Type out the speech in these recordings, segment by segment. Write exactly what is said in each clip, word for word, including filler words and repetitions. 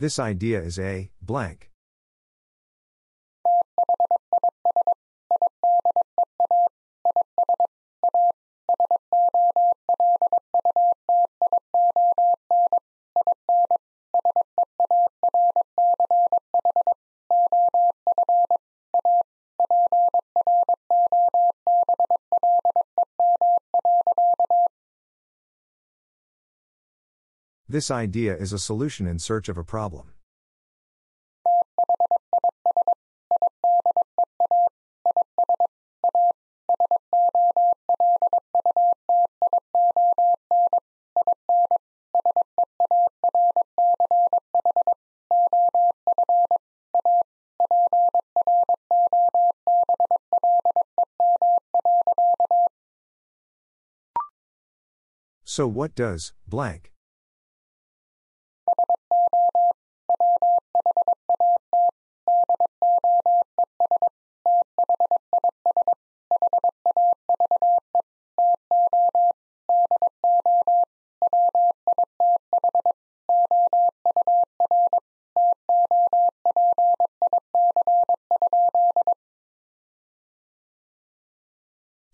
This idea is a blank. This idea is a solution in search of a problem. So what does blank?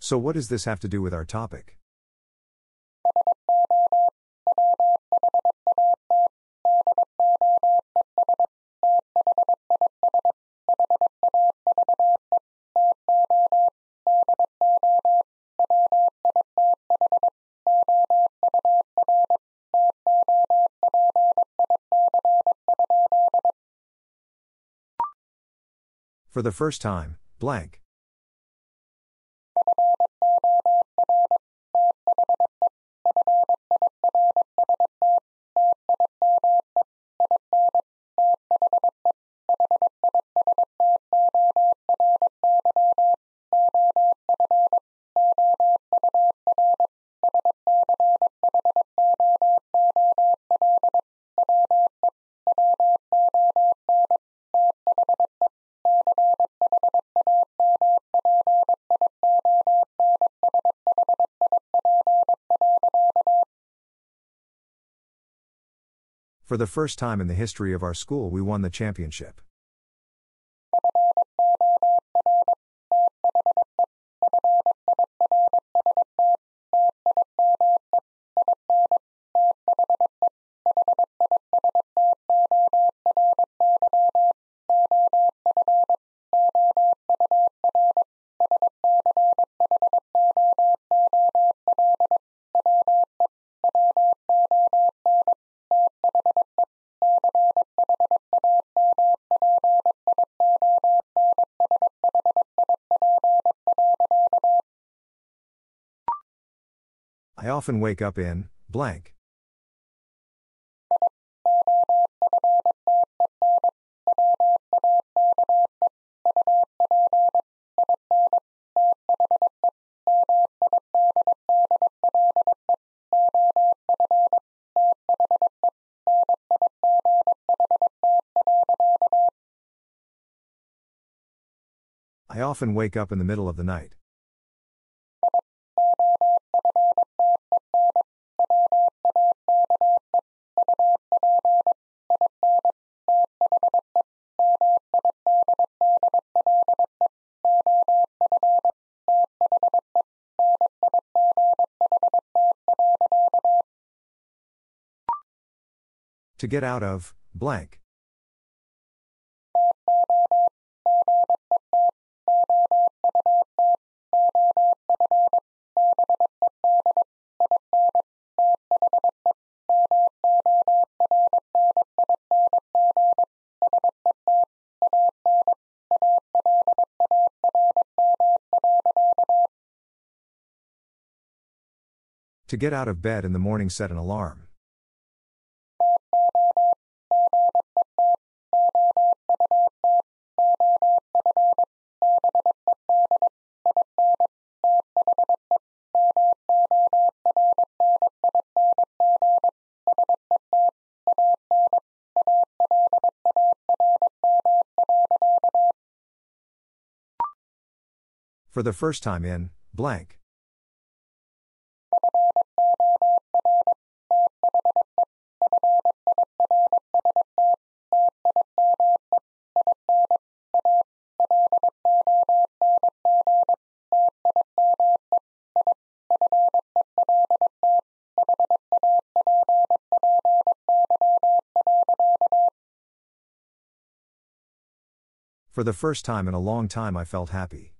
So what does this have to do with our topic? For the first time, blank. For the first time in the history of our school, we won the championship. I often wake up in blank. I often wake up in the middle of the night. To get out of blank. To get out of bed in the morning, set an alarm. For the first time in blank. For the first time in a long time I felt happy.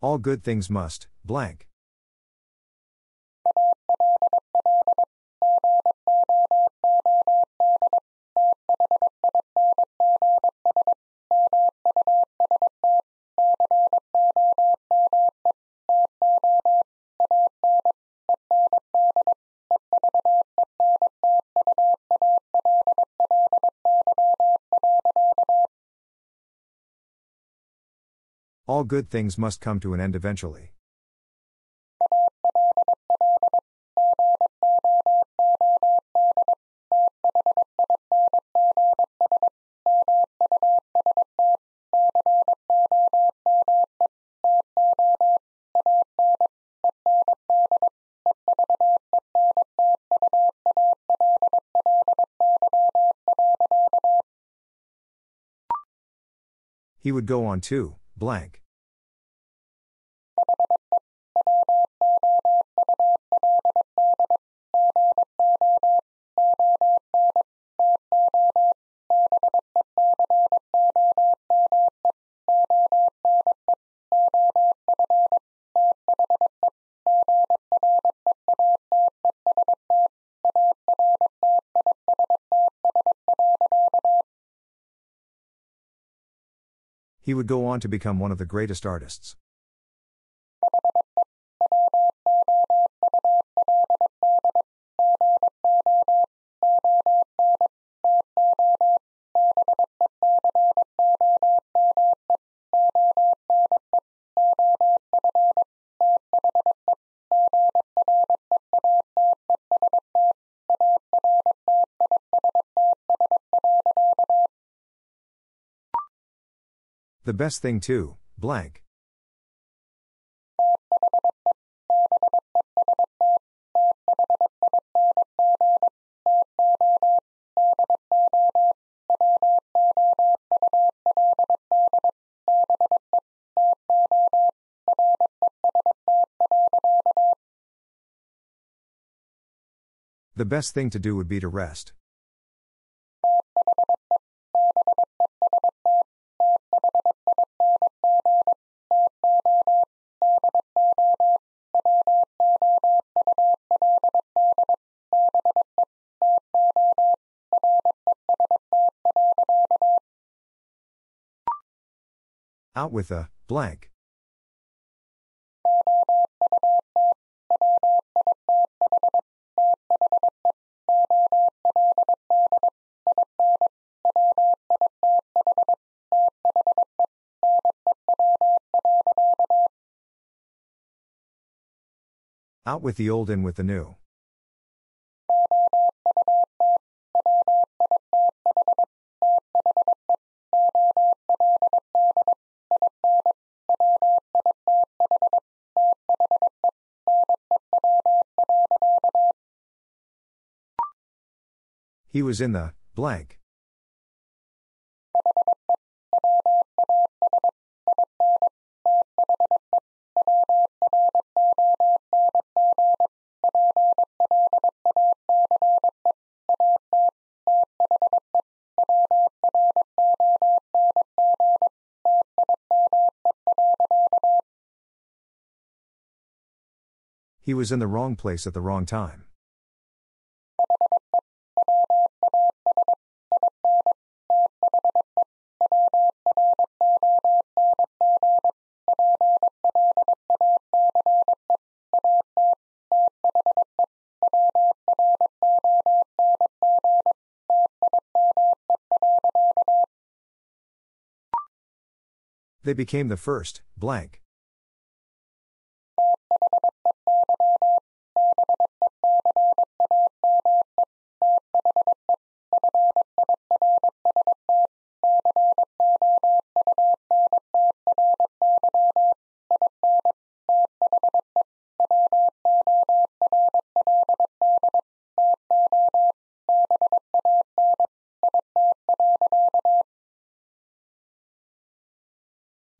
All good things must, blank. All good things must come to an end eventually. He would go on to, blank. He would go on to become one of the greatest artists. The best thing to, blank. The best thing to do would be to rest. Out with a, blank. Out with the old, in with the new. He was in the, blank. He was in the wrong place at the wrong time. They became the first, blank.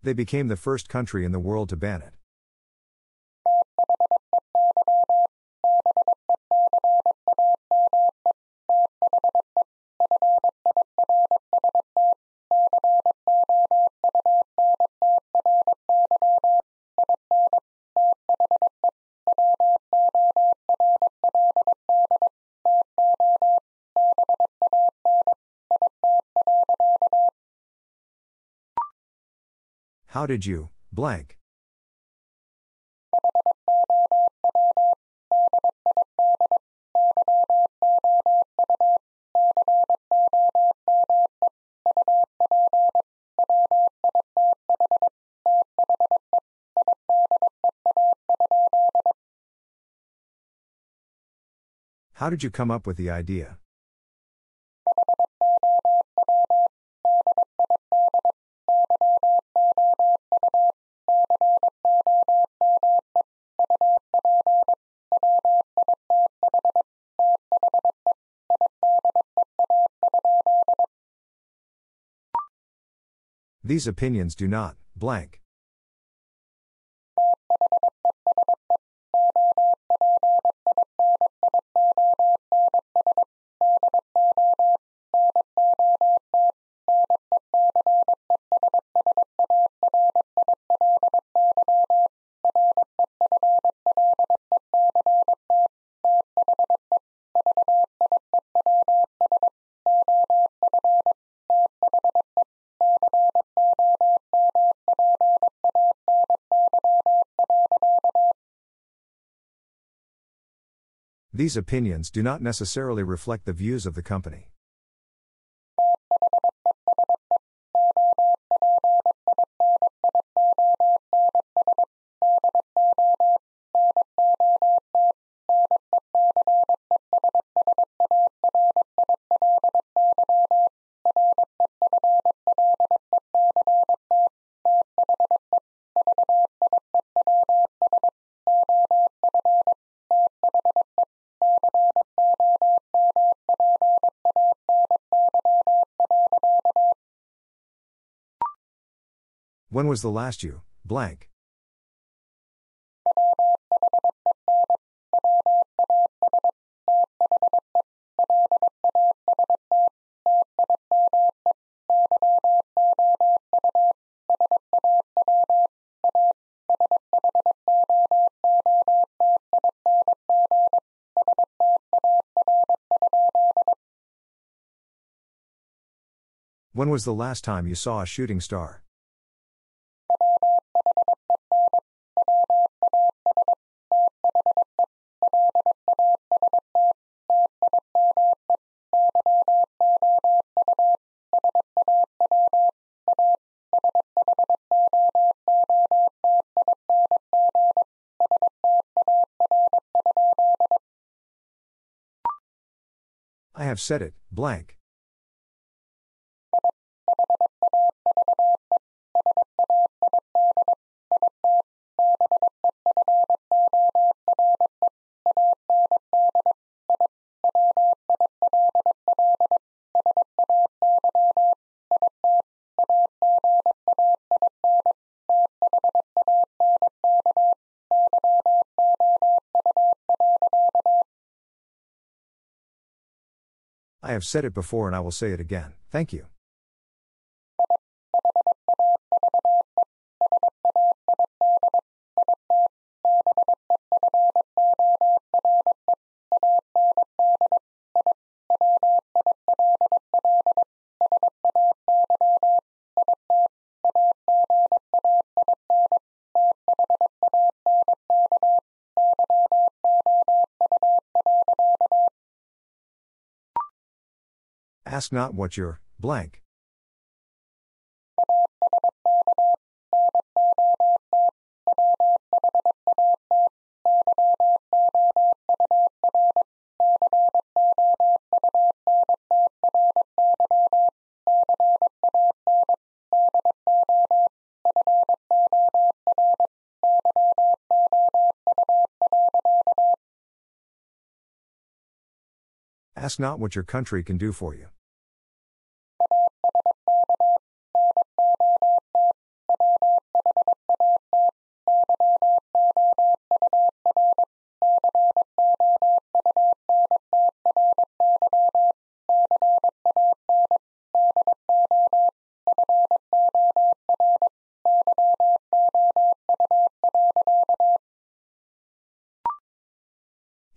they became the first country in the world to ban it. How did you, blank? How did you come up with the idea? These opinions do not, blank. These opinions do not necessarily reflect the views of the company. When was the last you, blank? When was the last time you saw a shooting star? I've said it, blank. I have said it before and I will say it again. Thank you. Ask not what your, blank. Ask not what your country can do for you.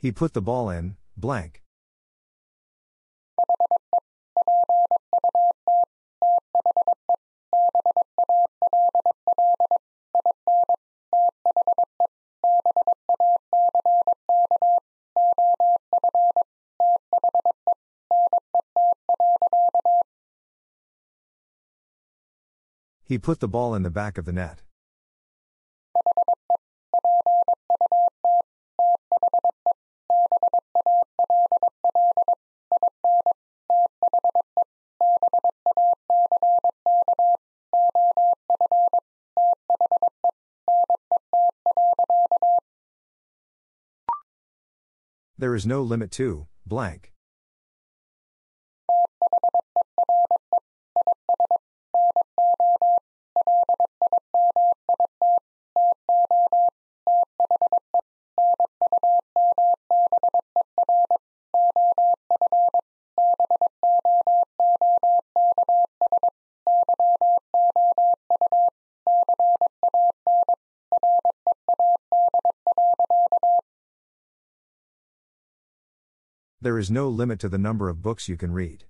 He put the ball in, blank. He put the ball in the back of the net. There is no limit to, blank. There is no limit to the number of books you can read.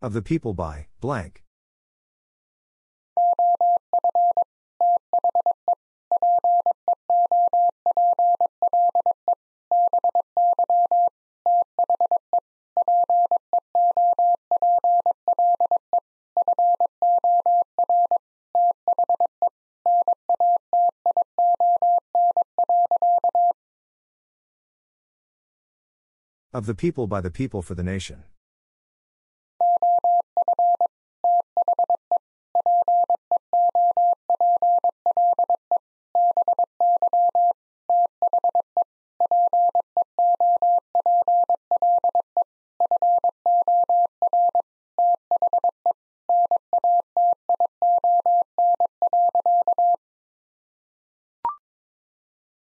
Of the people by, blank. Of the people by the people for the nation.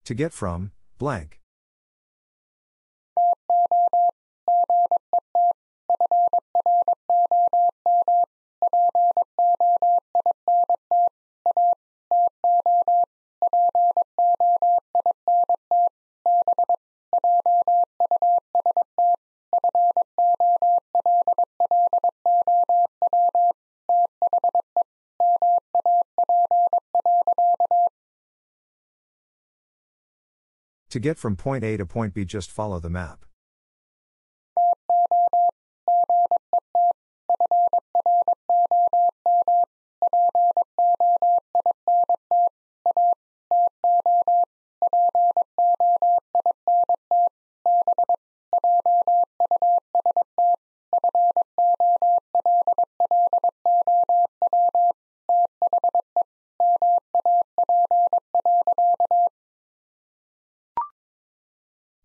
To get from, blank. To get from point A to point B, just follow the map.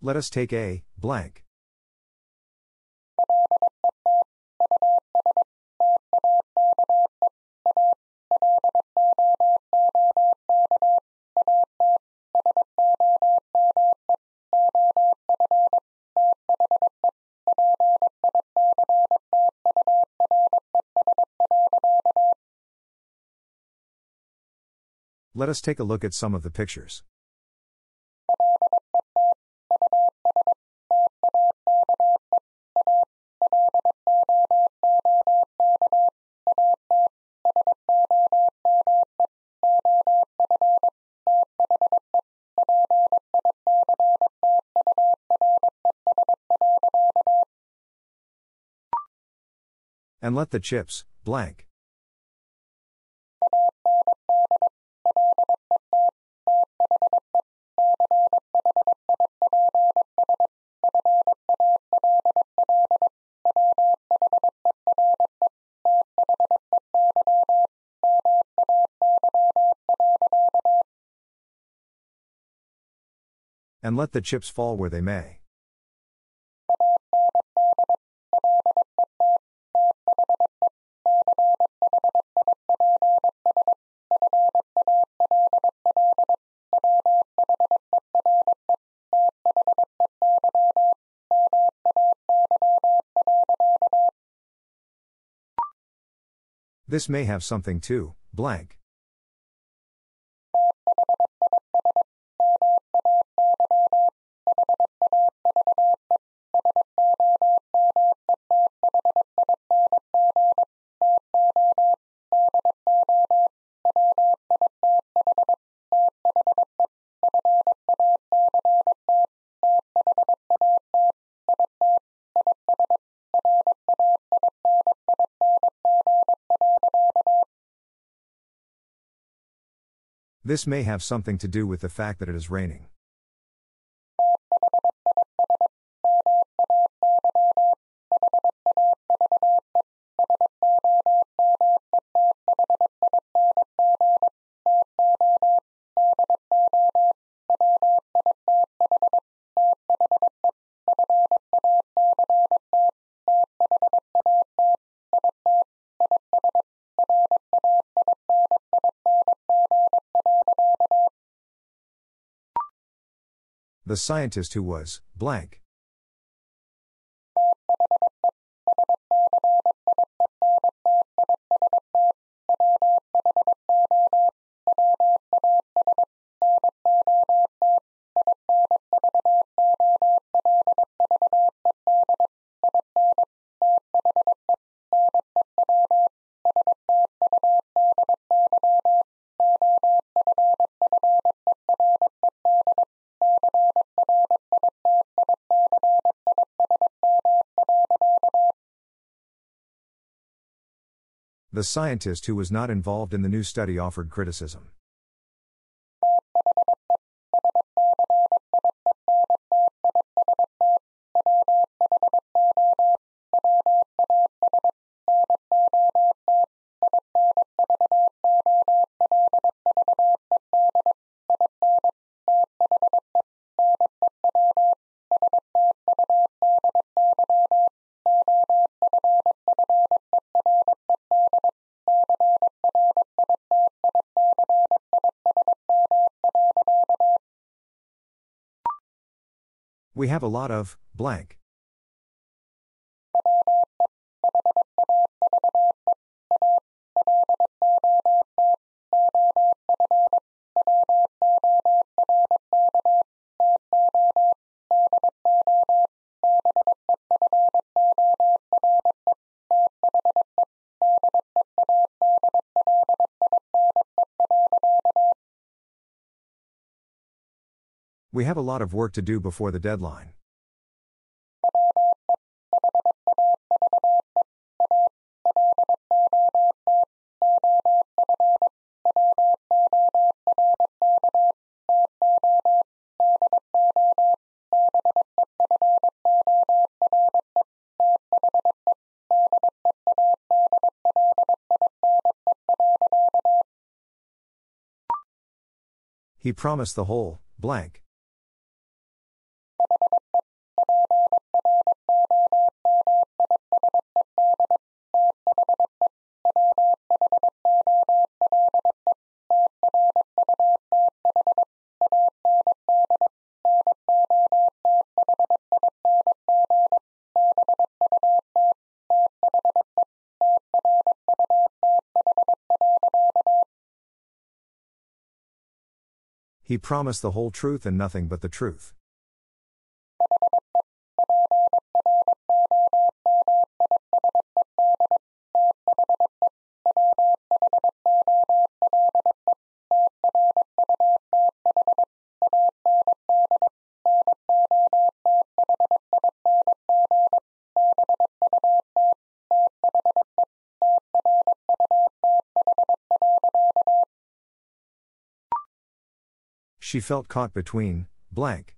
Let us take a, blank. Let us take a look at some of the pictures. And let the chips, blank. And let the chips fall where they may. This may have something to, blank. This may have something to do with the fact that it is raining. The scientist who was, blank. The scientist who was not involved in the new study offered criticism. We have a lot of, blank. We have a lot of work to do before the deadline. He promised the whole, blank. He promised the whole truth and nothing but the truth. She felt caught between, blank.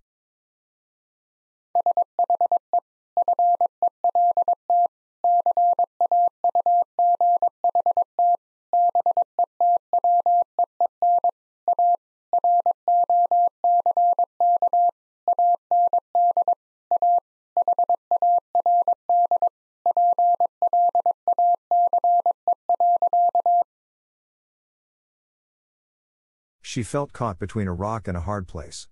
She felt caught between a rock and a hard place.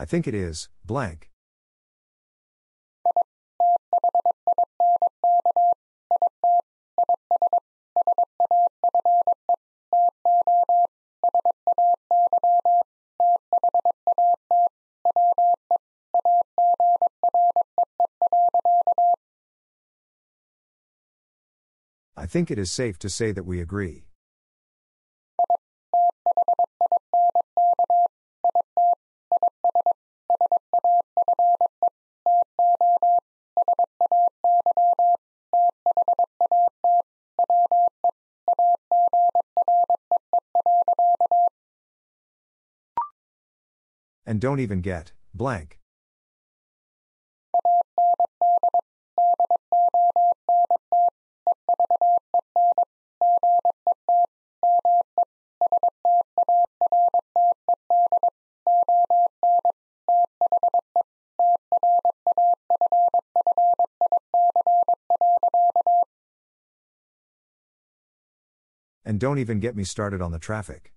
I think it is, blank. I think it is safe to say that we agree. And don't even get, blank. And don't even get me started on the traffic.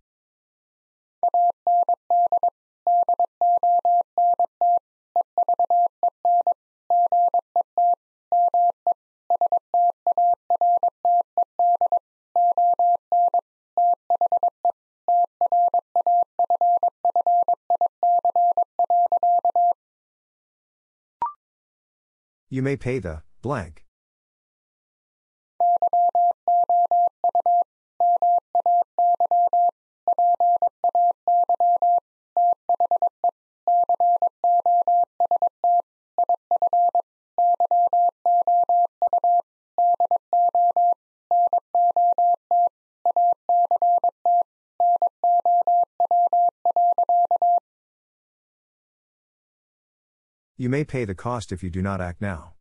You may pay the, blank. You may pay the cost if you do not act now.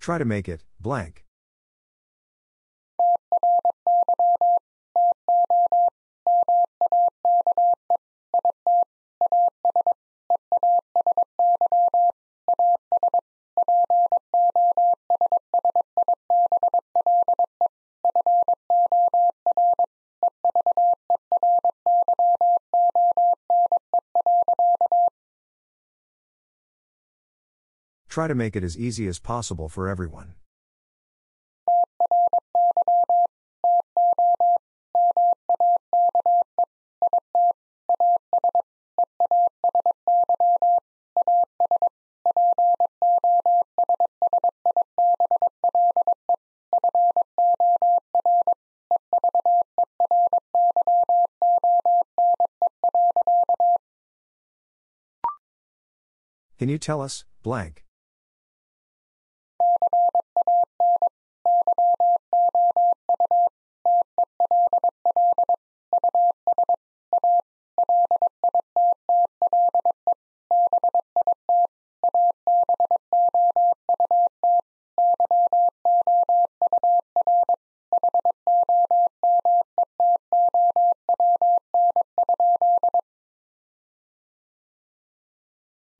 Try to make it, blank. Try to make it as easy as possible for everyone. Can you tell us, blank?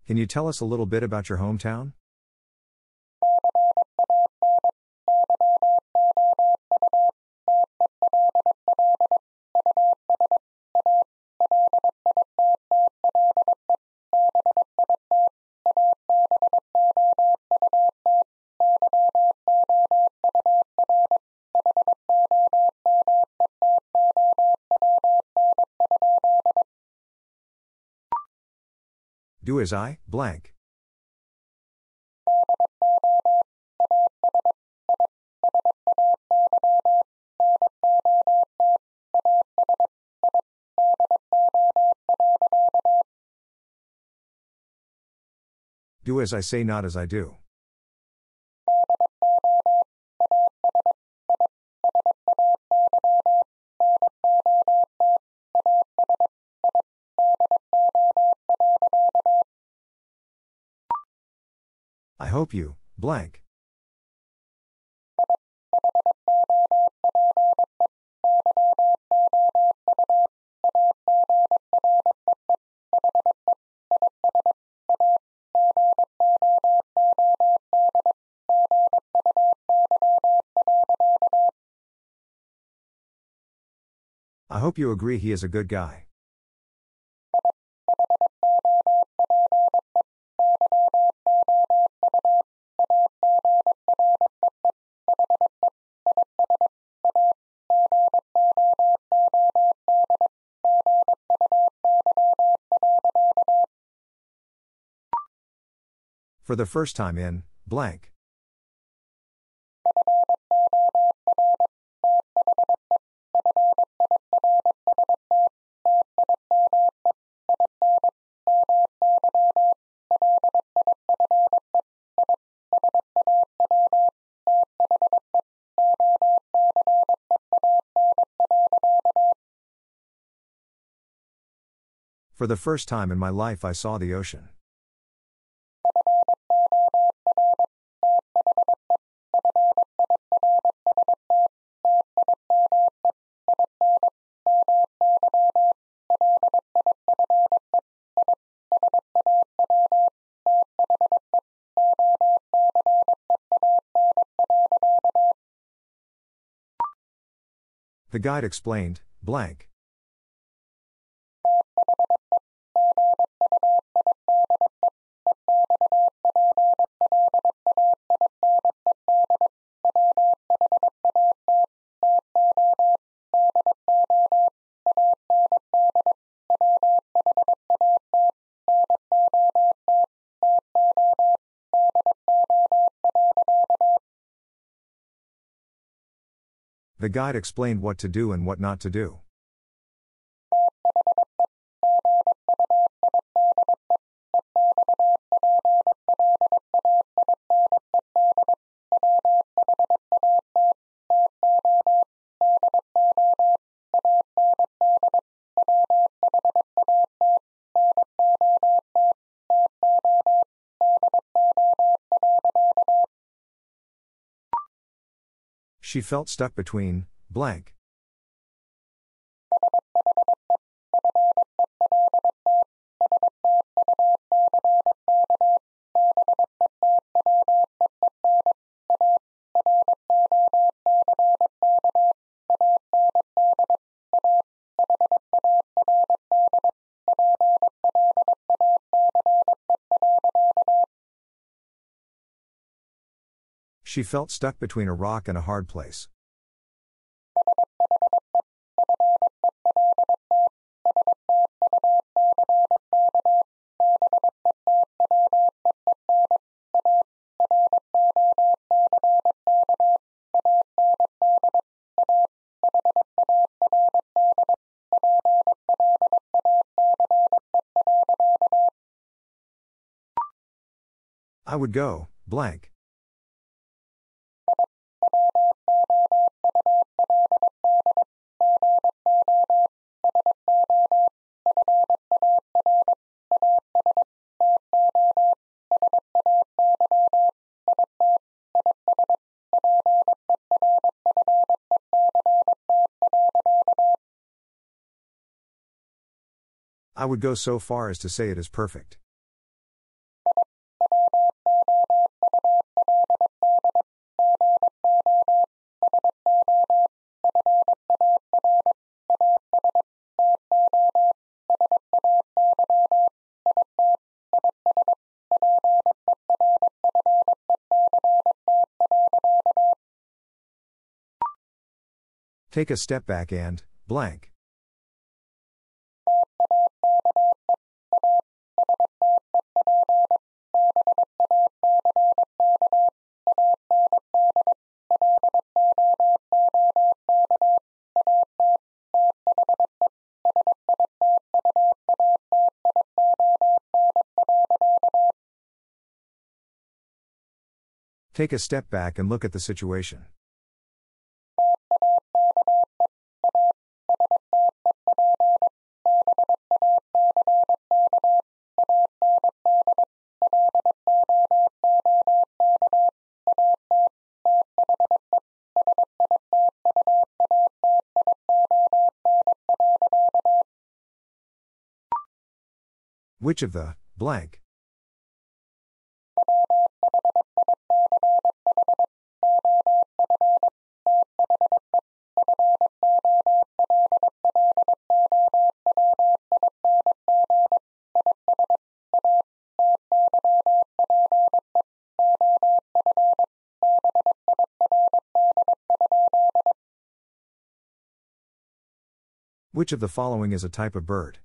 Can you tell us a little bit about your hometown? Do as I, blank. Do as I say, not as I do. I hope you, blank. hope you agree he is a good guy. For the first time in, blank. For the first time in my life, I saw the ocean. The guide explained, blank. The guide explained what to do and what not to do. She felt stuck between, blank. She felt stuck between a rock and a hard place. I would go, blank. I would go so far as to say it is perfect. Take a step back and, blank. Take a step back and look at the situation. Which of the, blank? Which of the following is a type of bird?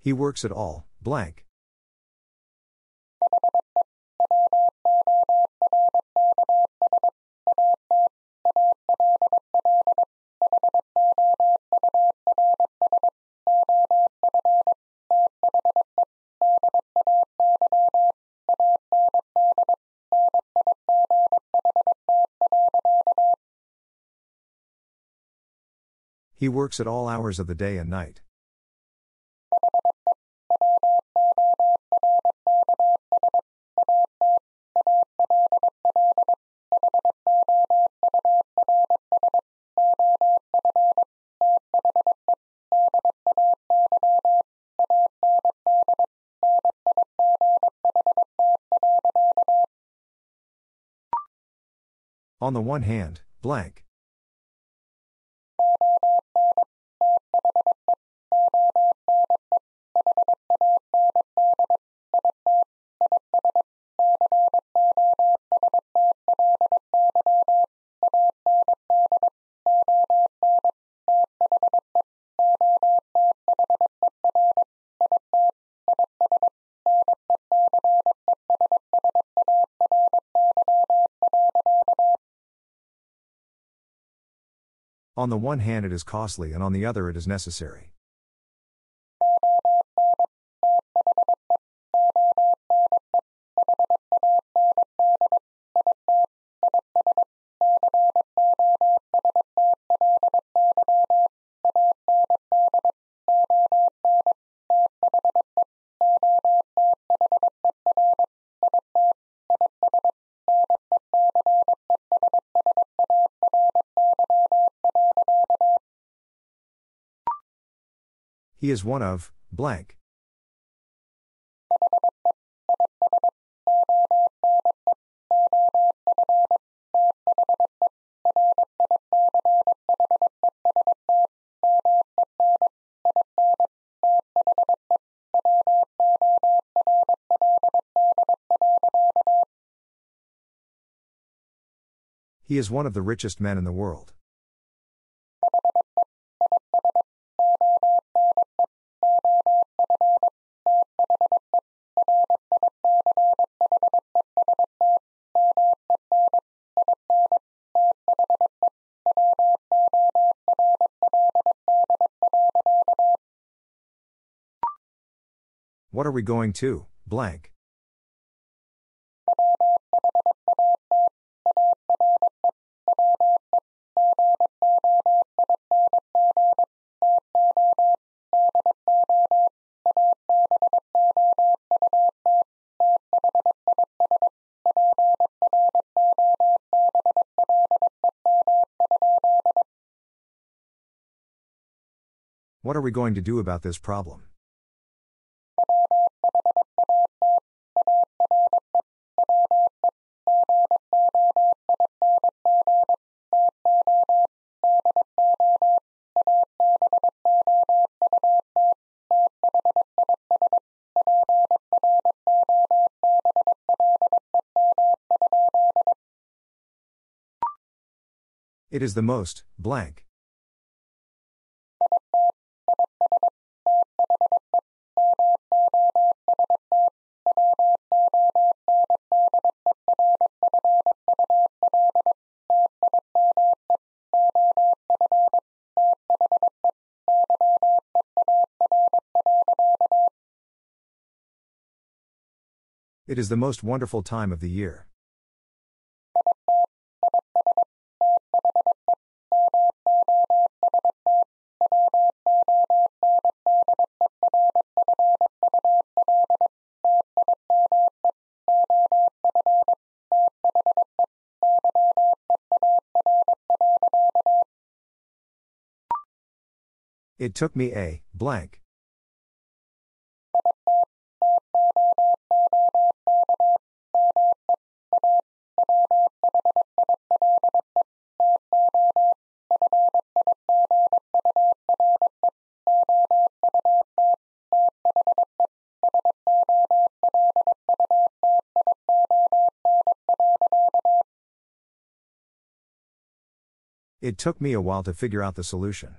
He works at all, blank. He works at all hours of the day and night. On the one hand, blank. On the one hand it is costly and on the other it is necessary. He is one of, blank. He is one of the richest men in the world. What are we going to, blank? What are we going to do about this problem? It is the most, blank. It is the most wonderful time of the year. It took me a blank. It took me a while to figure out the solution.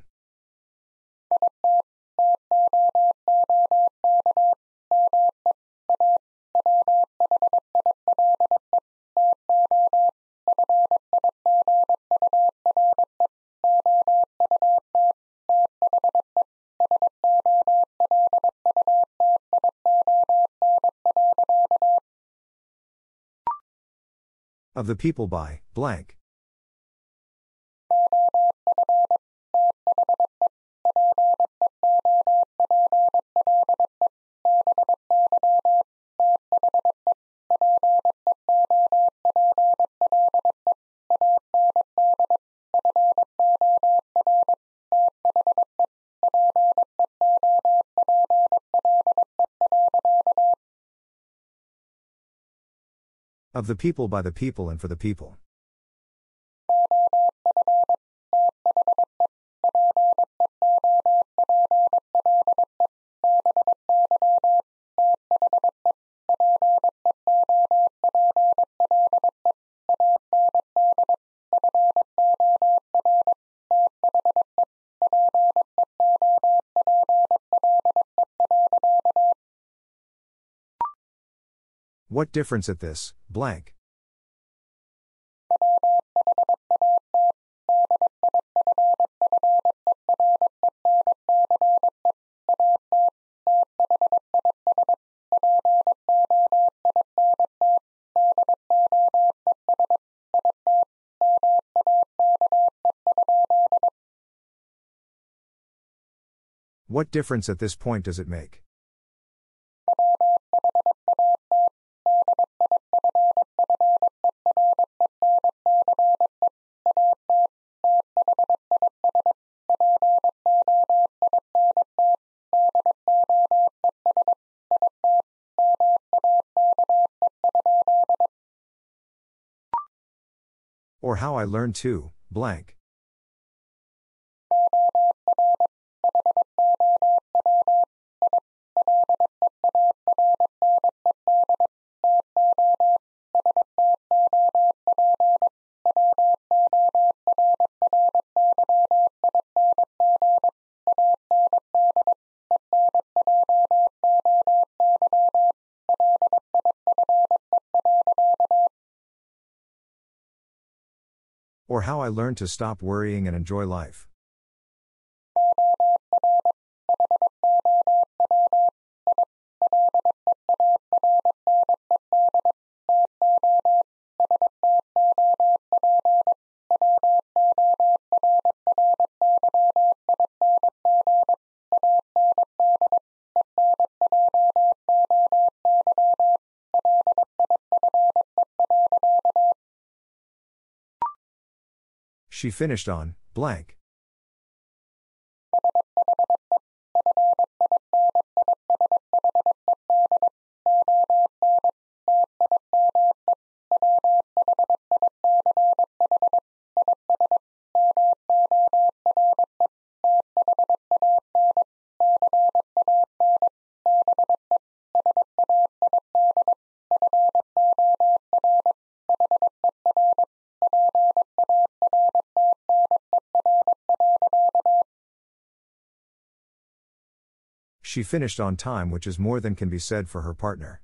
Of the people by, blank. Of the people by the people and for the people. What difference at this, blank? What difference at this point does it make? Or how I learned to, blank. Or how I learned to stop worrying and enjoy life. She finished on, blank. She finished on time, which is more than can be said for her partner.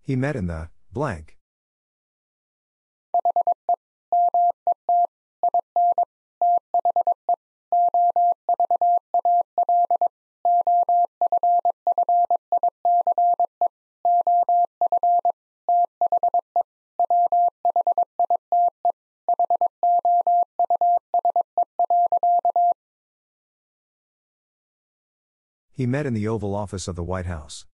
He met in the, blank. He met in the Oval Office of the White House.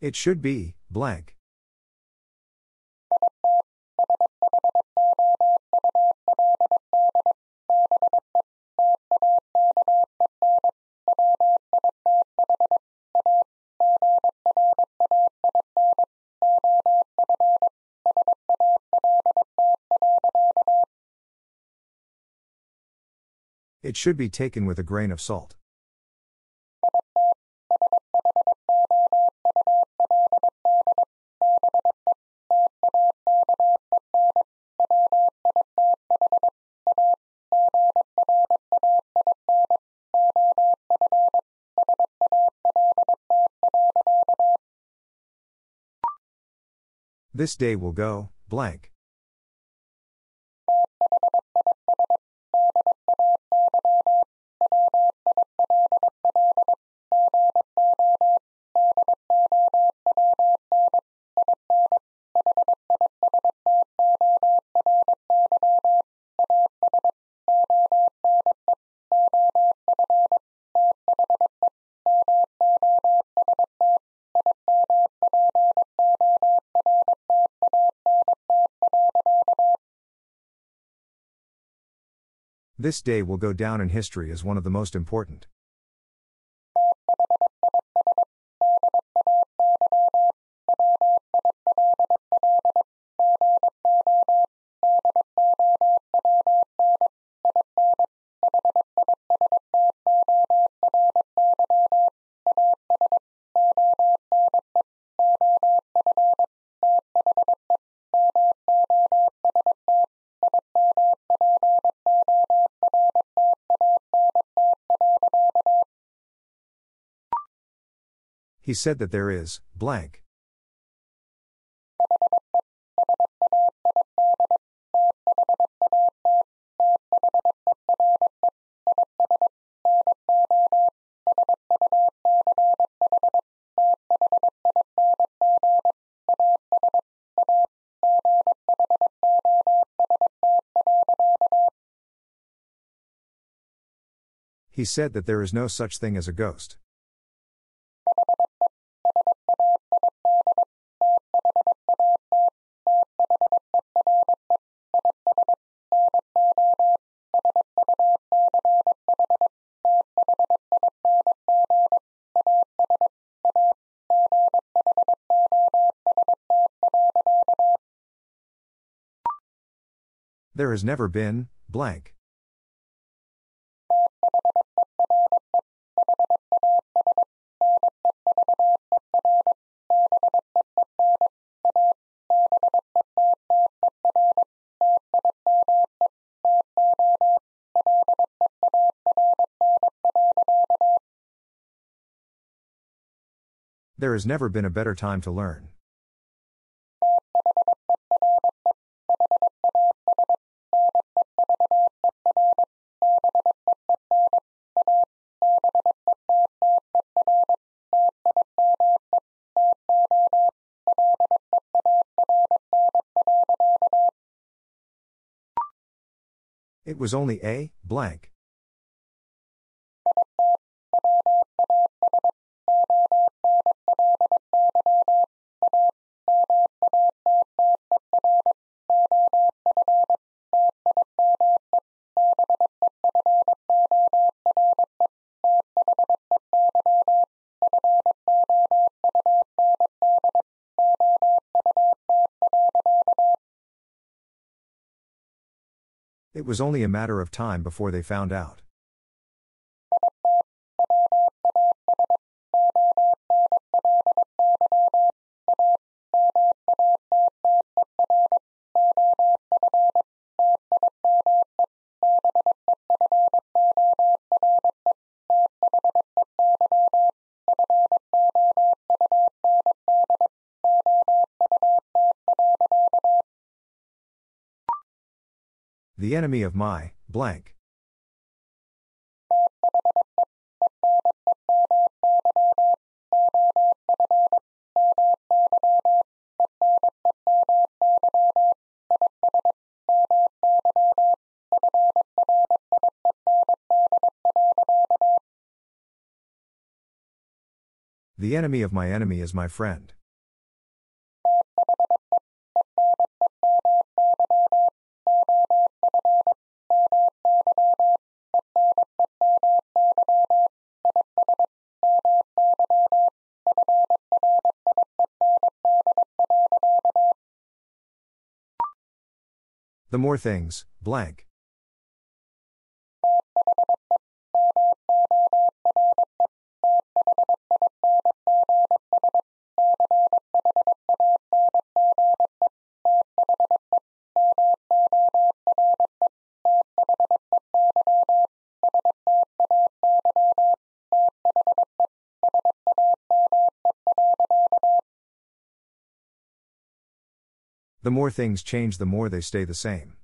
It should be, blank. It should be taken with a grain of salt. This day will go, blank. This day will go down in history as one of the most important. He said that there is, blank. He said that there is no such thing as a ghost. There has never been, blank. There has never been a better time to learn. It was only a, blank. It was only a matter of time before they found out. The enemy of my, blank. The enemy of my enemy is my friend. The more things, blank. The more things change, the more they stay the same.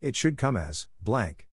It should come as, blank.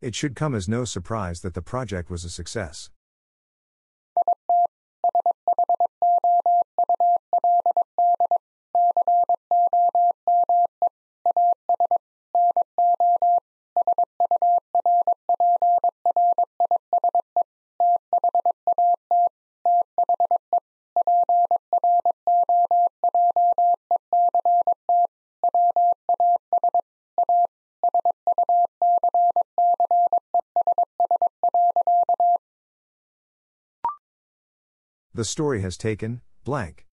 It should come as no surprise that the project was a success. The story has taken, blank.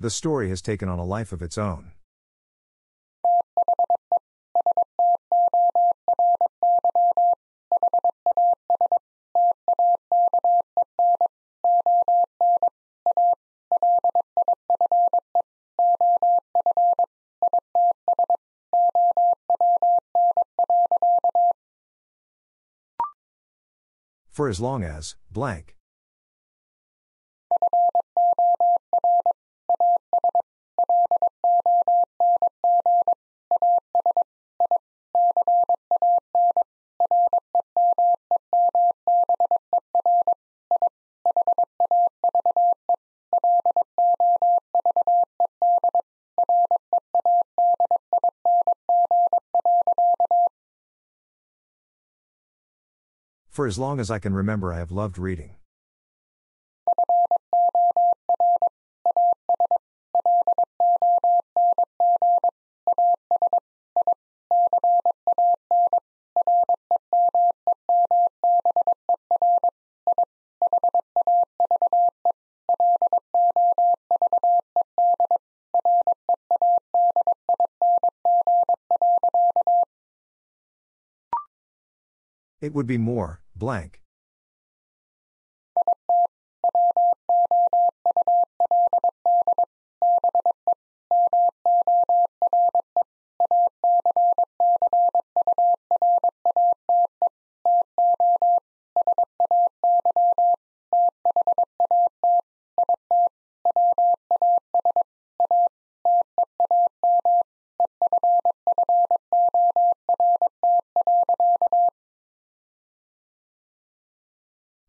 The story has taken on a life of its own. For as long as, blank. For as long as I can remember, I have loved reading. It would be more, blank.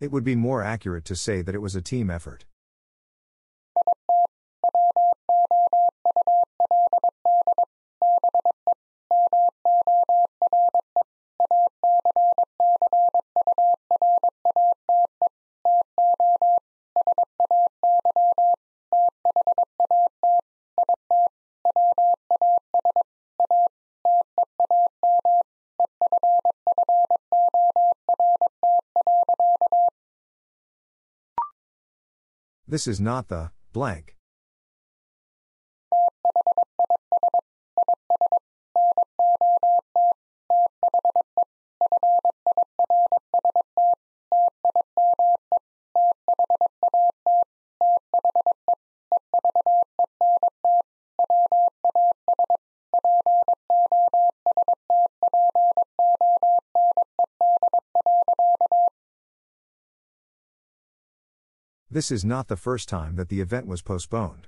It would be more accurate to say that it was a team effort. This is not the blank. This is not the first time that the event was postponed.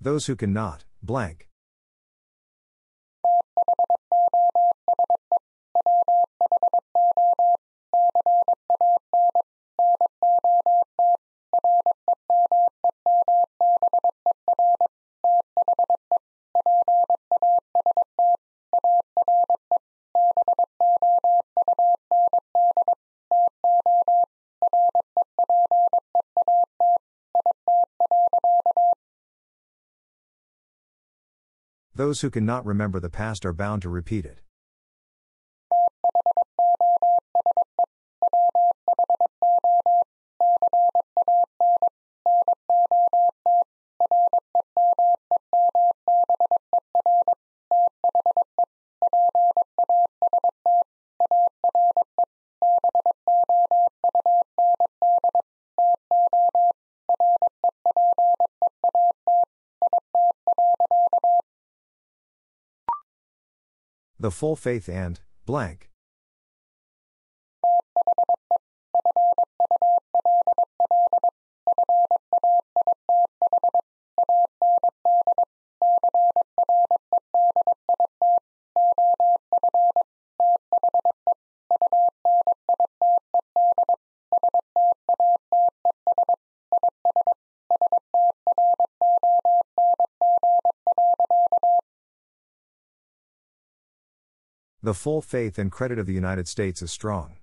Those who cannot, blank. Those who cannot remember the past are bound to repeat it. The full faith and, blank. The full faith and credit of the United States is strong.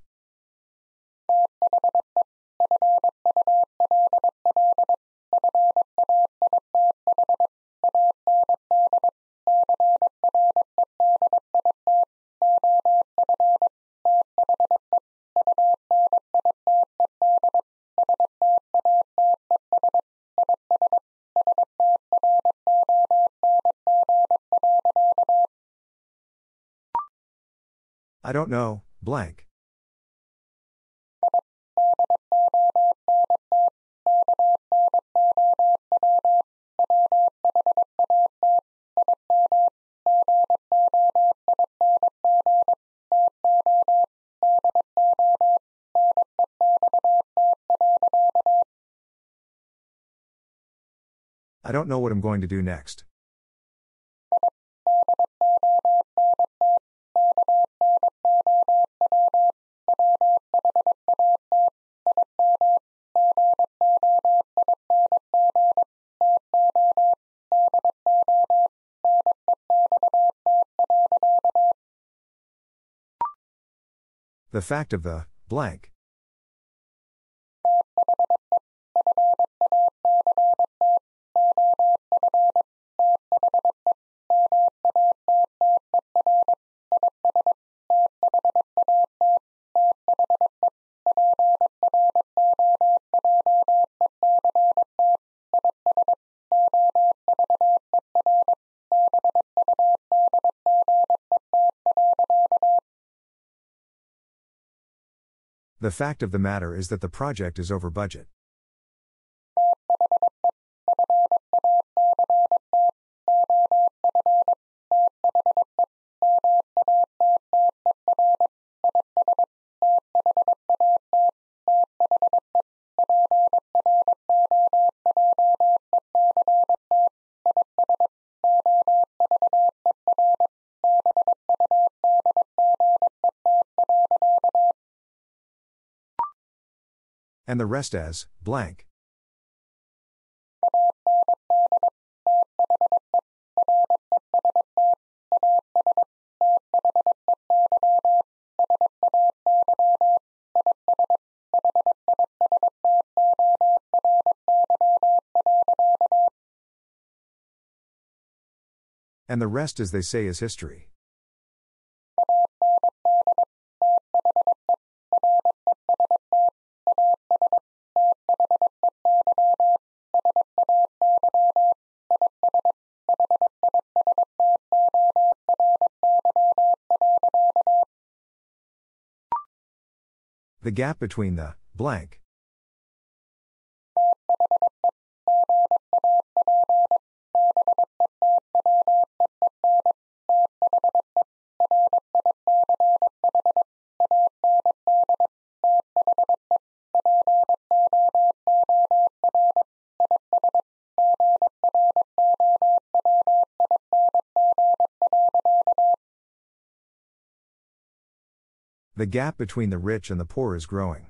I don't know, blank. I don't know what I'm going to do next. The fact of the, blank. The fact of the matter is that the project is over budget. And the rest as, blank. And the rest, as they say, is history. The gap between the blank. The gap between the rich and the poor is growing.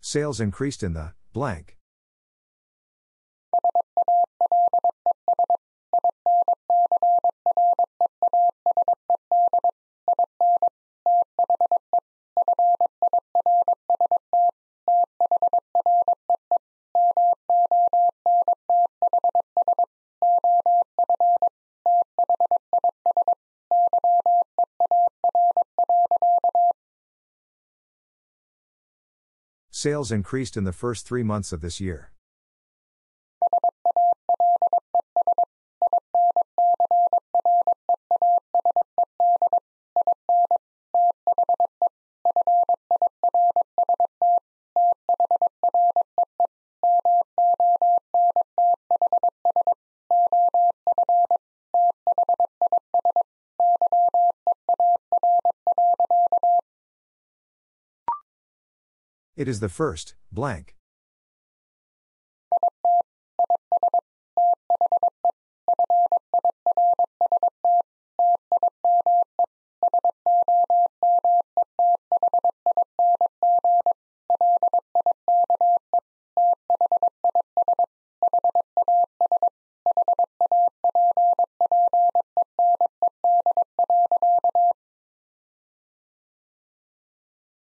Sales increased in the blank. Sales increased in the first three months of this year. It is the first, blank.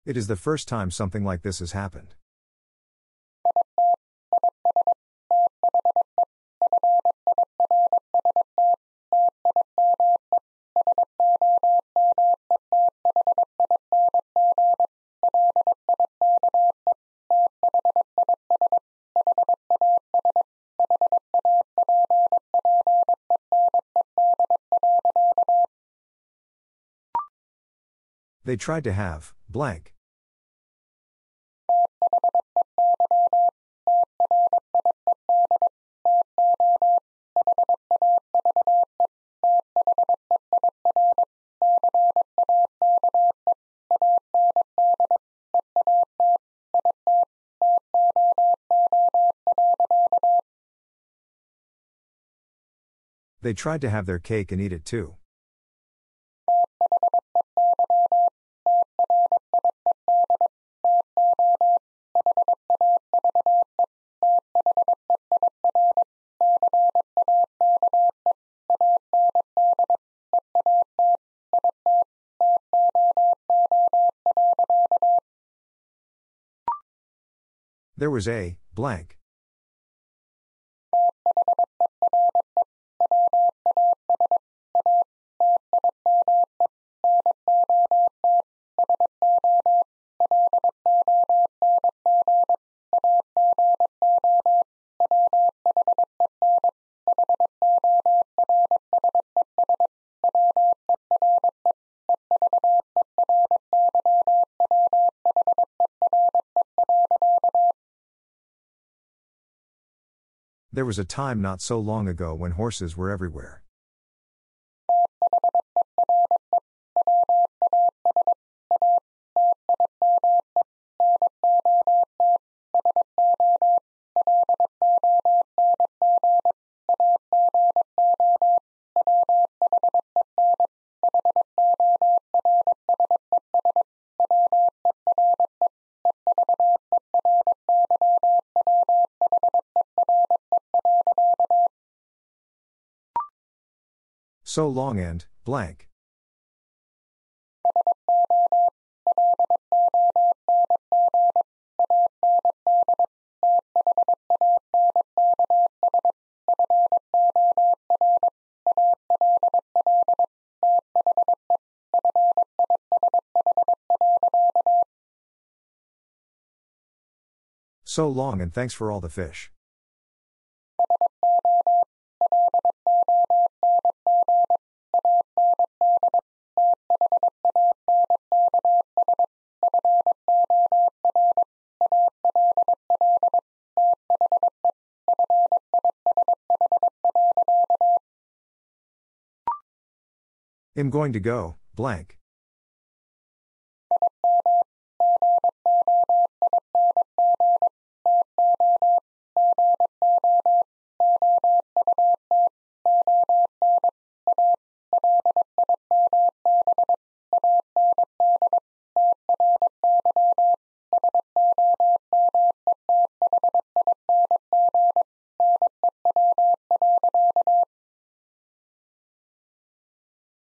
It is the first time something like this has happened. They tried to have, blank. They tried to have their cake and eat it too. There was a, blank. There was a time not so long ago when horses were everywhere. So long and, blank. So long and thanks for all the fish. I'm going to go, blank.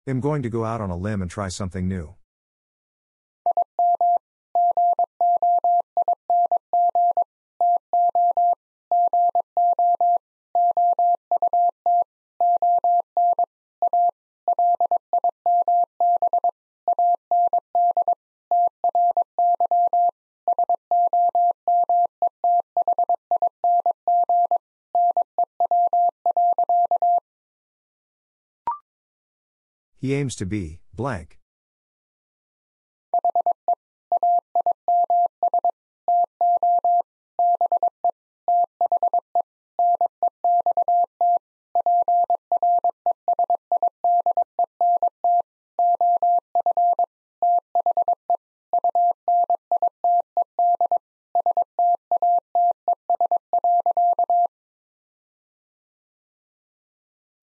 I'm going to go out on a limb and try something new. He aims to be, blank.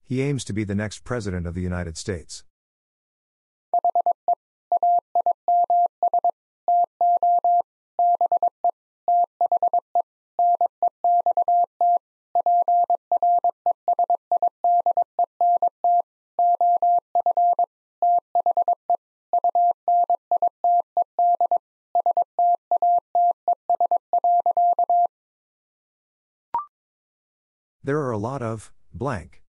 He aims to be the next president of the United States. There are a lot of, blank.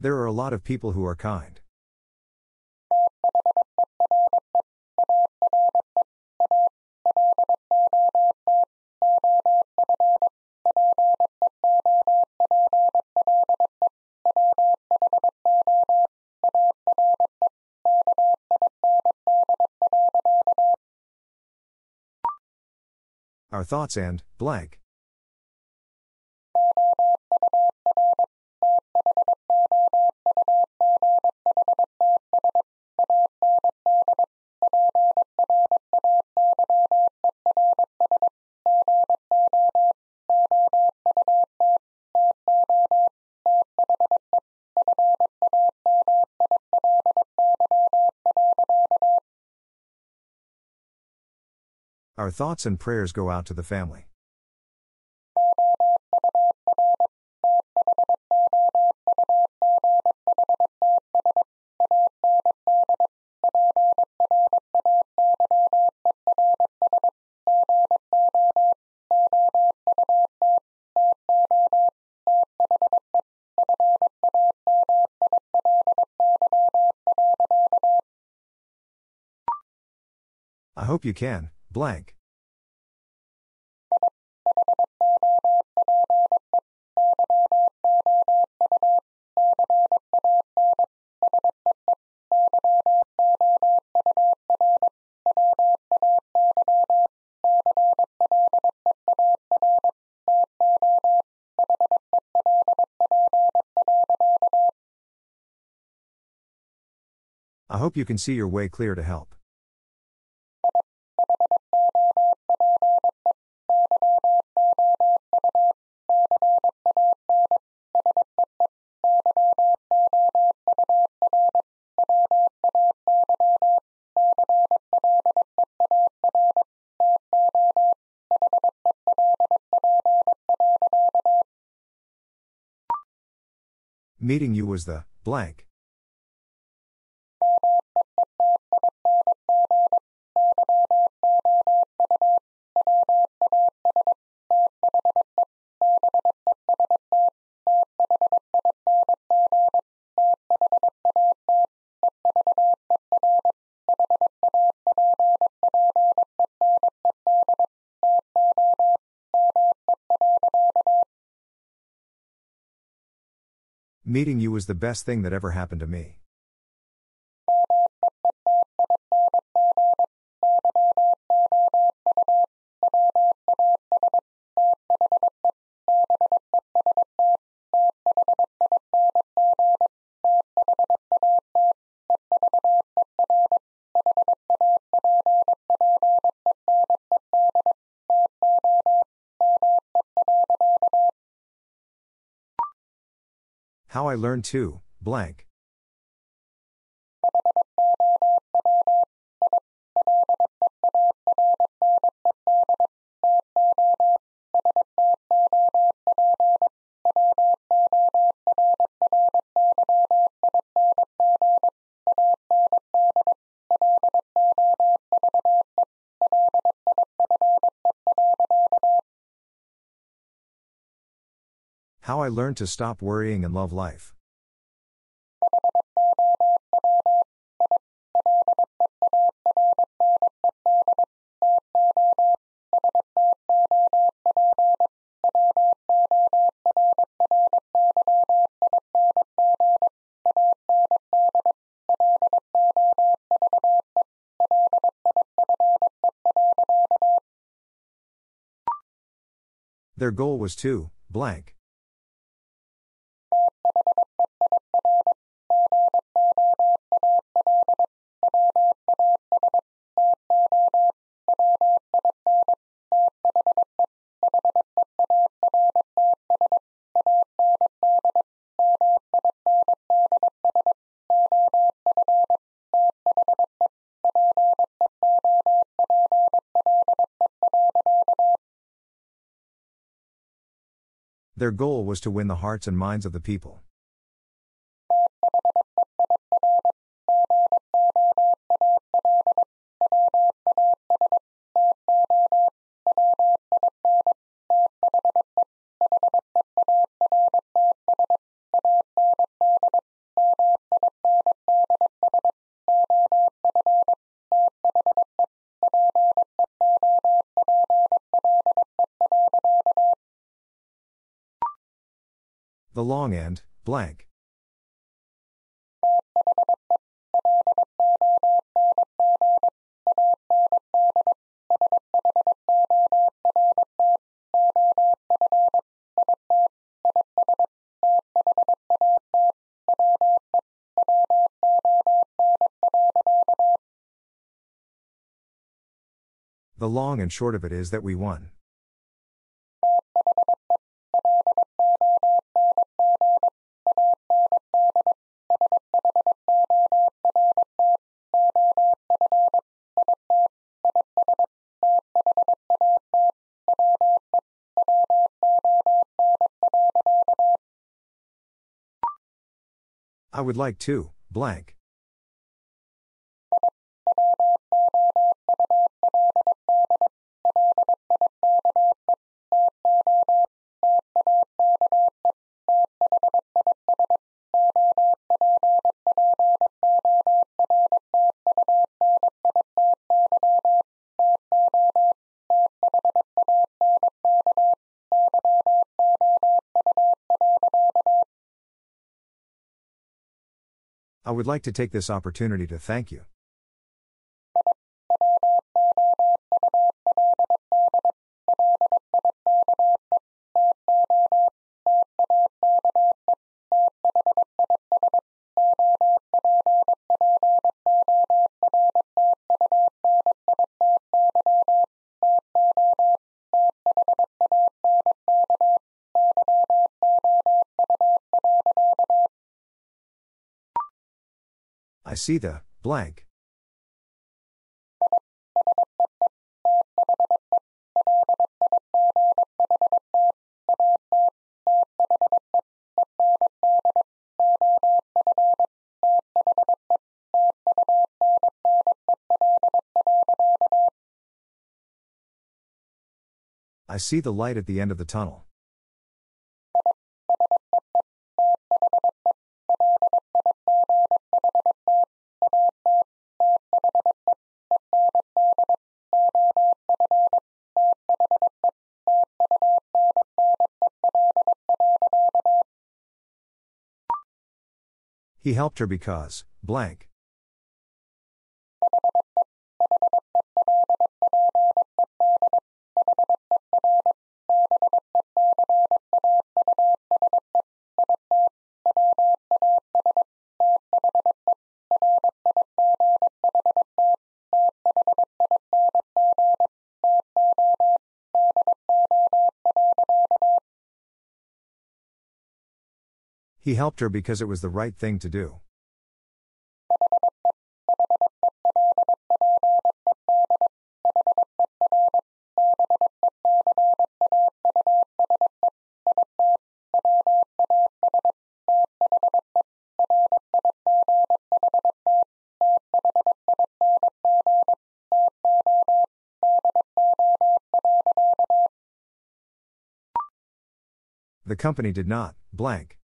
There are a lot of people who are kind. Our thoughts and, blank. Our thoughts and prayers go out to the family. I hope you can, blank. I hope you can see your way clear to help. Meeting you was the blank. Meeting you was the best thing that ever happened to me. How I learned to, blank. How I learned to stop worrying and love life. Their goal was to, blank. Their goal was to win the hearts and minds of the people. The long end, blank. The long and short of it is that we won. I would like to, blank. I would like to take this opportunity to thank you. I see the, blank. I see the light at the end of the tunnel. He helped her because, blank. He helped her because it was the right thing to do. The company did not, blank.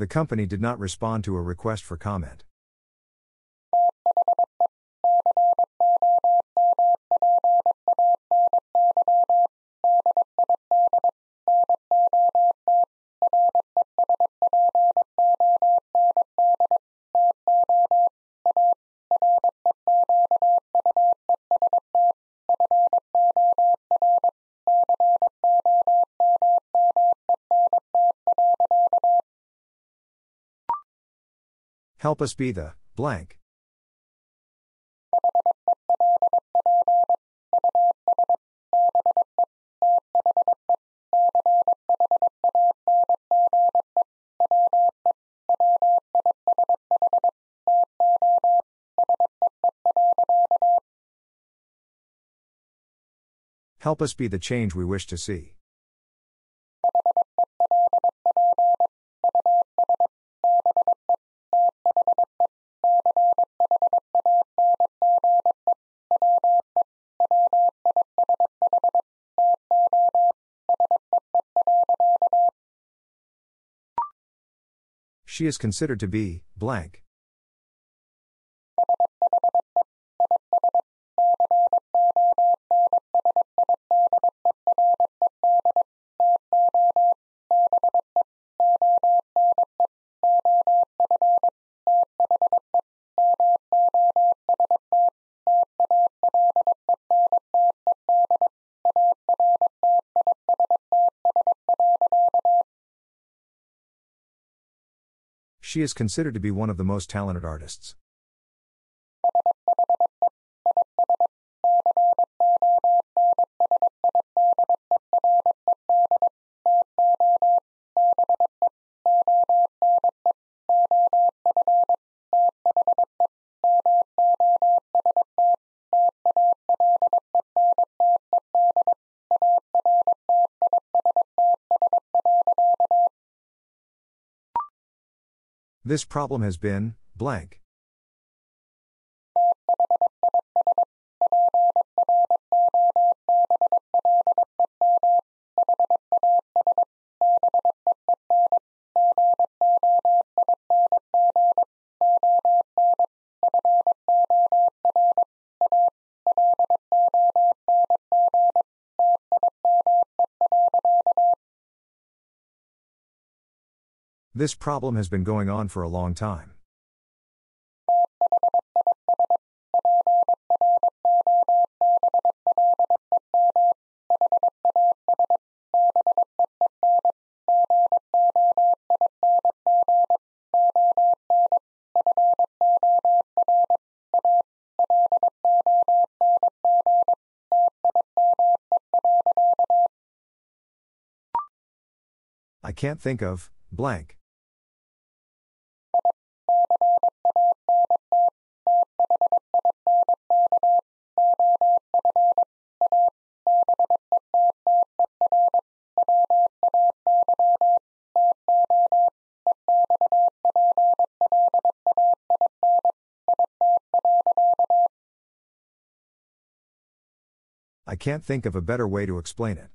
The company did not respond to a request for comment. Help us be the, blank. Help us be the change we wish to see. She is considered to be, blank. She is considered to be one of the most talented artists. This problem has been, blank. This problem has been going on for a long time. can't think of, blank. I can't think of a better way to explain it.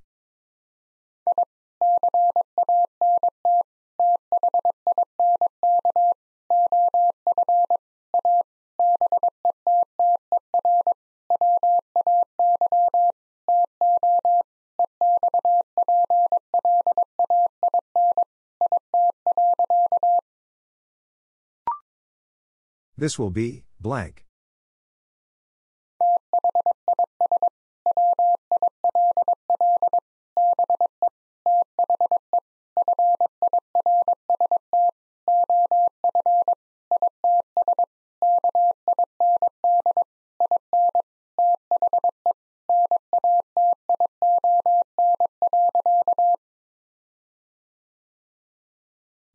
This will be, blank.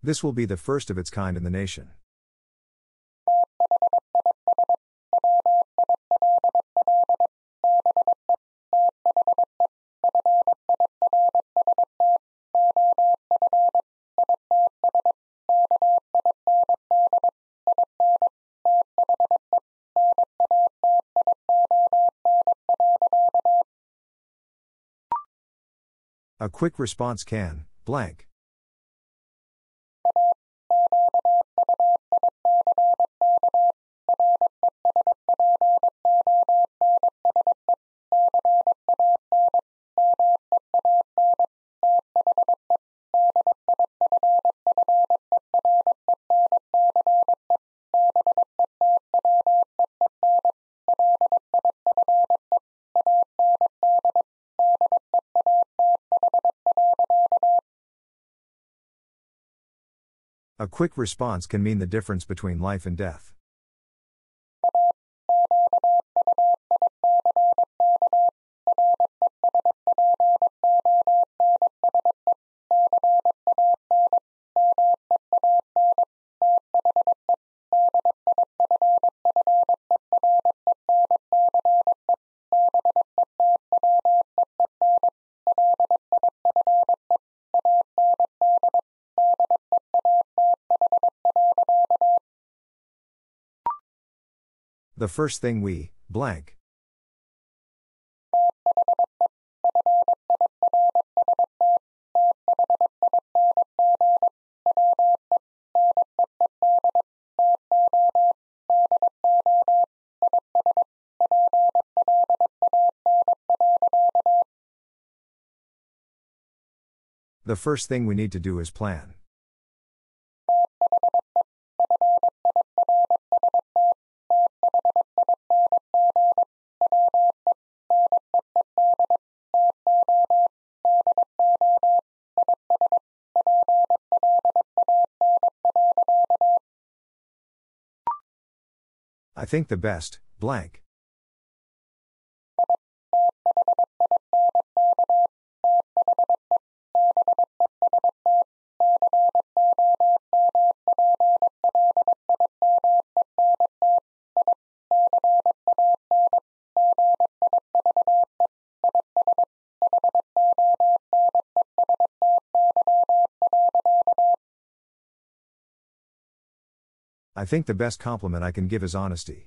This will be the first of its kind in the nation. A quick response can, blank. A quick response can mean the difference between life and death. The first thing we, blank. The first thing we need to do is plan. I think the best, blank. I think the best compliment I can give is honesty.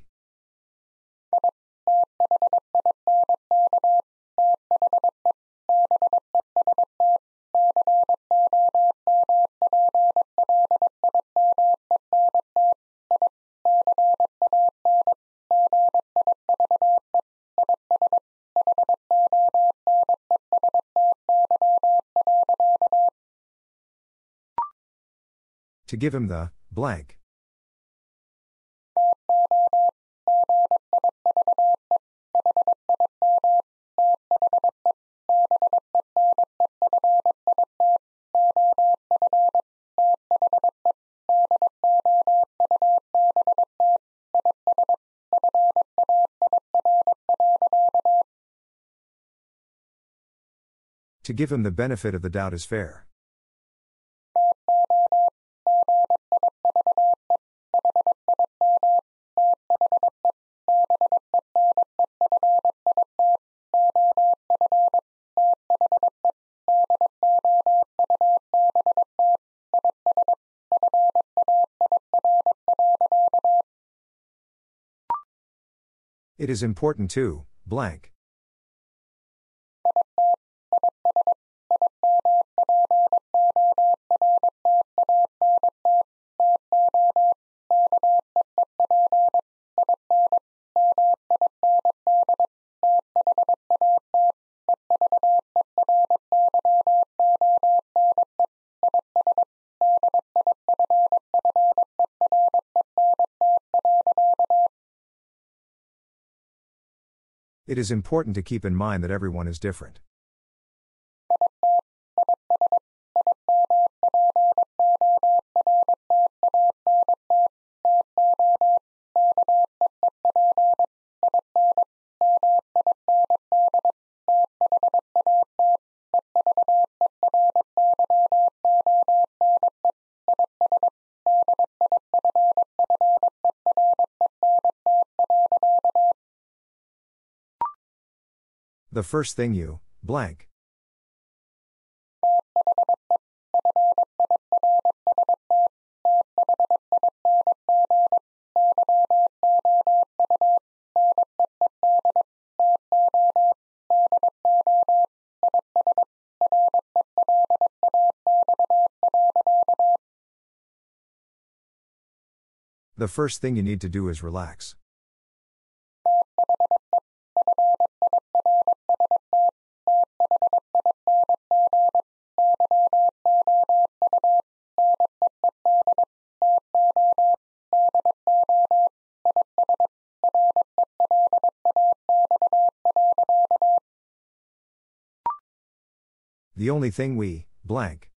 To give him the, blank. To give him the benefit of the doubt is fair. It is important to, blank. It is important to keep in mind that everyone is different. The first thing you, blank. The first thing you need to do is relax. The only thing we, blank.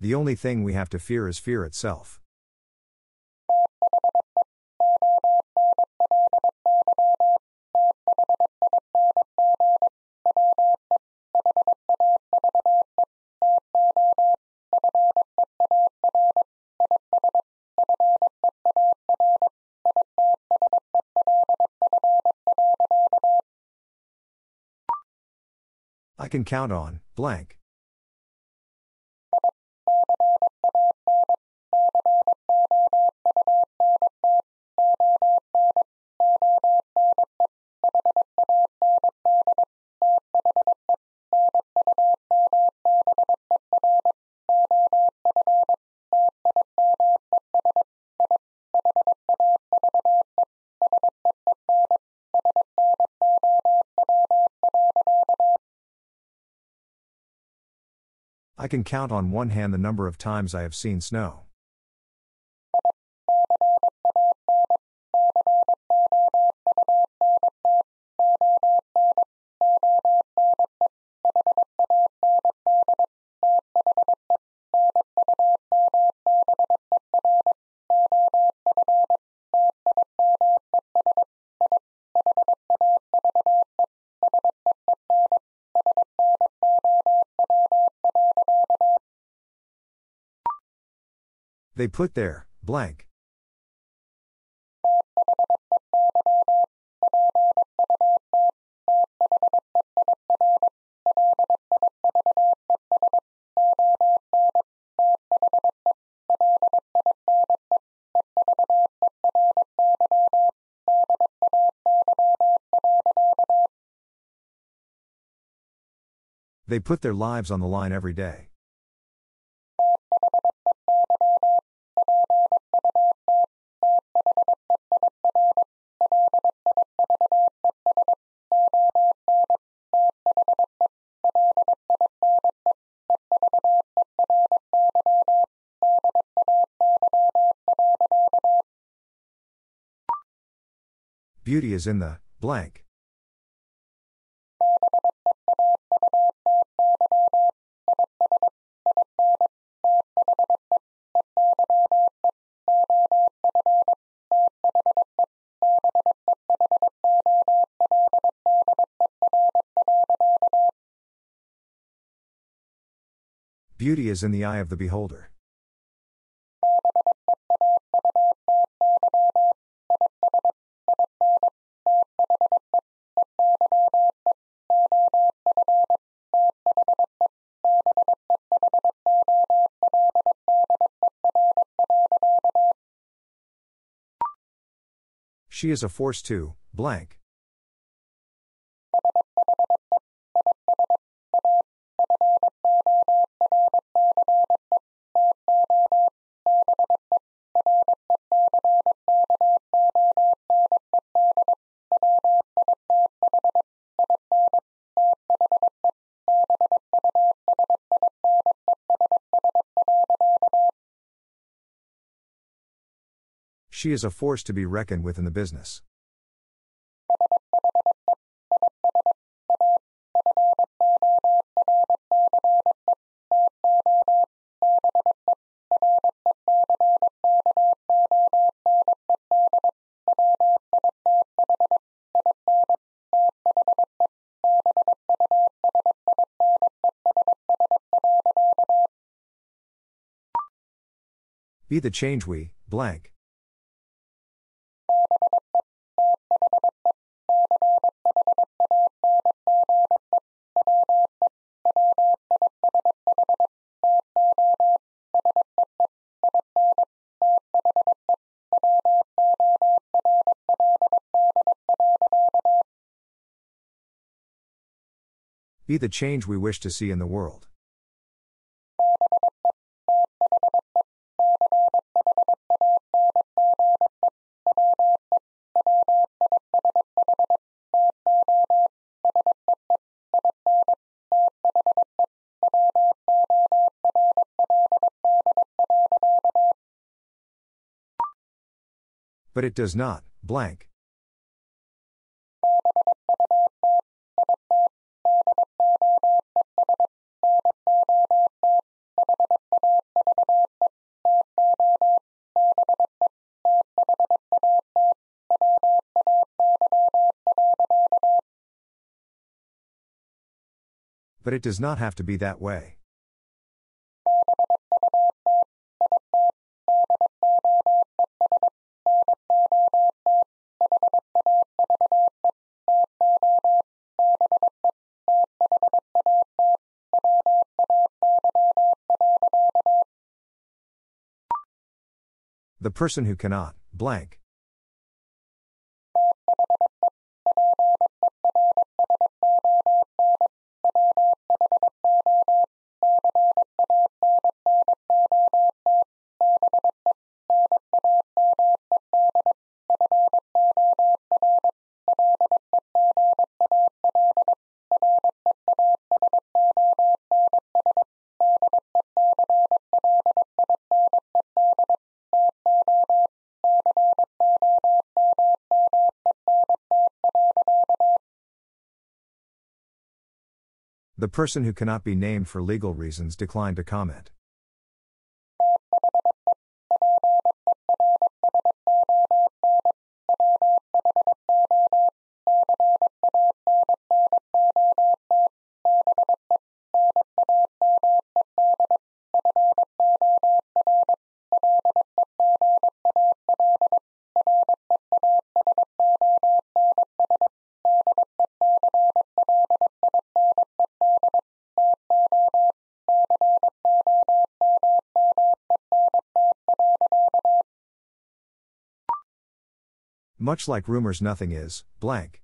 The only thing we have to fear is fear itself. I can count on, blank. I can count on one hand the number of times I have seen snow. They put their, blank. They put their lives on the line every day. Beauty is in the, blank. Beauty is in the eye of the beholder. She is a force to, blank. She is a force to be reckoned with in the business. Be the change we, blank. Be the change we wish to see in the world. But it does not, blank. But it does not have to be that way. The person who cannot, blank. The person who cannot be named for legal reasons declined to comment. Much like rumors, nothing is, blank.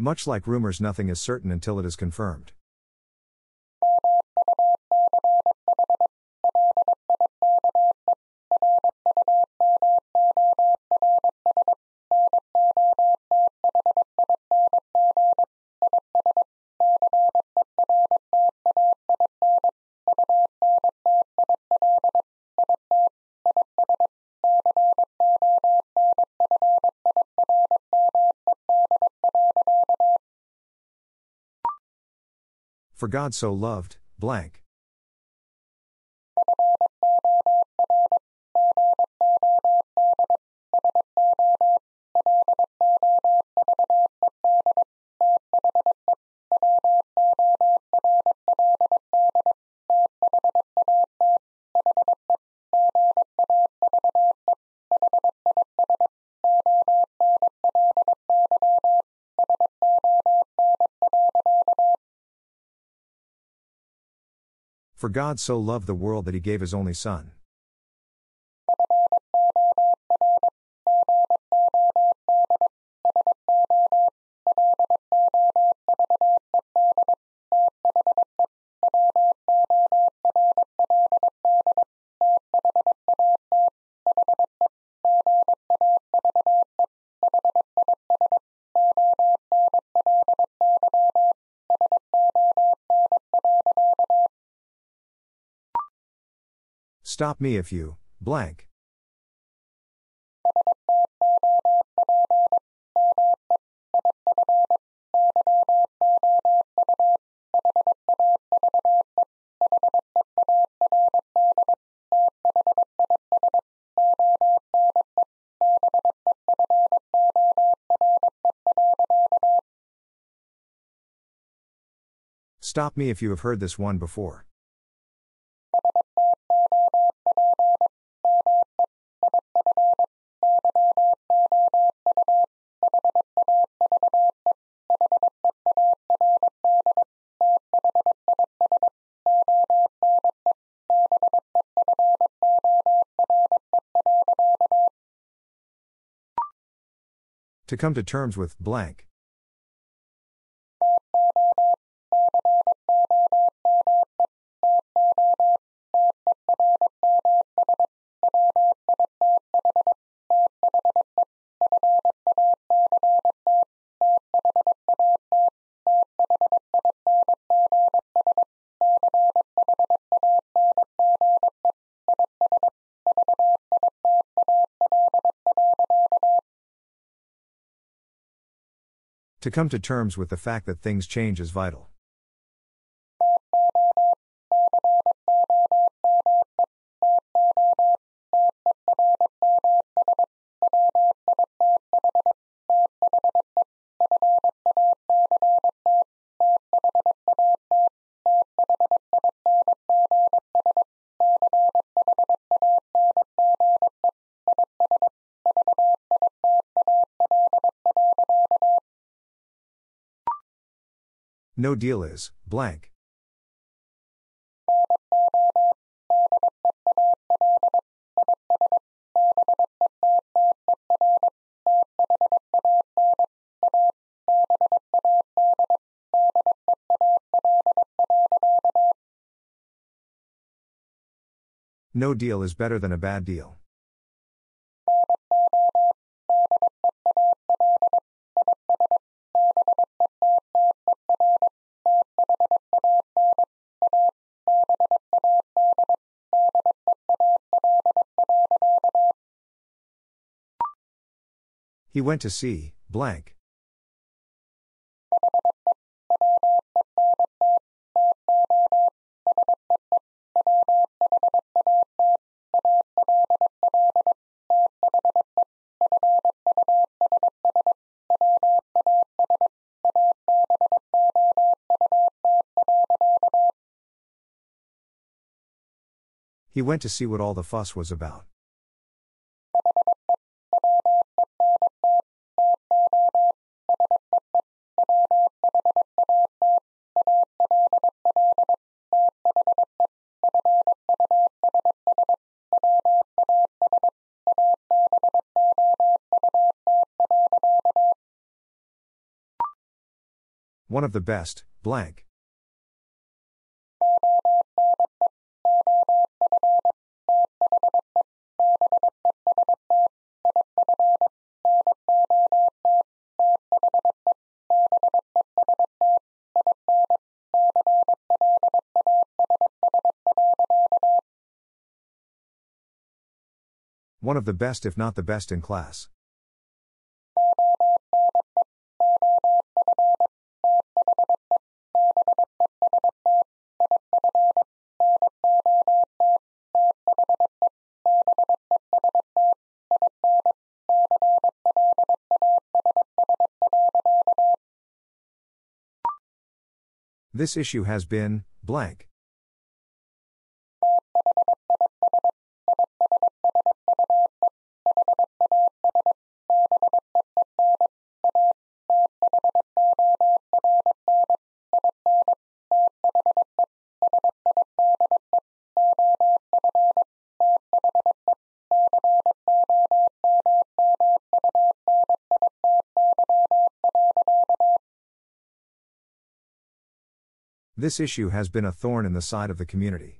Much like rumors, nothing is certain until it is confirmed. For God so loved, blank. For God so loved the world that he gave his only Son. Stop me if you, blank. Stop me if you have heard this one before. To come to terms with, blank. To come to terms with the fact that things change is vital. No deal is, blank. No deal is better than a bad deal. He went to see, blank. He went to see what all the fuss was about. One of the best, blank. One of the best, if not the best in class. This issue has been, blank. This issue has been a thorn in the side of the community.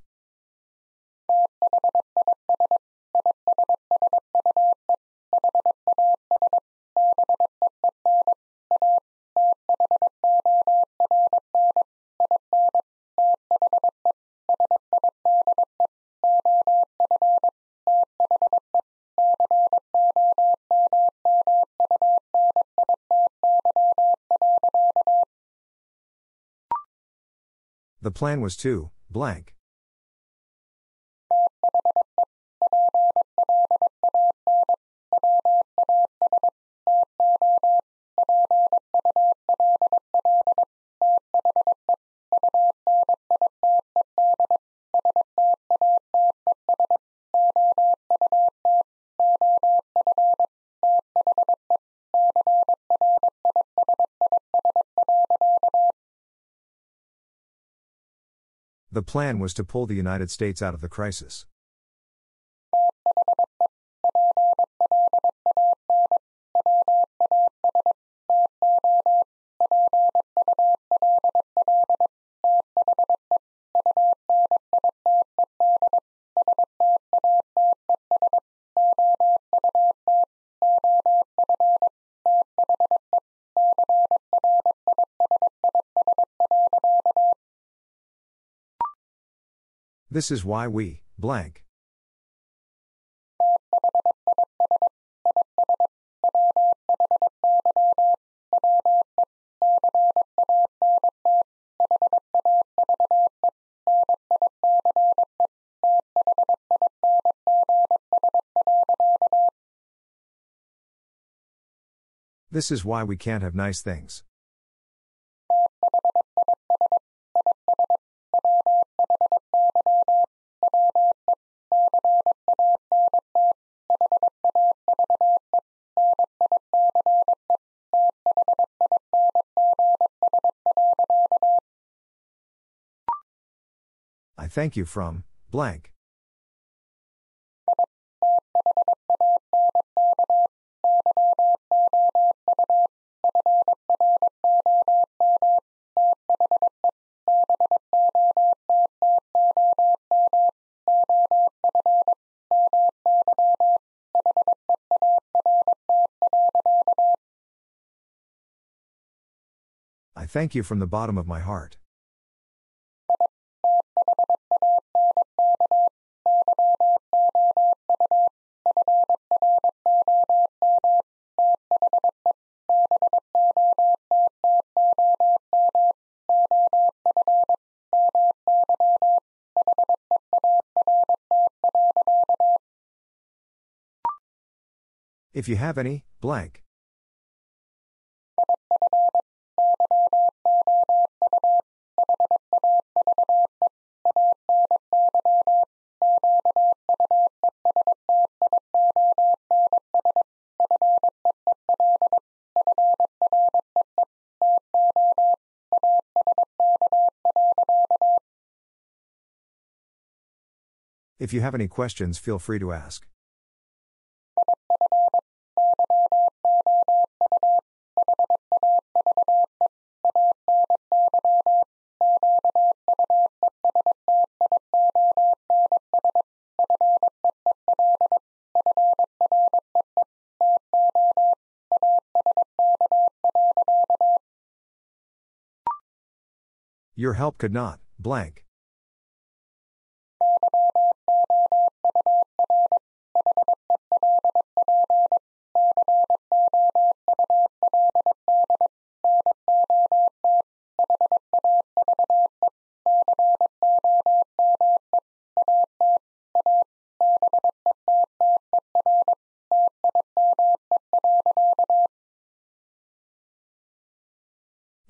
The plan was to, blank. The plan was to pull the United States out of the crisis. This is why we, blank. This is why we can't have nice things. Thank you from, blank. I thank you from the bottom of my heart. If you have any, blank. If you have any questions, feel free to ask. Your help could not, blank.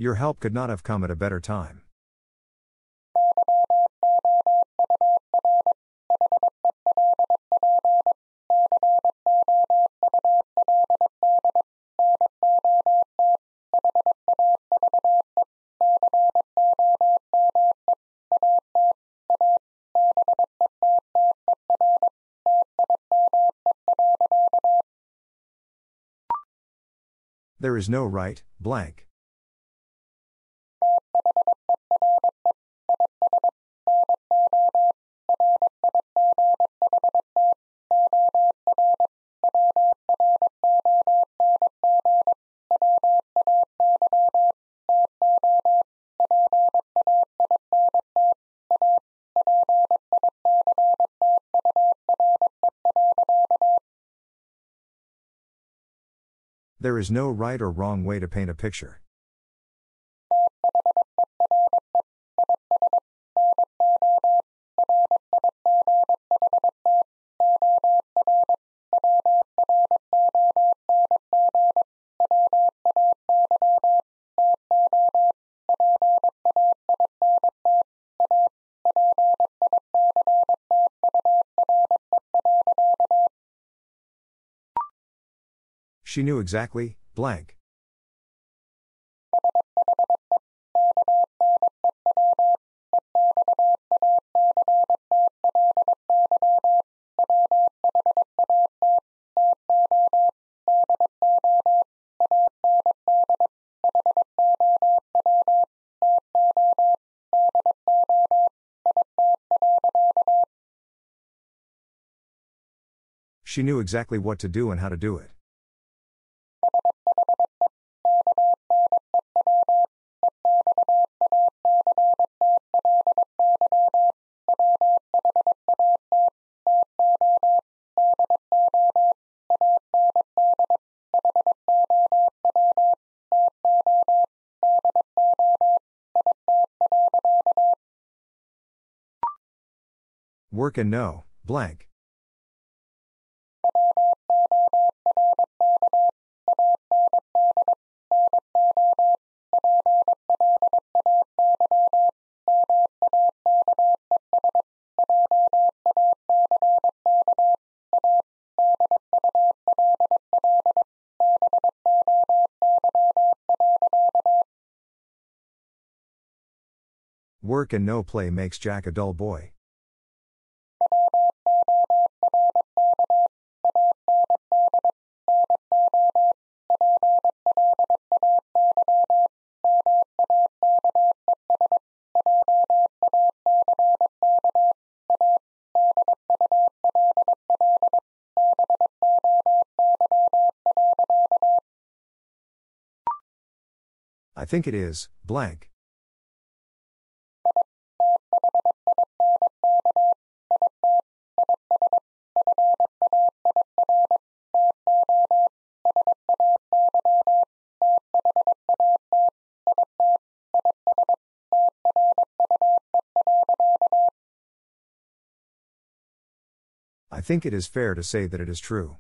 Your help could not have come at a better time. There is no right, blank. There is no right or wrong way to paint a picture. She knew exactly, blank. She knew exactly what to do and how to do it. Work and no, blank. Work and no play makes Jack a dull boy. I think it is, blank. I think it is fair to say that it is true.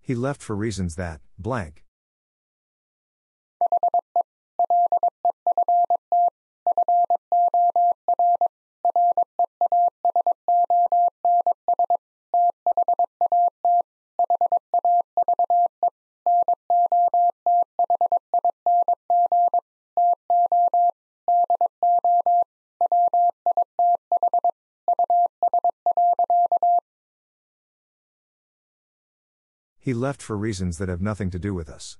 He left for reasons that, blank. He left for reasons that have nothing to do with us.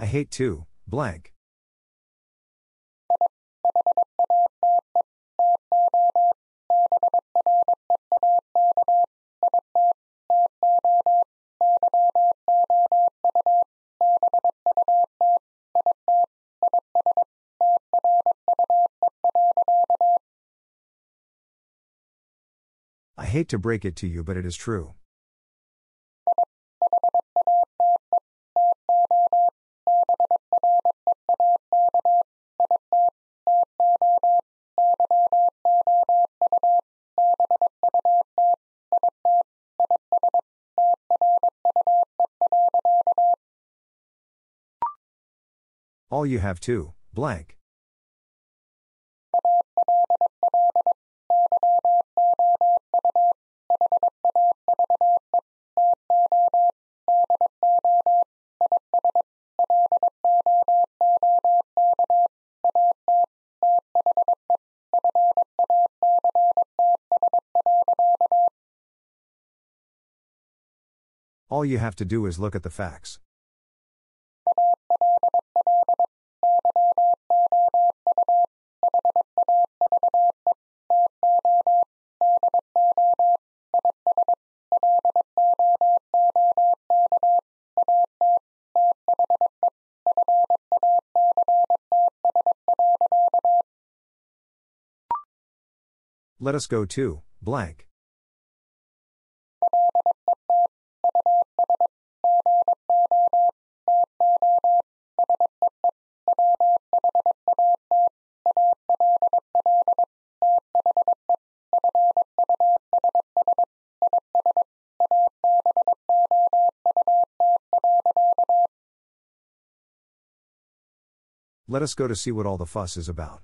I hate to, blank. I hate to break it to you, but it is true. All you have to, blank. All you have to do is look at the facts. Let us go to, blank. Let us go to see what all the fuss is about.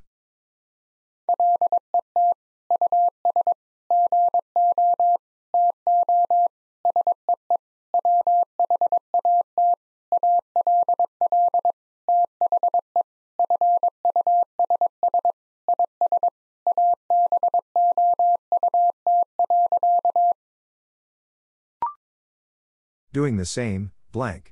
Doing the same, blank.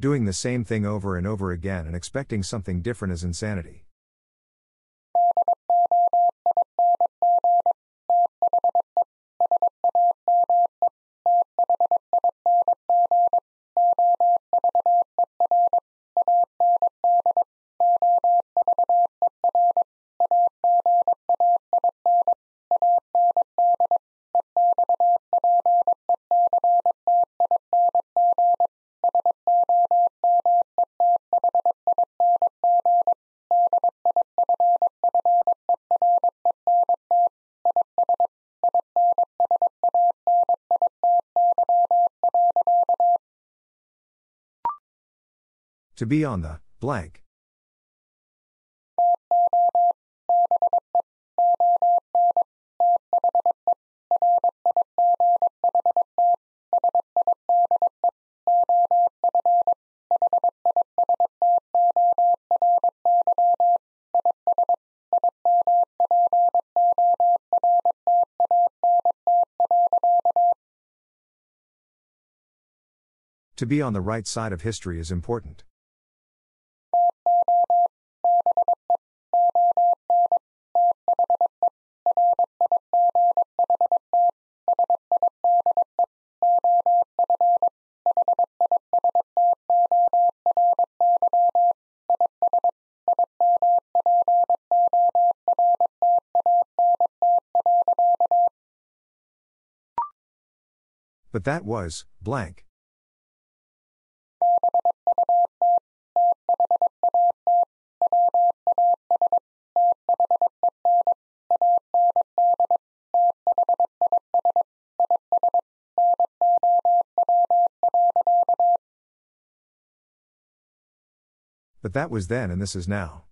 Doing the same thing over and over again and expecting something different is insanity. To be on the, blank. To be on the right side of history is important. But that was, blank. But that was then and this is now.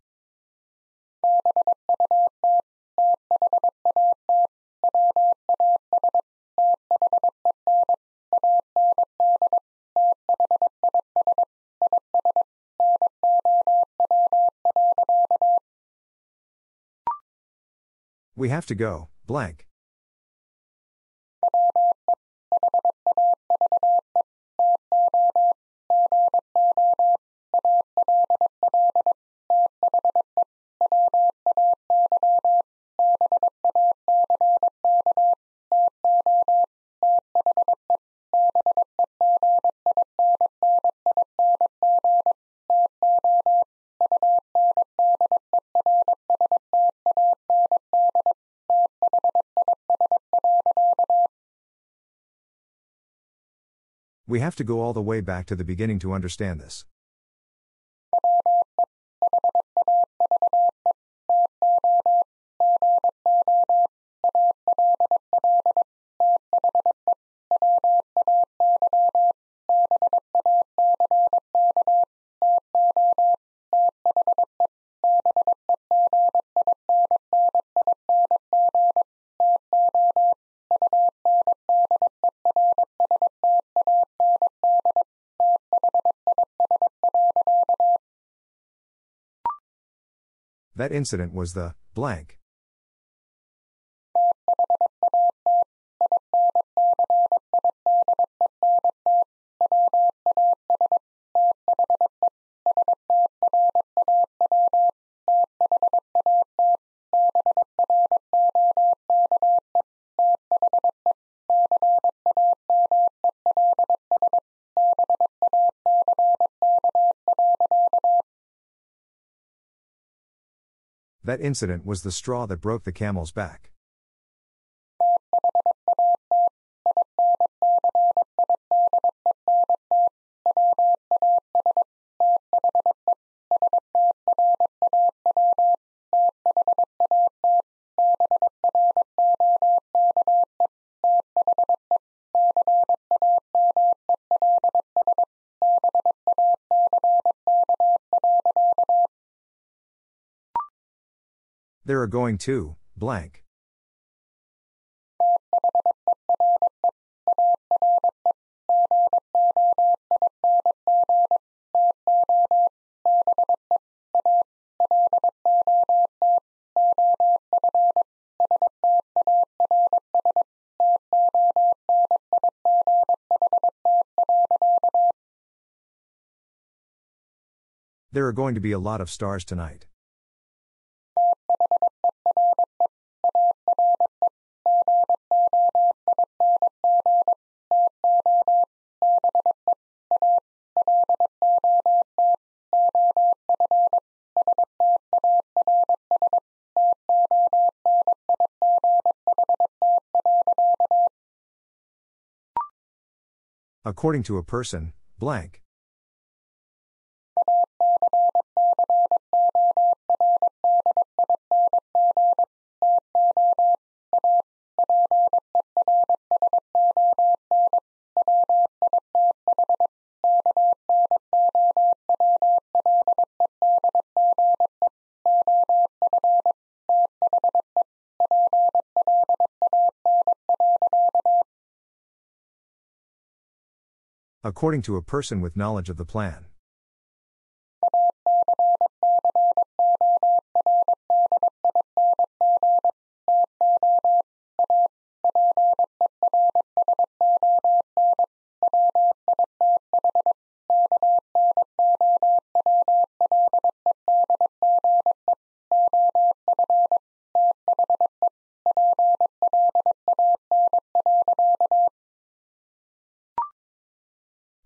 We have to go, blank. We have to go all the way back to the beginning to understand this. That incident was the blank. That incident was the straw that broke the camel's back. There are going to, blank. There are going to be a lot of stars tonight. According to a person, blank. According to a person with knowledge of the plan.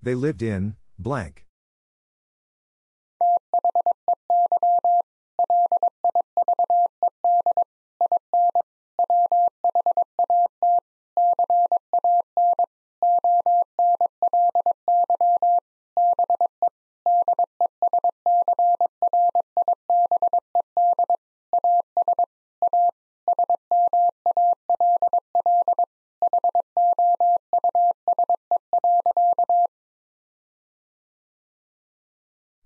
They lived in, blank.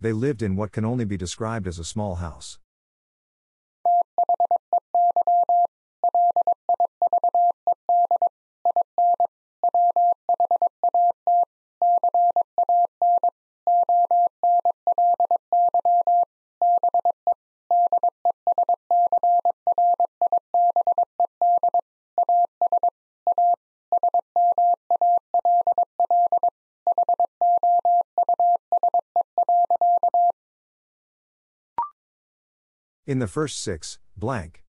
They lived in what can only be described as a small house. In the first six, blank.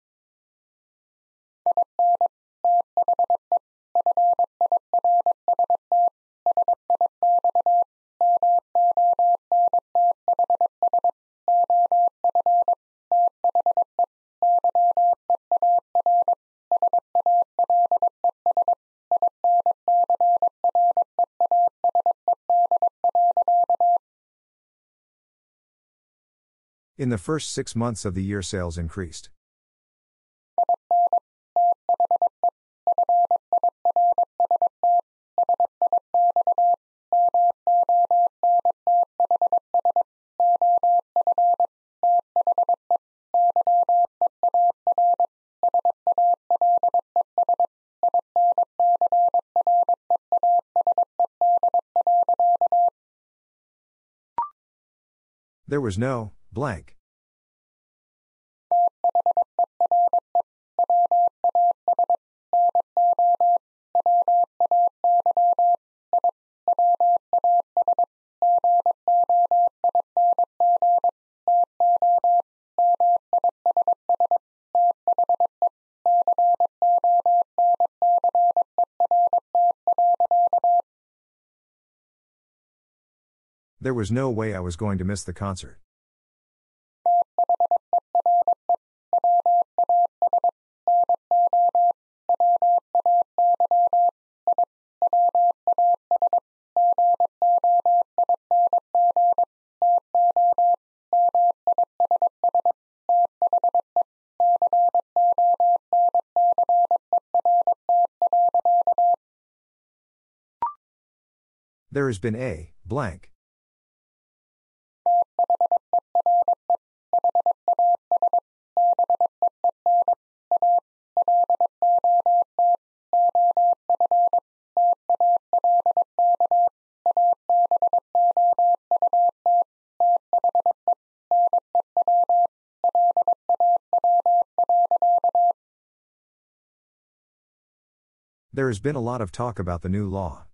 In the first six months of the year, sales increased. There was no, blank. There was no way I was going to miss the concert. There has been a, blank. There has been a lot of talk about the new law.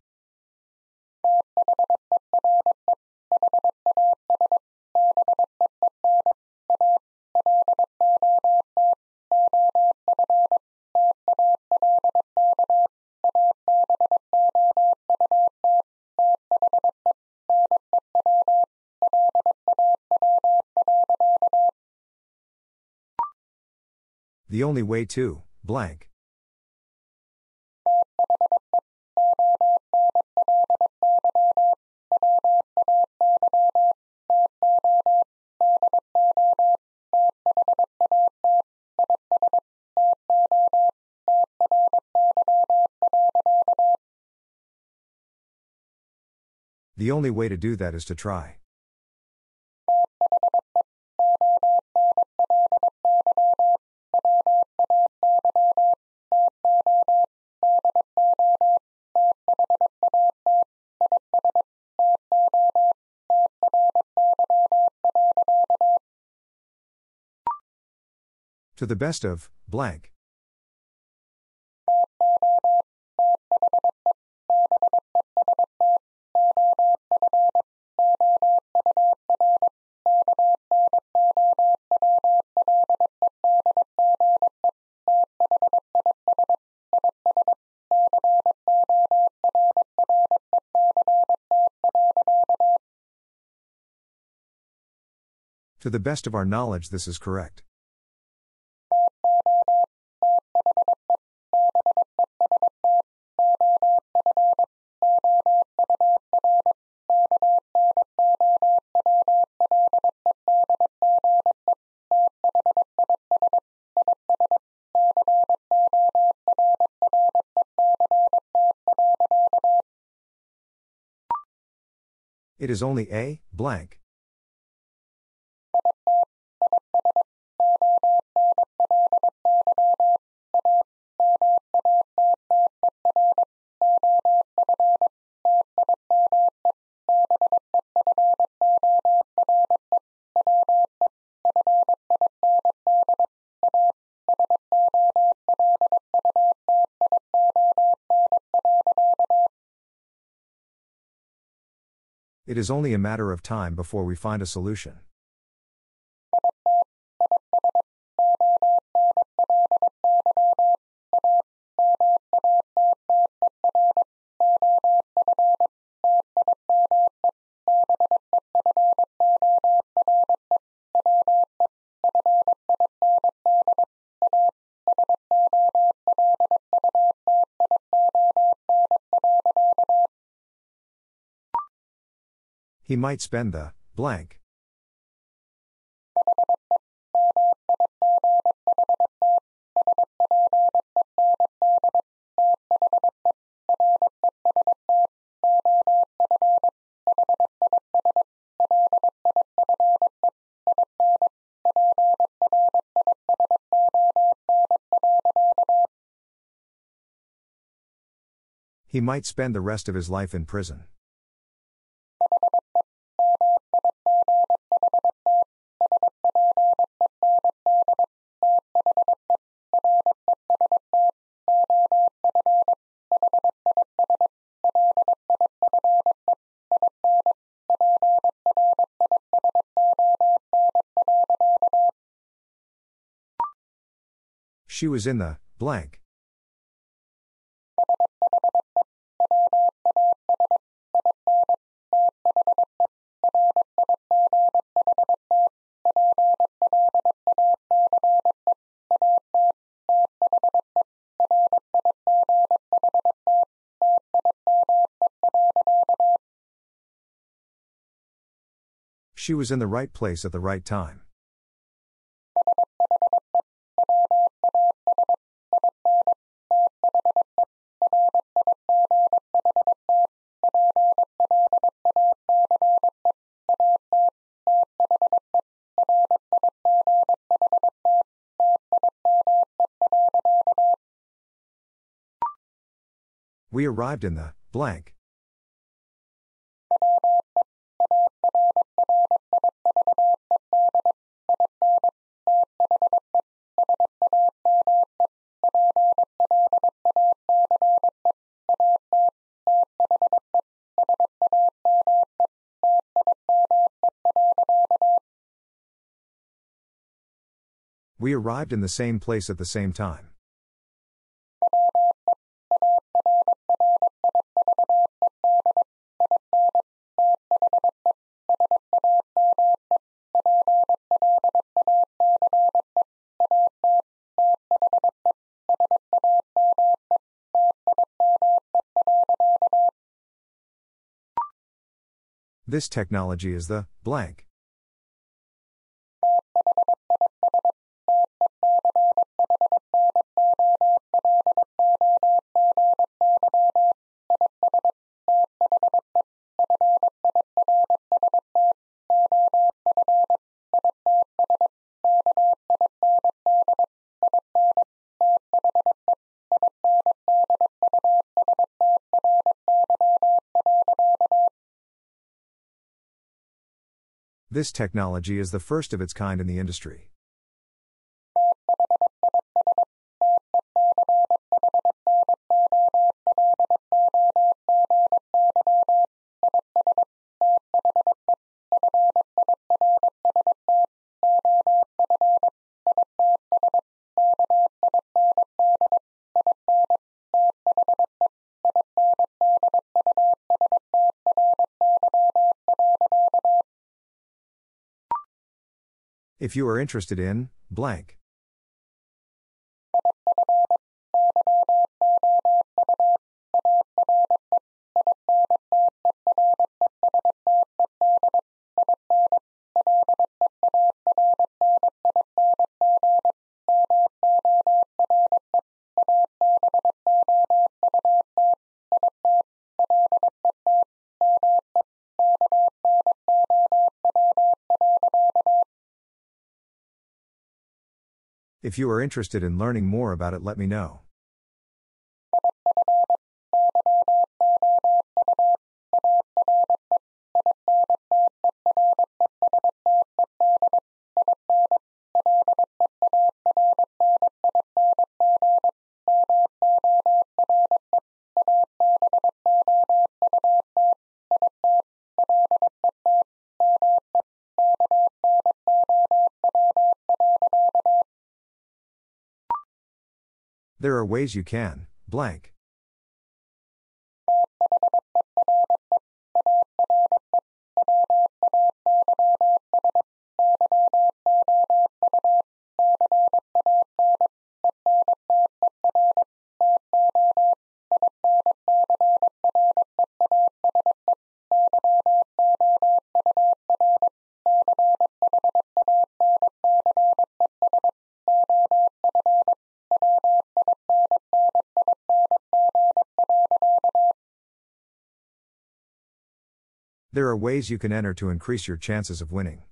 The only way to, blank. The only way to do that is to try. To the best of, blank. To the best of our knowledge, this is correct. It is only a, blank. It is only a matter of time before we find a solution. He might spend the, blank. He might spend the rest of his life in prison. She was in the blank. She was in the right place at the right time. We arrived in the blank. We arrived in the same place at the same time. This technology is the blank. This technology is the first of its kind in the industry. If you are interested in, blank. If you are interested in learning more about it, let me know. There are ways you can, blank. There are ways you can enter to increase your chances of winning.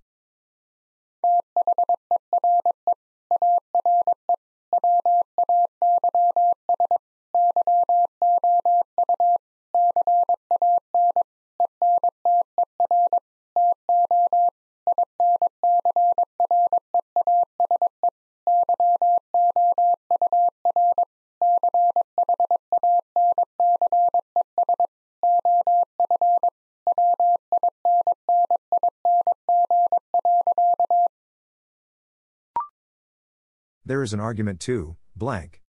There is an argument to, blank.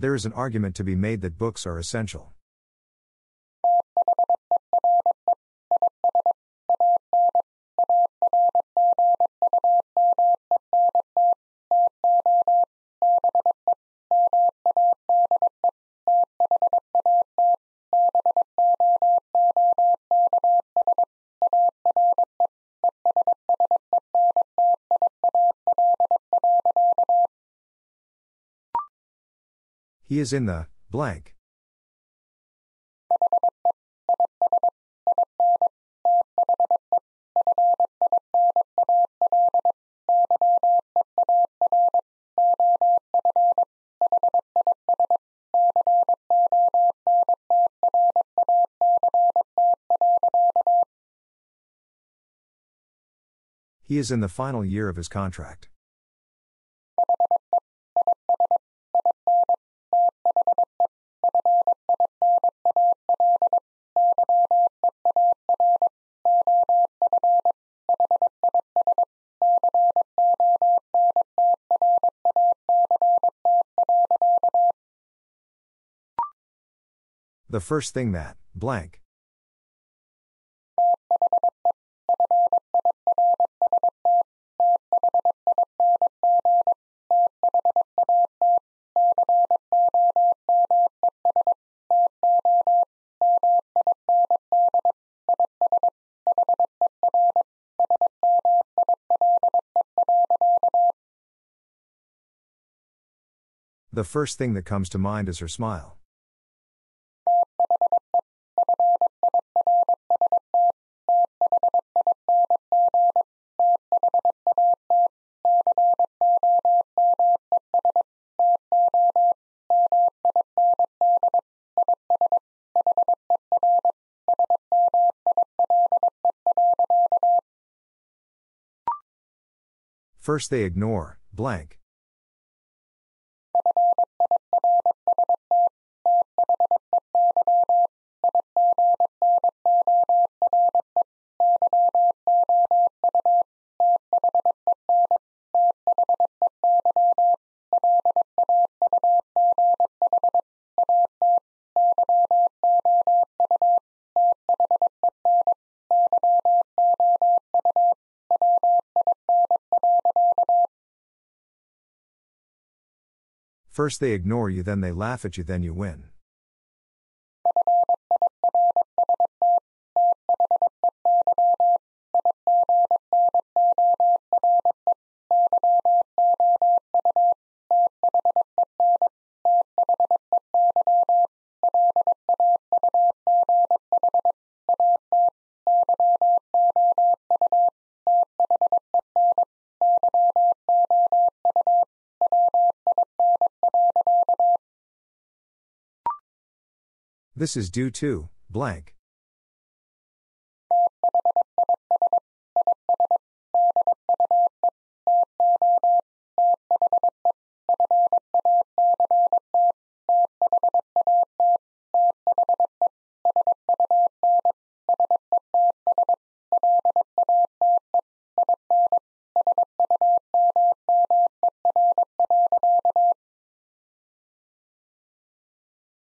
There is an argument to be made that books are essential. He is in the, blank. He is in the final year of his contract. The first thing that, blank. The first thing that comes to mind is her smile. First they ignore, blank. First they ignore you, then they laugh at you, then you win. This is due to, blank.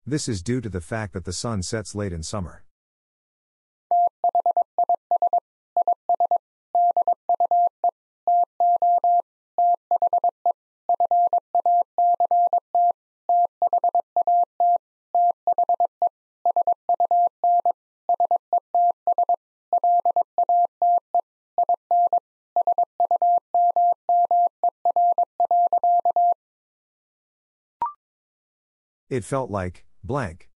This is due to the fact that the sun sets late in summer. It felt like, blank.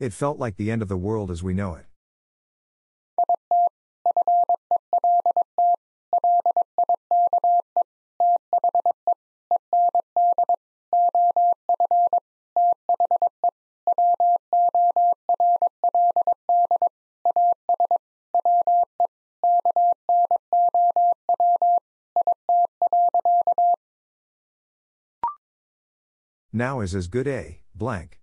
It felt like the end of the world as we know it. Now is as good a blank.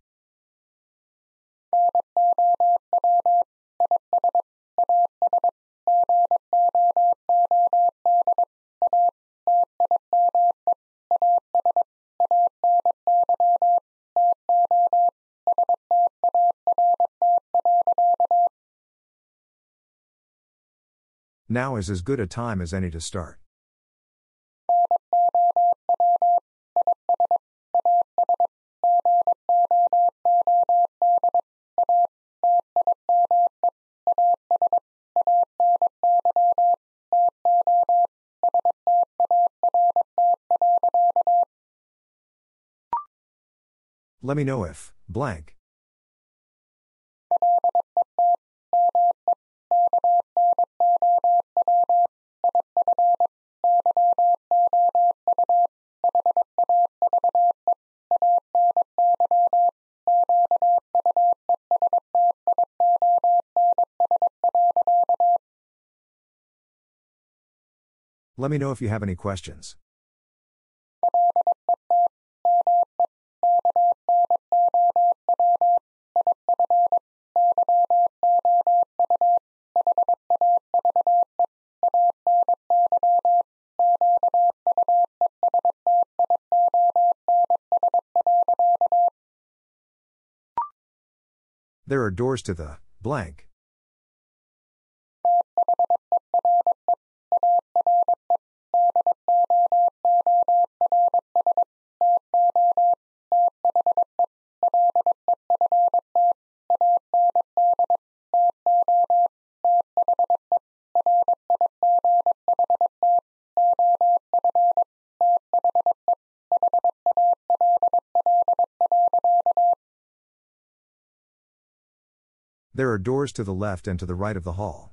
Now is as good a time as any to start. Let me know if, blank. Let me know if you have any questions. There are doors to the blank. There are doors to the left and to the right of the hall.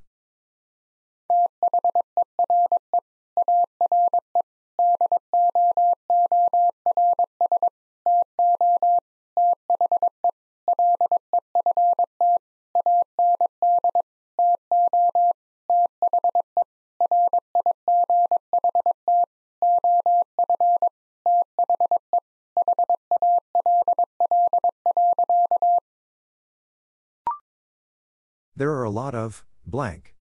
There are a lot of, blank.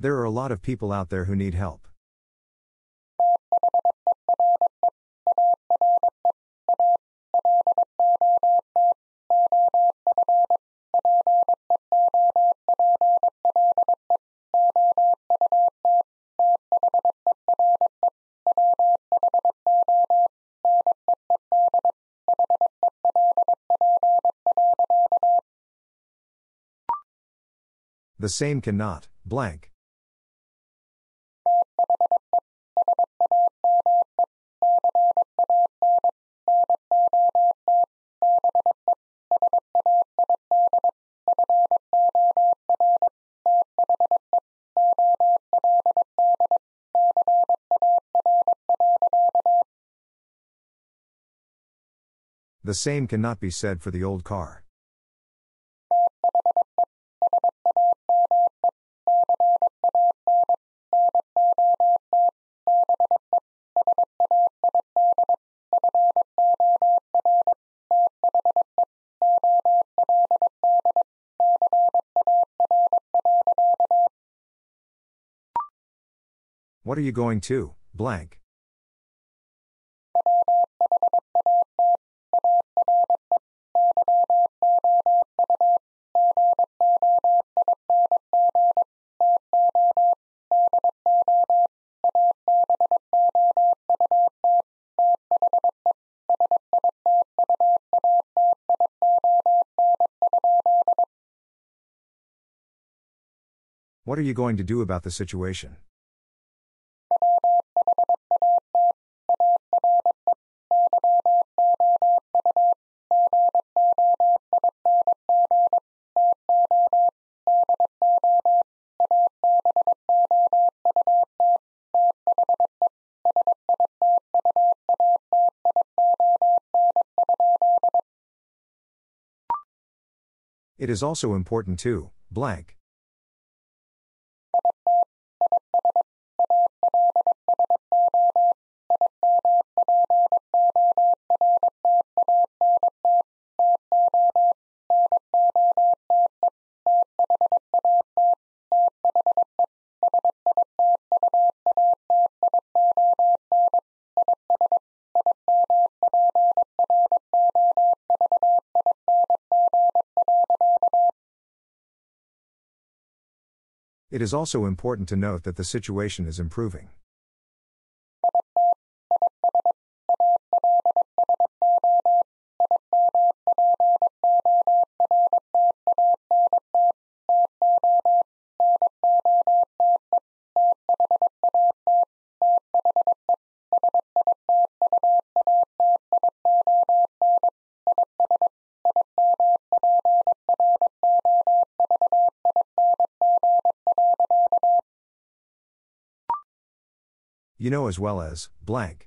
There are a lot of people out there who need help. The same cannot, blank. The same cannot be said for the old car. What are you going to, blank? What are you going to do about the situation? It is also important to, blank. It is also important to note that the situation is improving. You know as well as, blank.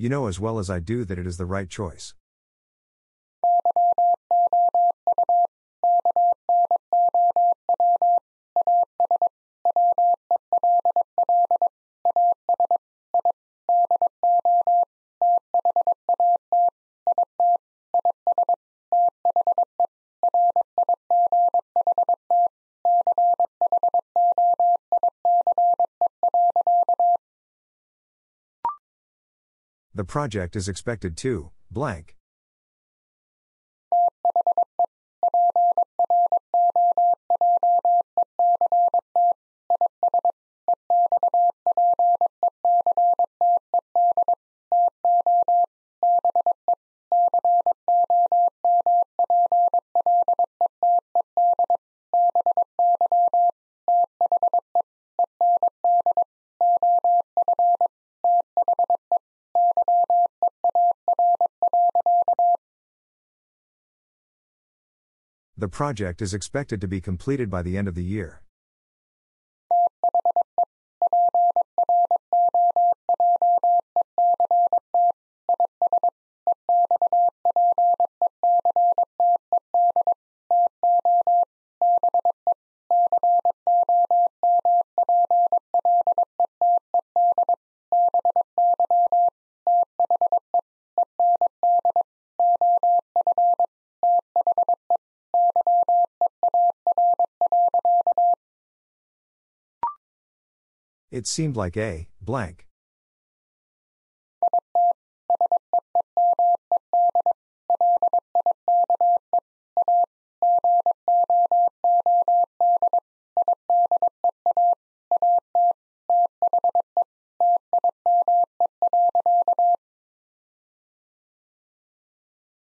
You know as well as I do that it is the right choice. The project is expected to, blank. The project is expected to be completed by the end of the year. It seemed like a, blank.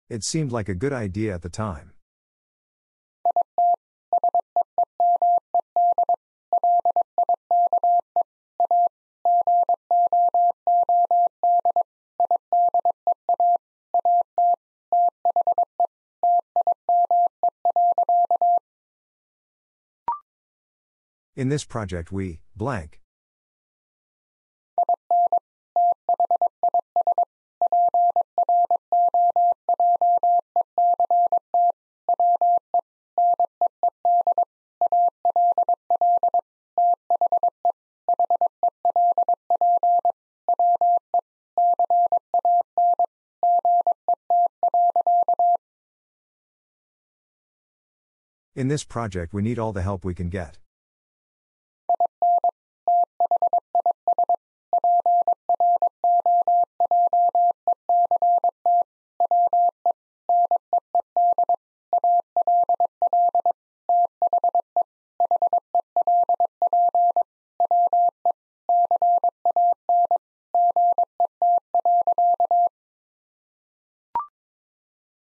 It seemed like a good idea at the time. In this project we, blank. In this project we need all the help we can get.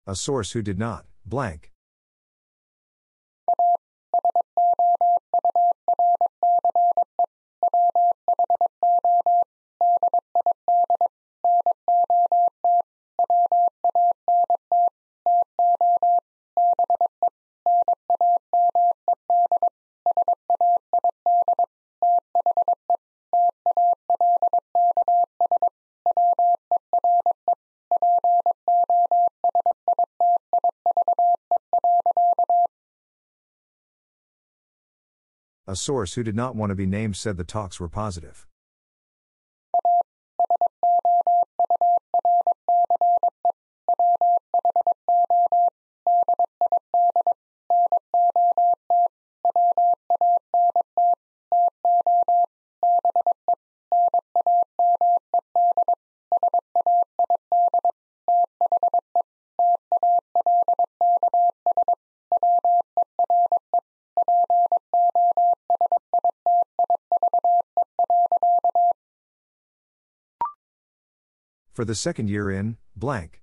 A source who did not, blank. A source who did not want to be named said the talks were positive. For the second year in, blank.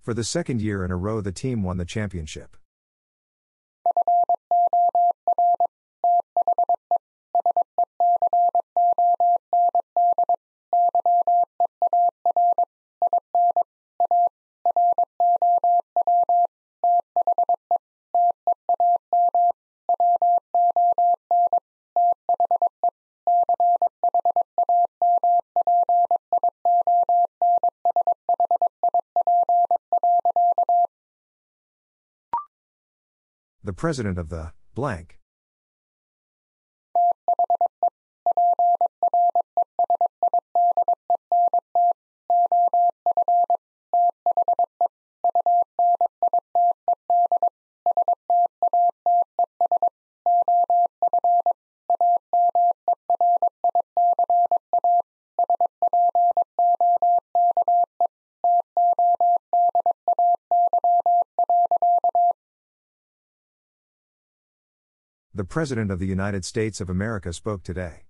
For the second year in a row, the team won the championship. President of the blank. The President of the United States of America spoke today.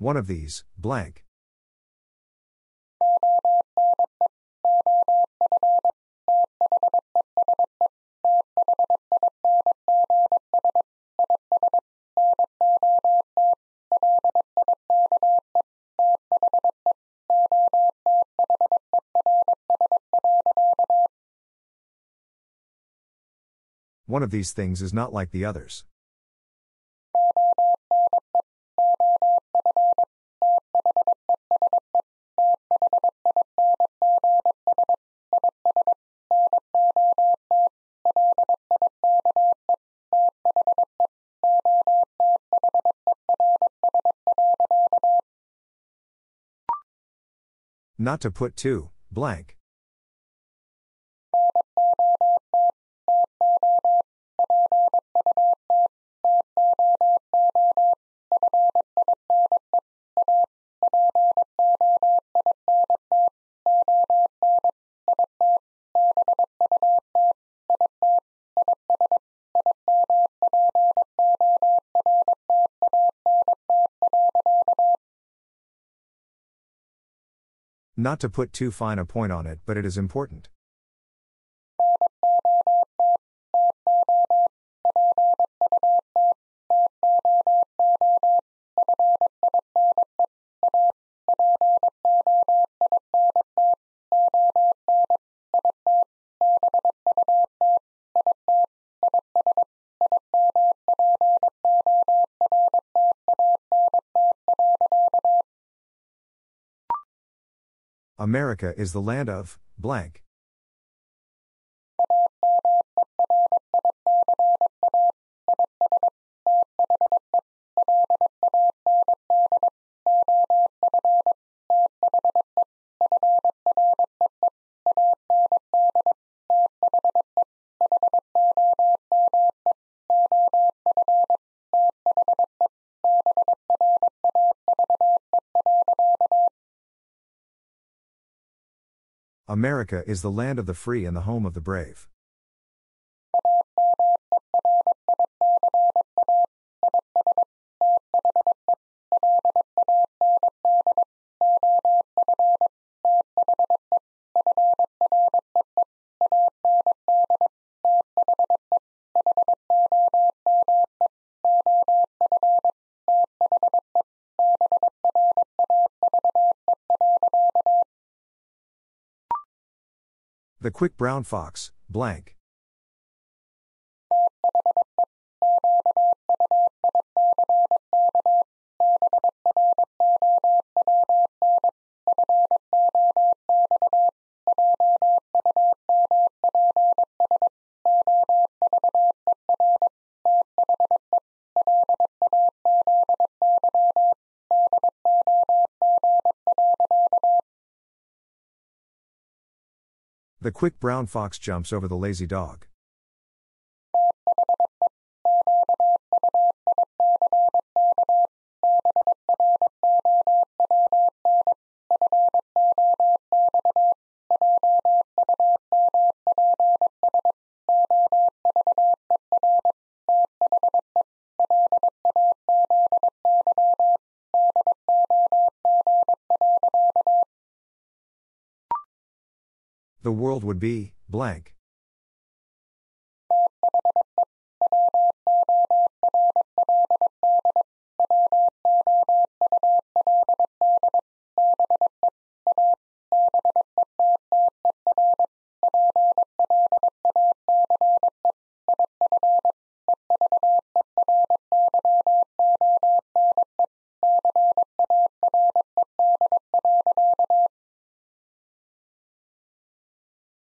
One of these, blank. One of these things is not like the others. Not to put to, blank. Not to put too fine a point on it, but it is important. America is the land of, blank. America is the land of the free and the home of the brave. The quick brown fox, blank. The quick brown fox jumps over the lazy dog. The world would be, blank.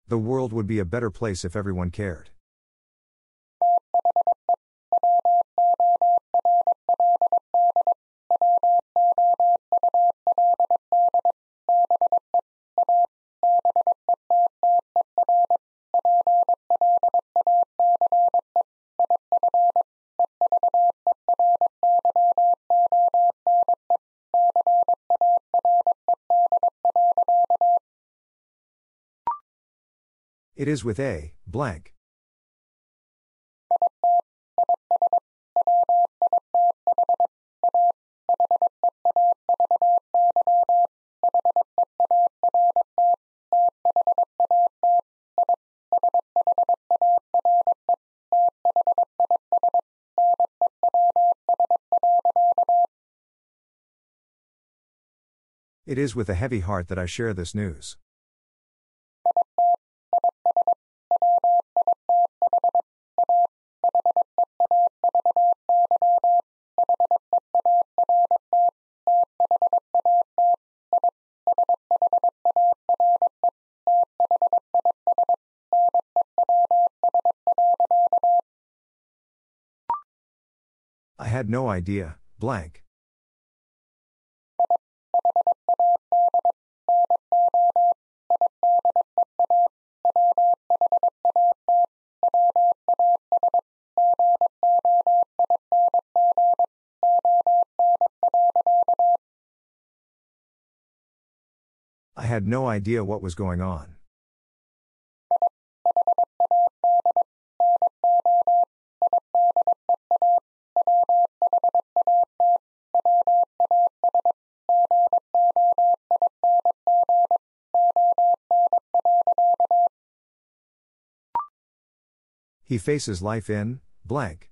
The world would be a better place if everyone cared. It is with a, blank. It is with a heavy heart that I share this news. I had no idea, blank. I had no idea what was going on. He faces life in, blank.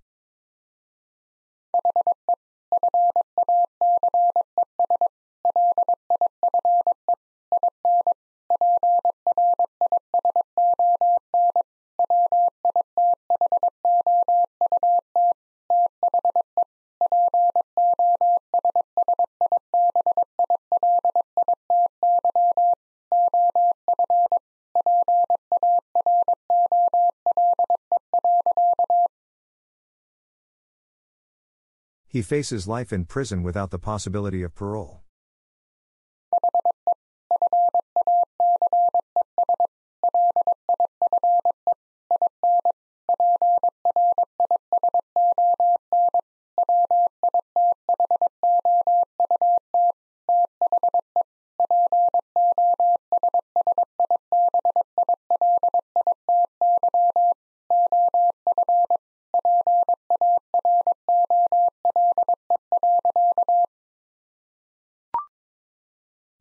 he faces life in prison without the possibility of parole.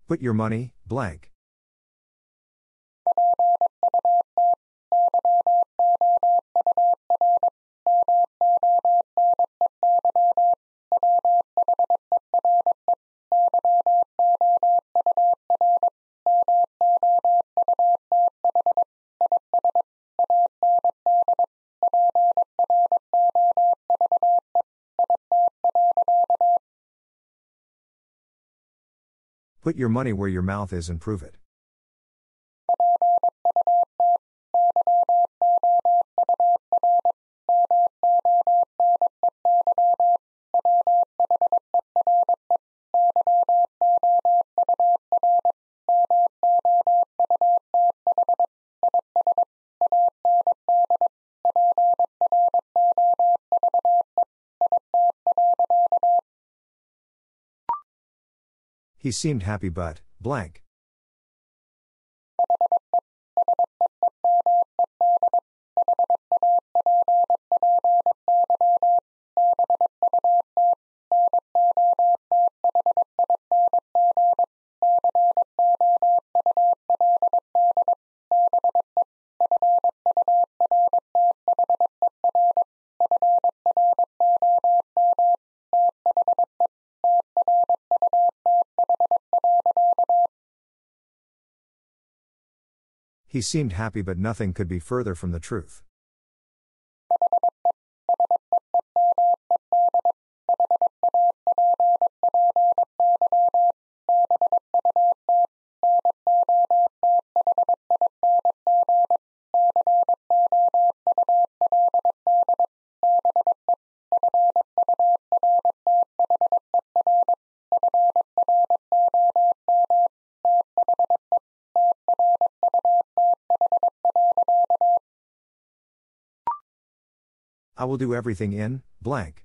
Put your money, blank. Put your money where your mouth is and prove it. He seemed happy but, blank. He seemed happy, but nothing could be further from the truth. I will do everything in, blank.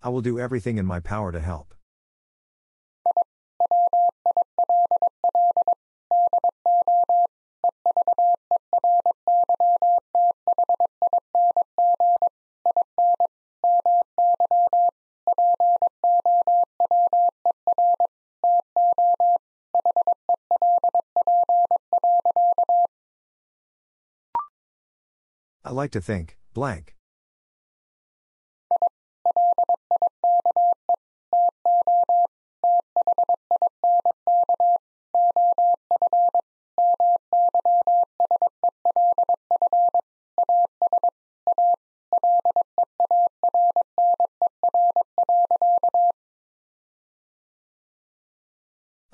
I will do everything in my power to help. I like to think, blank.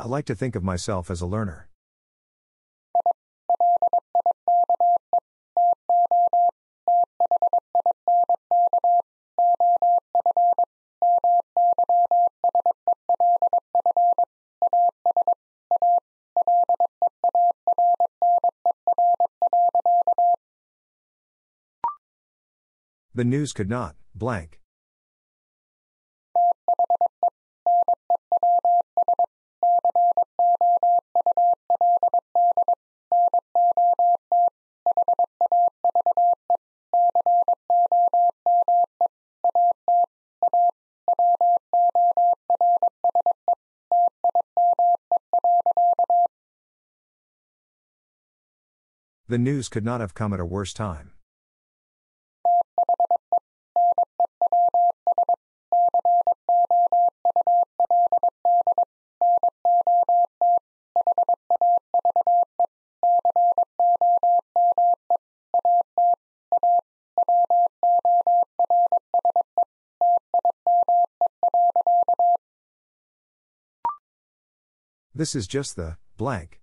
I like to think of myself as a learner. The news could not, blank. The news could not have come at a worse time. This is just the blank.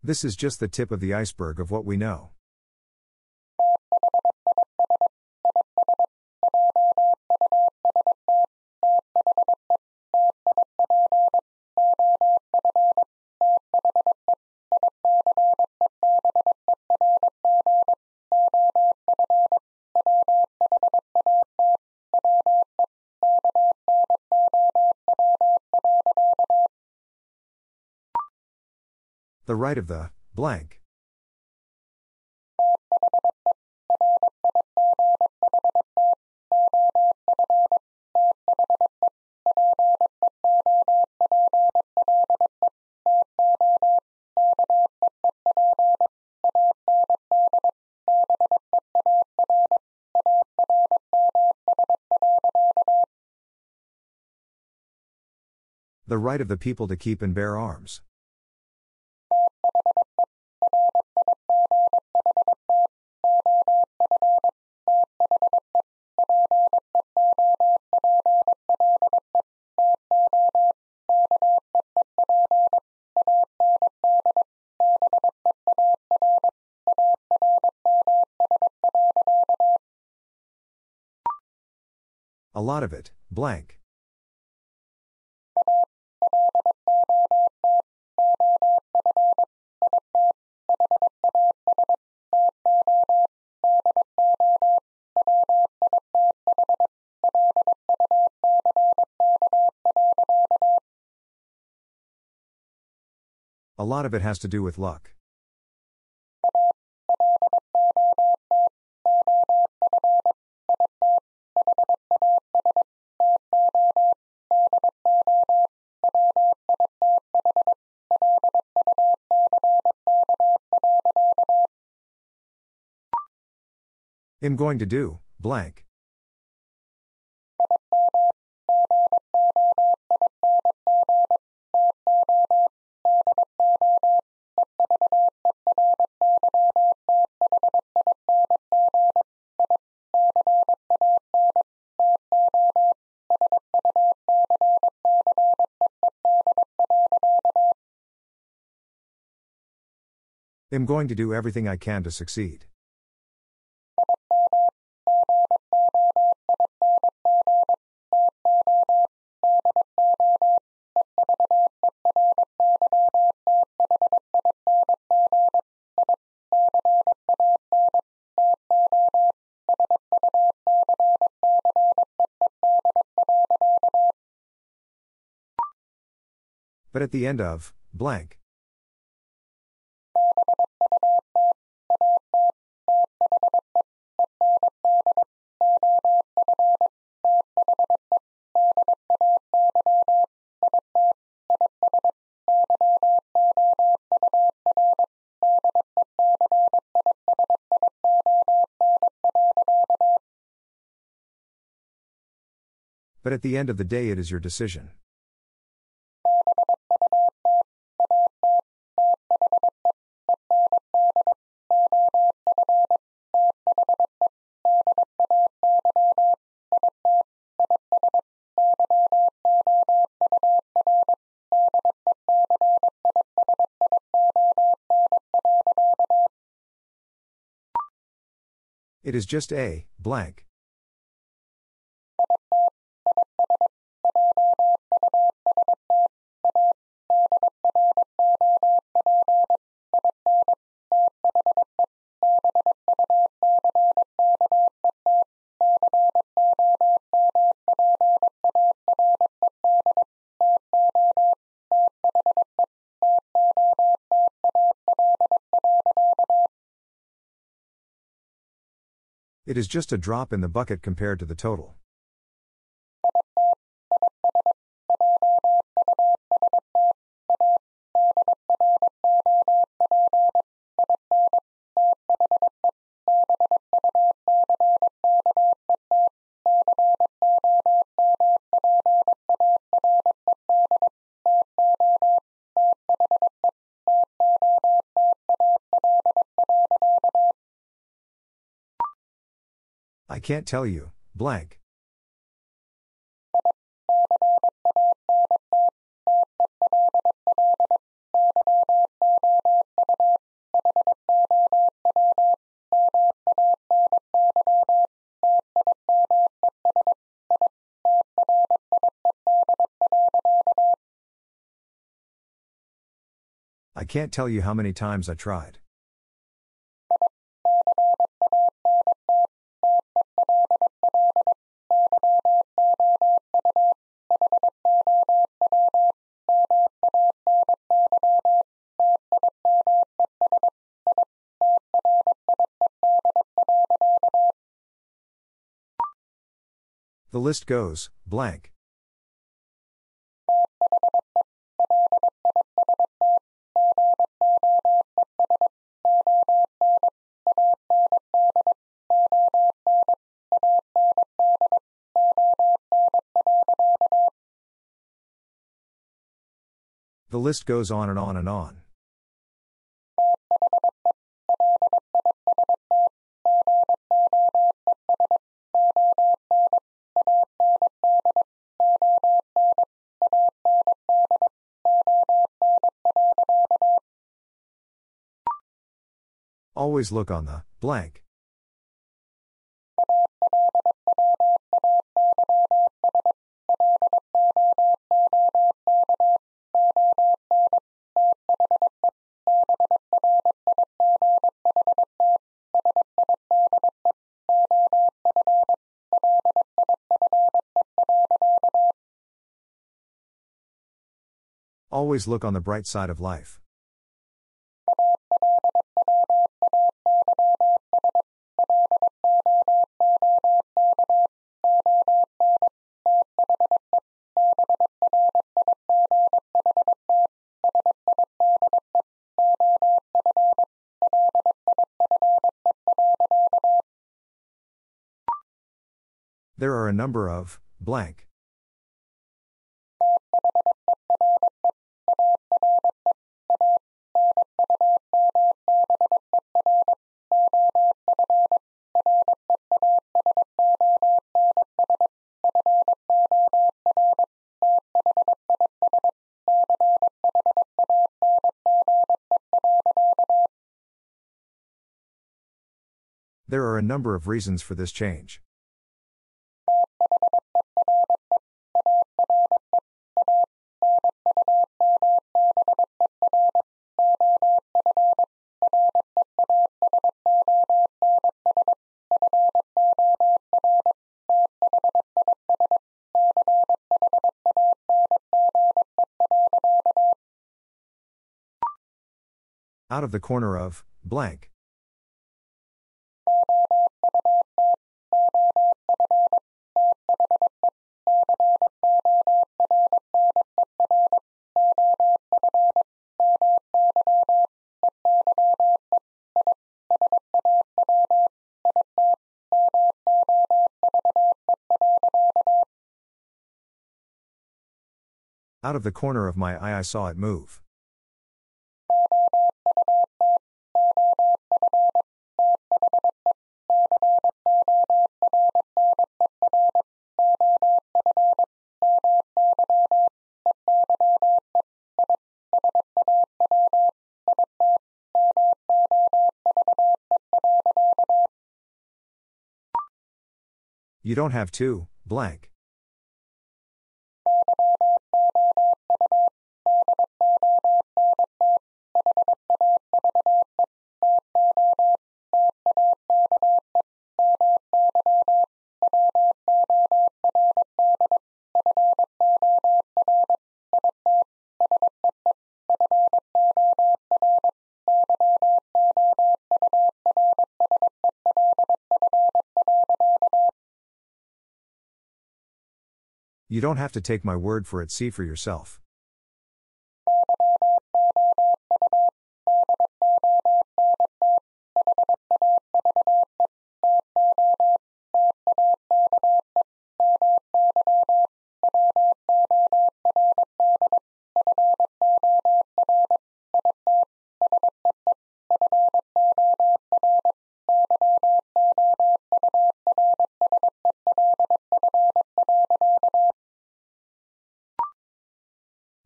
This is just the tip of the iceberg of what we know. The right of the blank. The right of the people to keep and bear arms. A lot of it, blank. A lot of it has to do with luck. I'm going to do, blank. I'm going to do everything I can to succeed. But at the end of, blank. But at the end of the day, it is your decision. It is just a blank. It is just a drop in the bucket compared to the total. I can't tell you, blank. I can't tell you how many times I tried. The list goes, blank. The list goes on and on and on. Always look on the blank. Always look on the bright side of life. There are a number of, blank. There are a number of reasons for this change. Out of the corner of, blank. Out of the corner of my eye, I saw it move. You don't have to, blank. You don't have to take my word for it, see for yourself.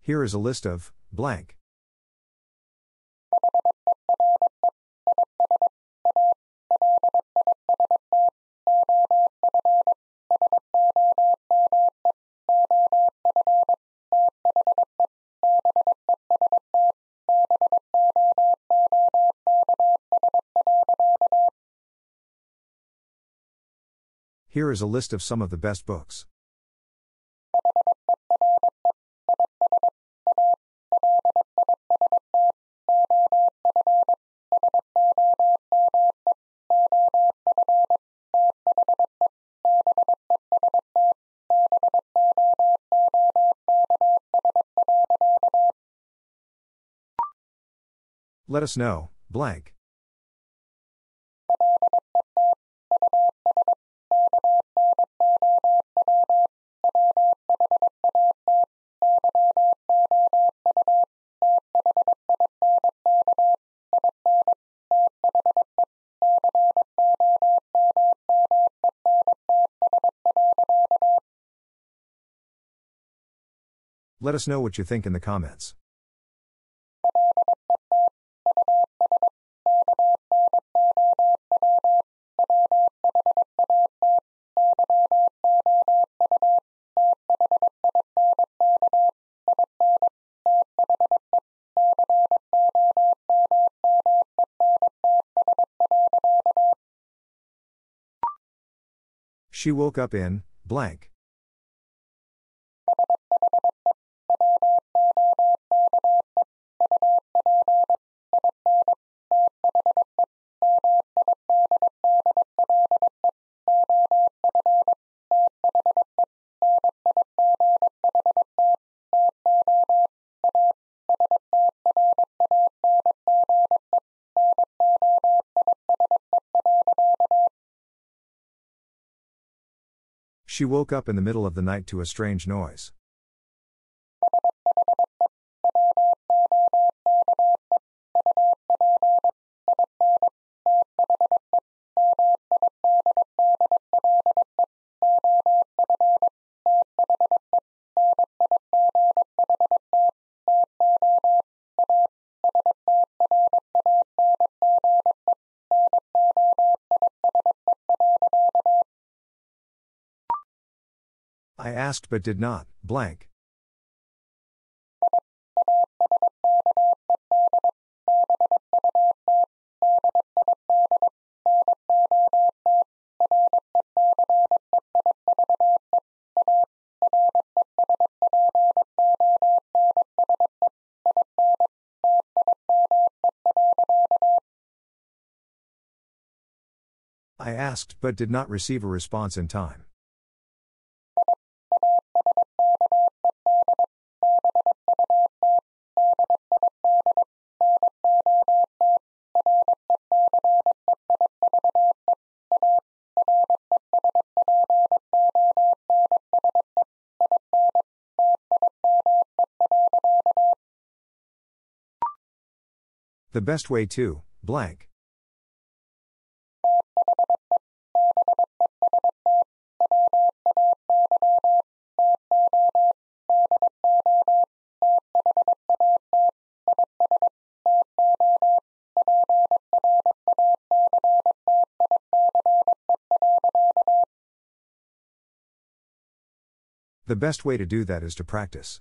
Here is a list of, blank. Here is a list of some of the best books. Let us know, blank. Let us know what you think in the comments. She woke up in, blank. She woke up in the middle of the night to a strange noise. Asked but did not, blank. I asked but did not receive a response in time. The best way to, blank. The best way to do that is to practice.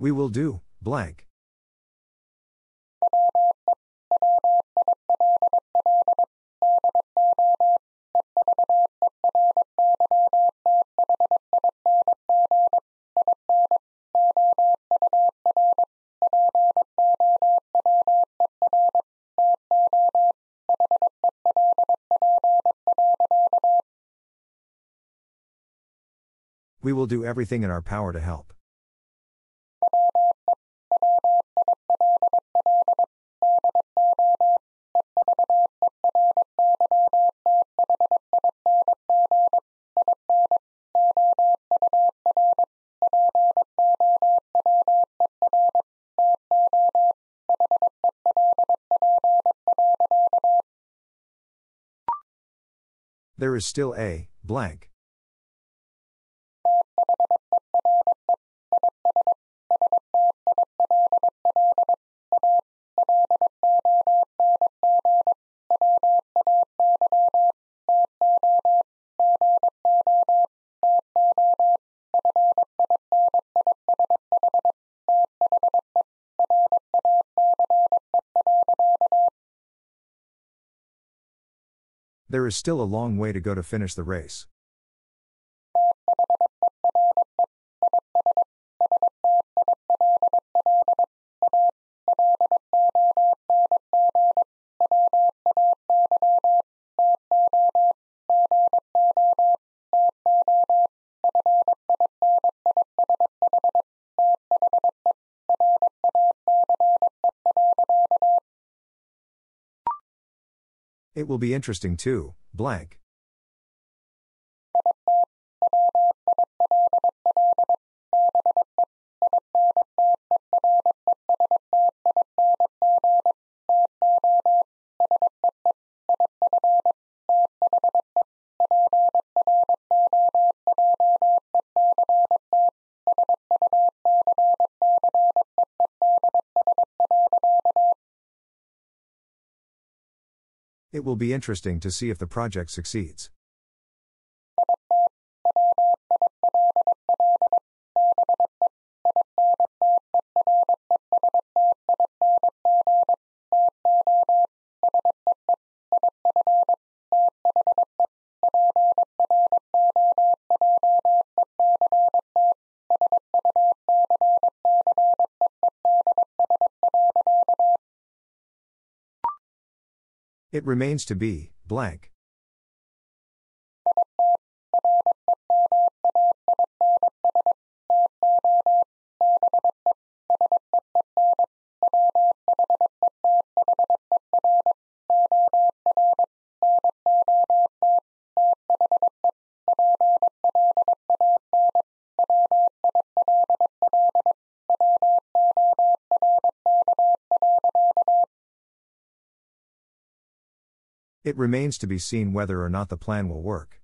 We will do, blank. We will do everything in our power to help. There is still a blank. There is still a long way to go to finish the race. It will be interesting too, blank. It will be interesting to see if the project succeeds. It remains to be, blank. It remains to be seen whether or not the plan will work.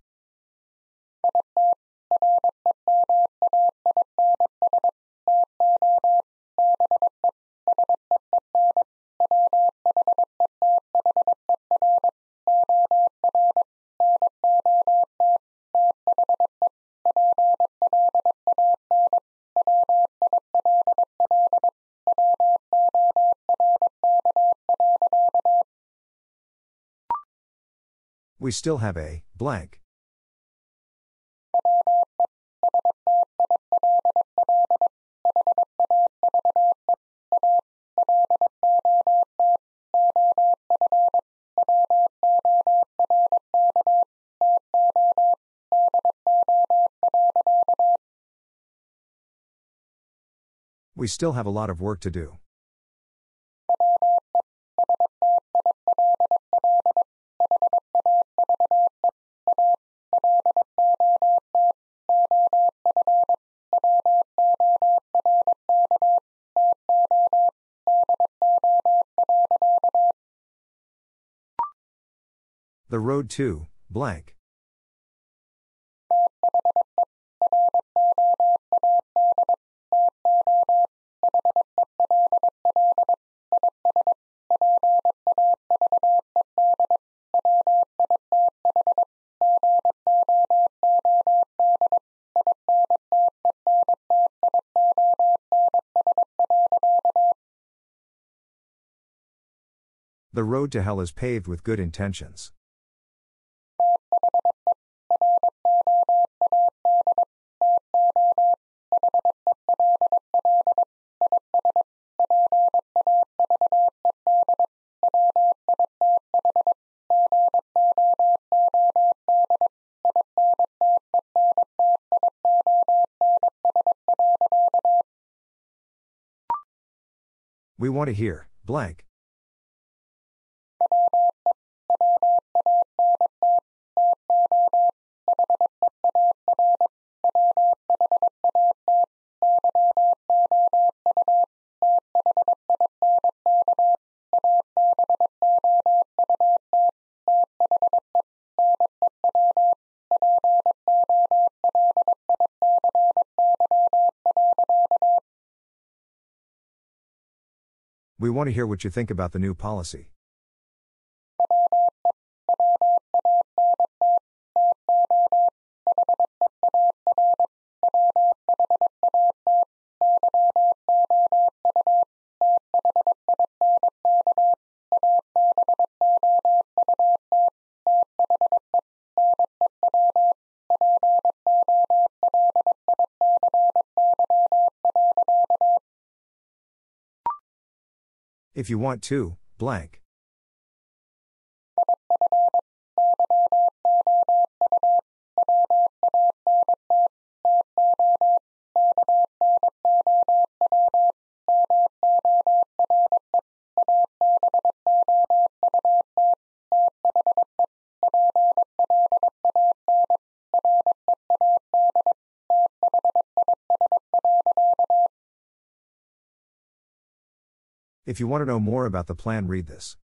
We still have a blank. We still have a lot of work to do. The road to, blank. The road to hell is paved with good intentions. We want to hear, blank. We want to hear what you think about the new policy. If you want to, blank. If you want to know more about the plan, read this.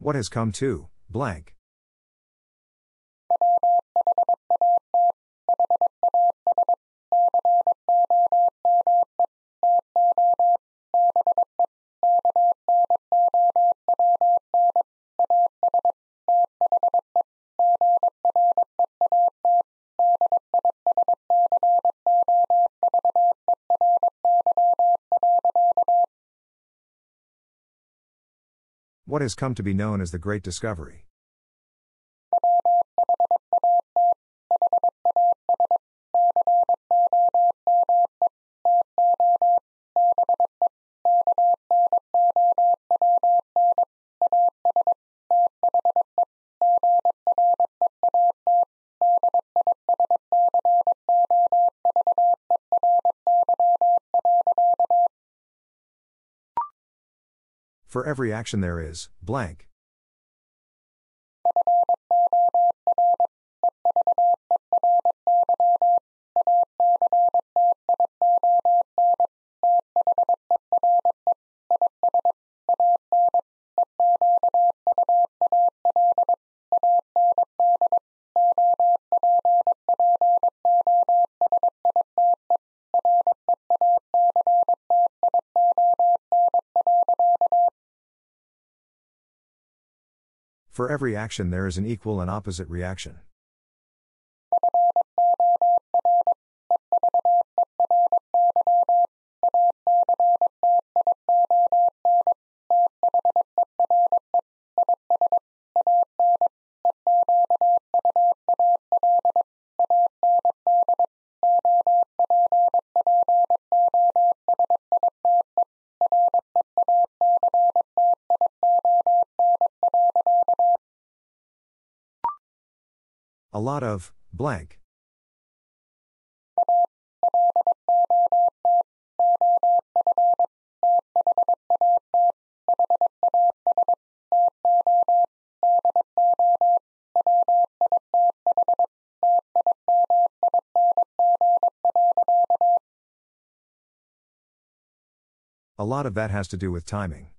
What has come to, blank. What has come to be known as the Great Discovery? For every action there is, blank. For every action there is an equal and opposite reaction. A lot of, blank. A lot of that has to do with timing.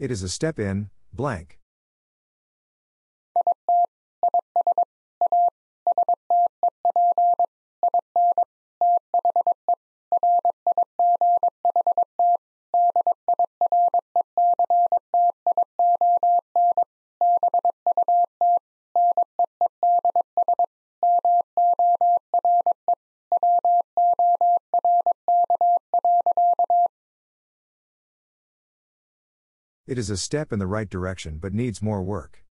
It is a step in, blank. It is a step in the right direction but needs more work.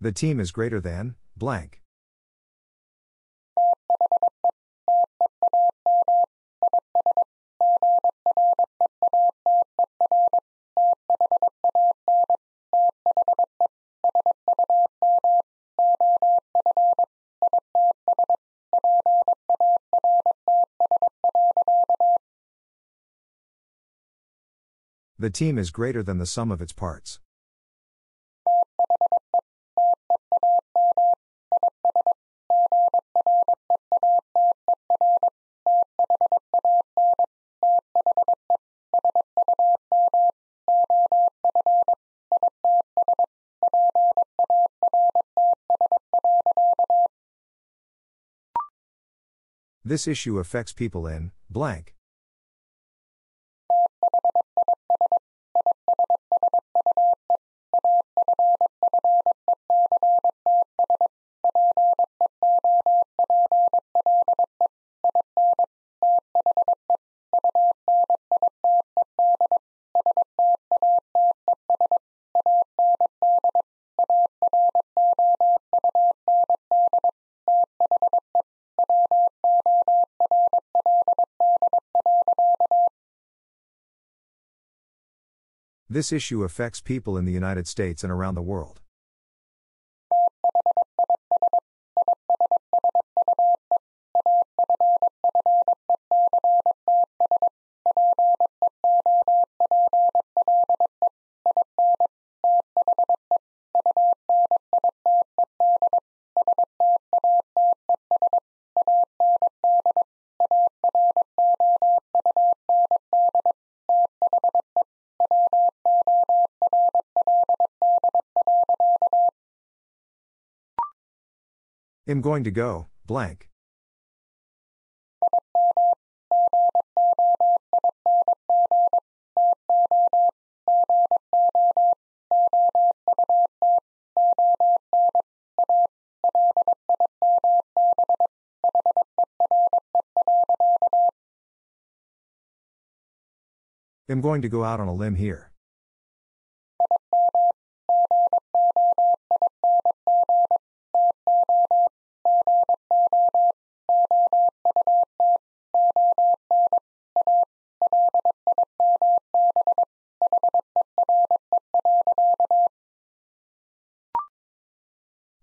The team is greater than, blank. The team is greater than the sum of its parts. This issue affects people in, blank. This issue affects people in the United States and around the world. I'm going to go, blank. I'm going to go out on a limb here.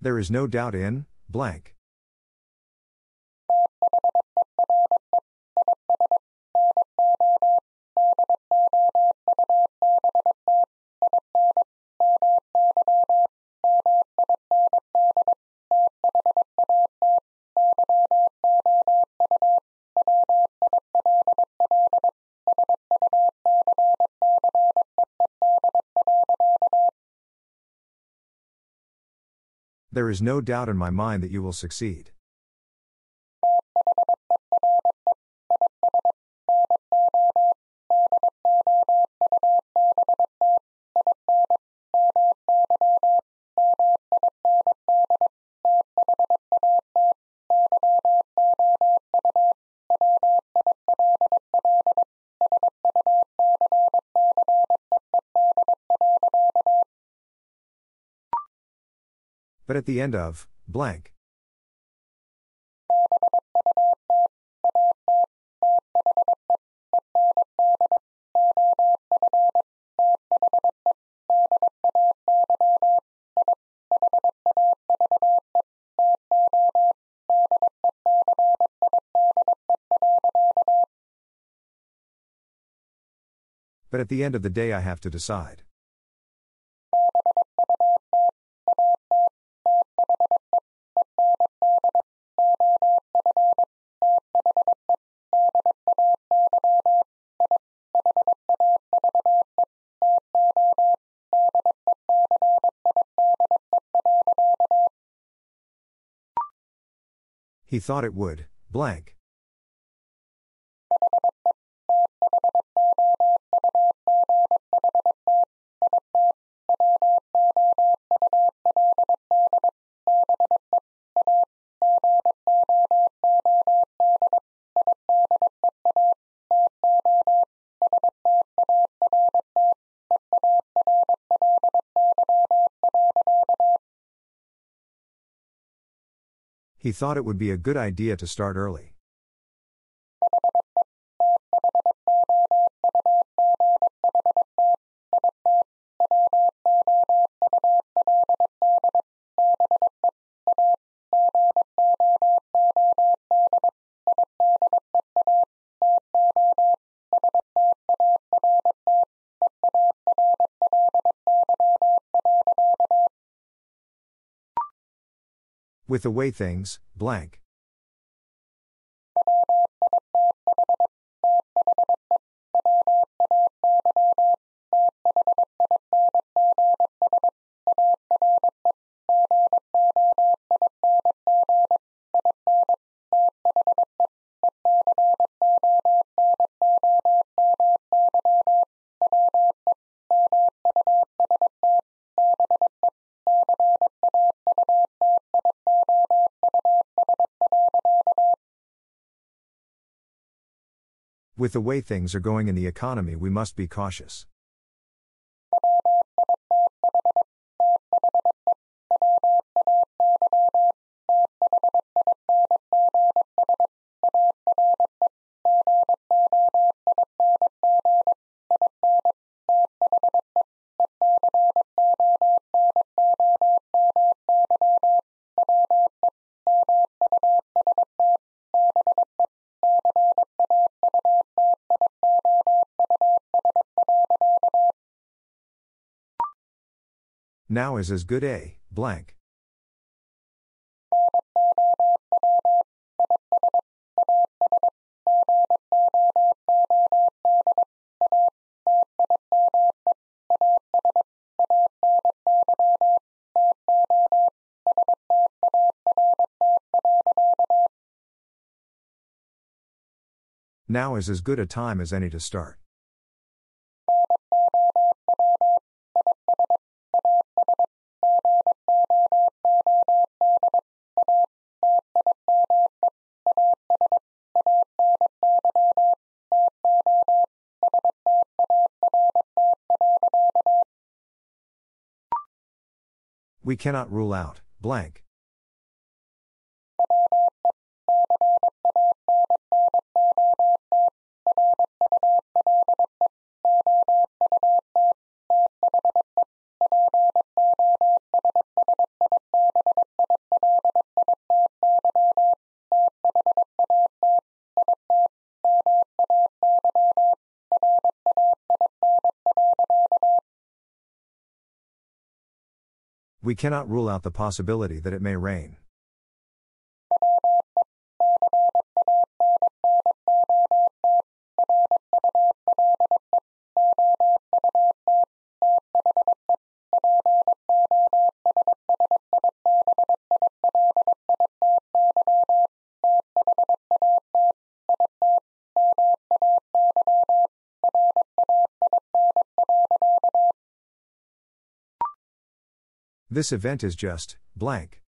There is no doubt in, blank. There is no doubt in my mind that you will succeed. But at the end of, blank. But at the end of the day, I have to decide. He thought it would, blank. he thought it would be a good idea to start early. With the way things, blank. With the way things are going in the economy, we must be cautious. Now is as good a blank. Now is as good a time as any to start. We cannot rule out, blank. We cannot rule out the possibility that it may rain. This event is just, blank.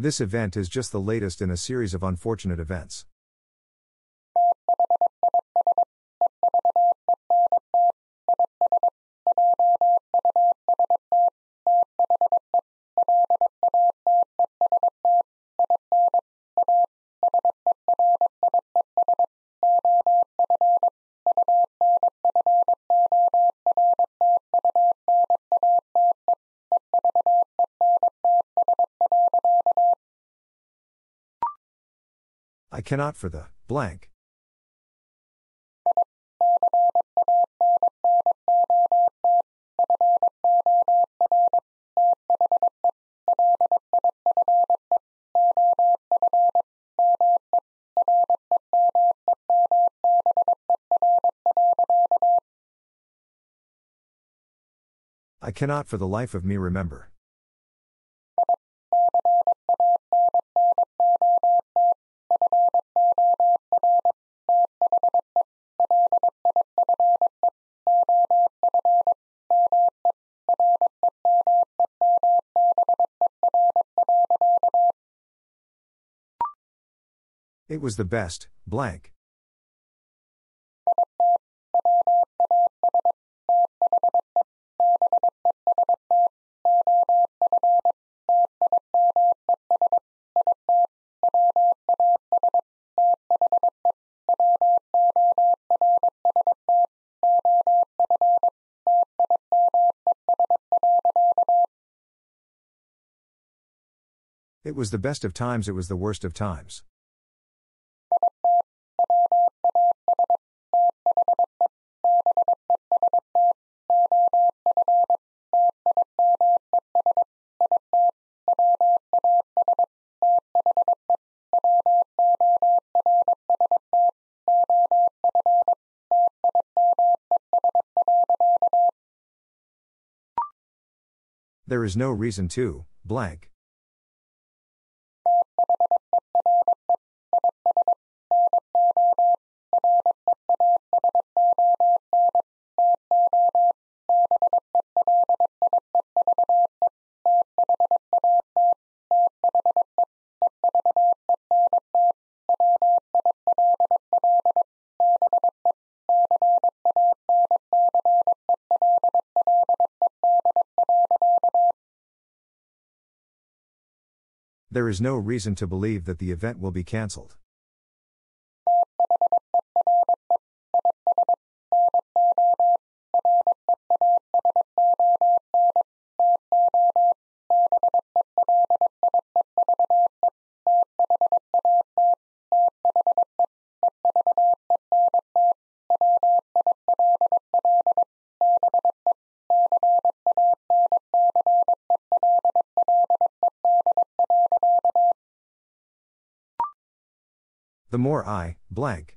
This event is just the latest in a series of unfortunate events. I cannot for the, blank. I cannot for the life of me remember. It was the best, blank. It was the best of times, it was the worst of times. There is no reason to, blank. There is no reason to believe that the event will be cancelled. The more I, blank.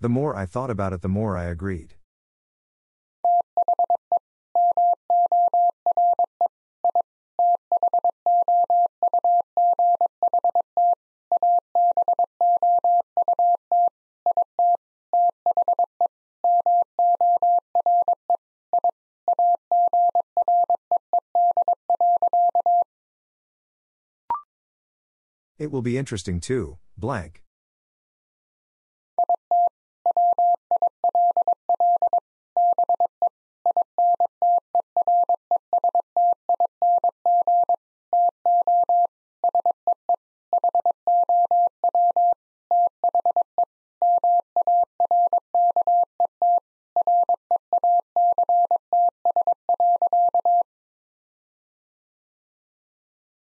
The more I thought about it, the more I agreed. It will be interesting too, blank.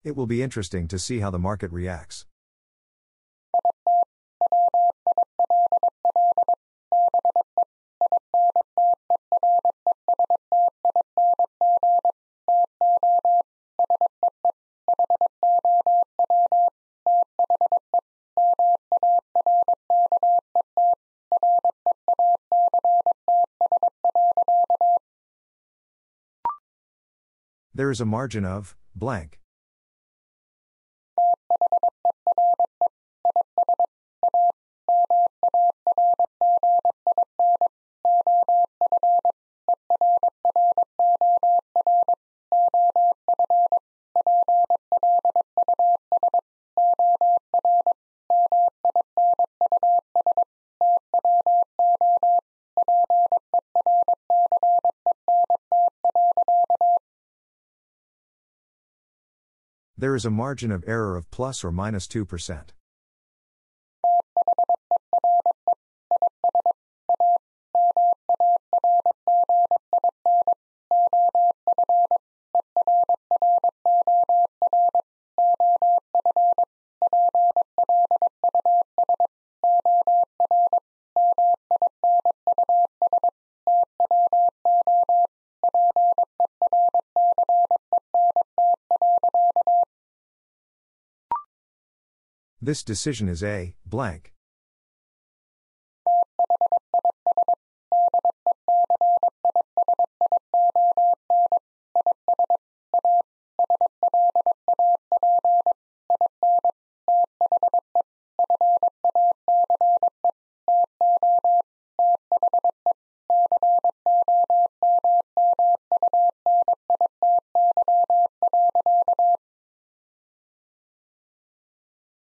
It will be interesting to see how the market reacts. There is a margin of, blank. There is a margin of error of plus or minus two percent. This decision is a, blank.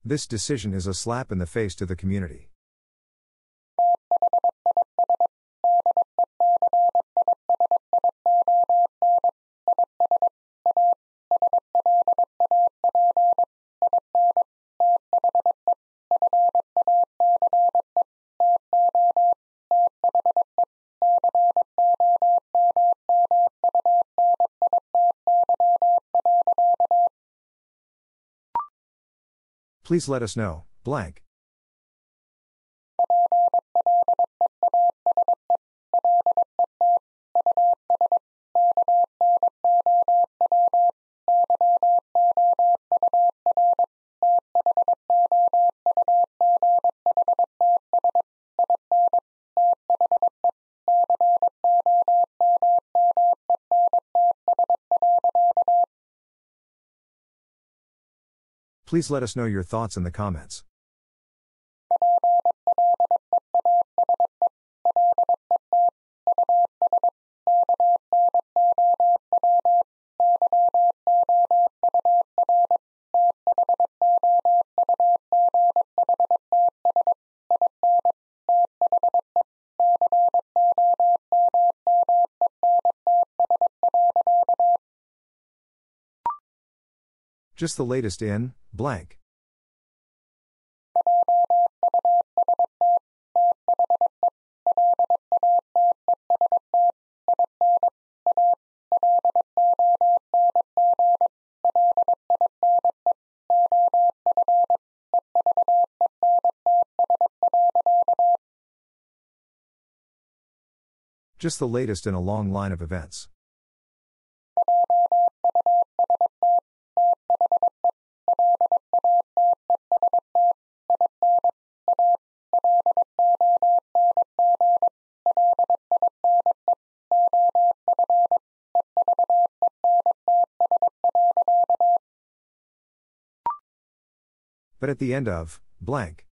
This decision is a slap in the face to the community. Please let us know, blank. Please let us know your thoughts in the comments. Just the latest in, blank. Just the latest in a long line of events. But at the end of, blank.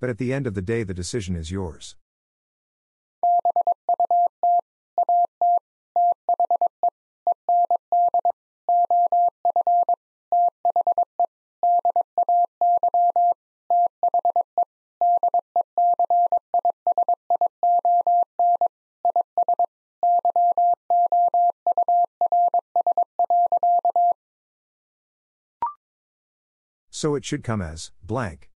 But at the end of the day, the decision is yours. So it should come as, blank.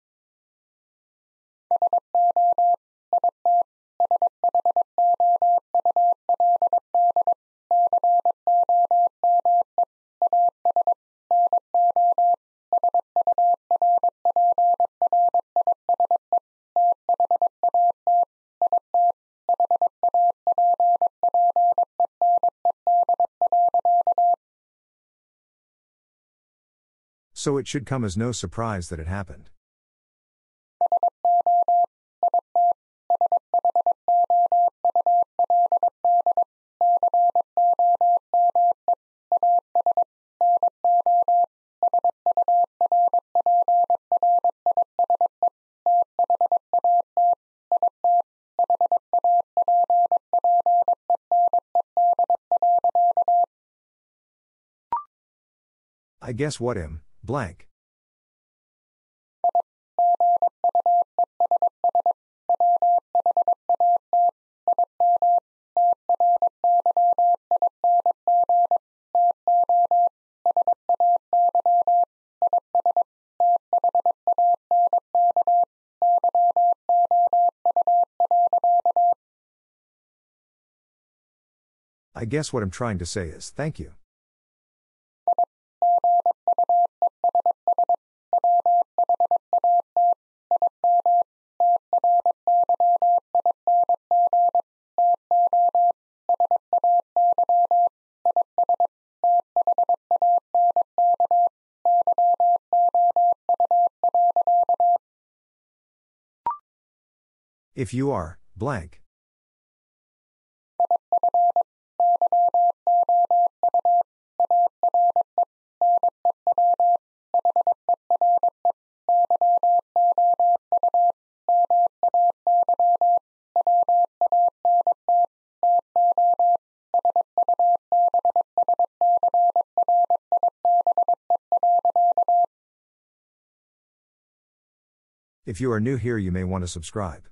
So it should come as no surprise that it happened. I guess what him? Blank. I guess what I'm trying to say is thank you. If you are, blank. If you are new here, you may want to subscribe.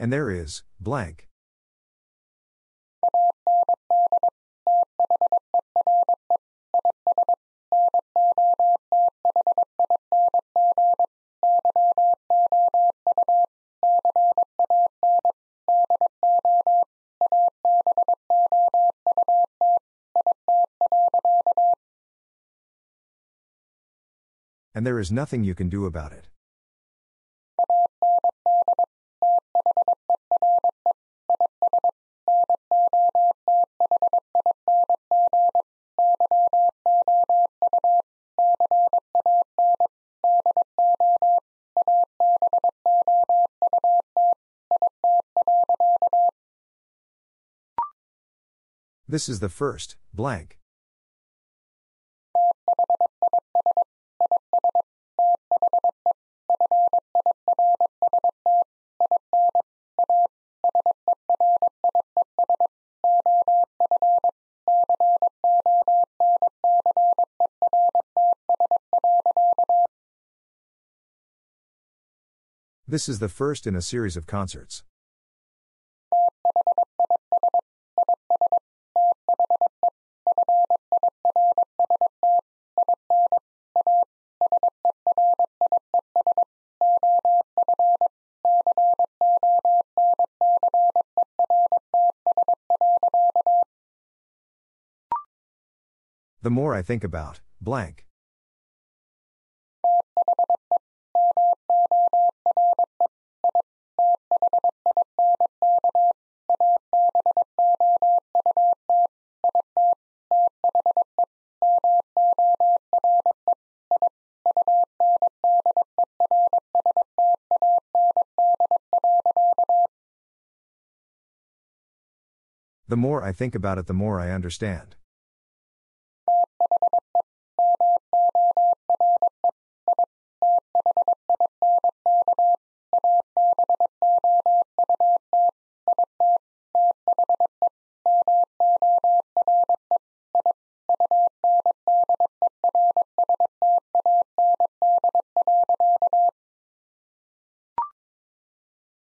And there is, blank. And there is nothing you can do about it. This is the first, blank. This is the first in a series of concerts. The more I think about, blank. The more I think about it, the more I understand.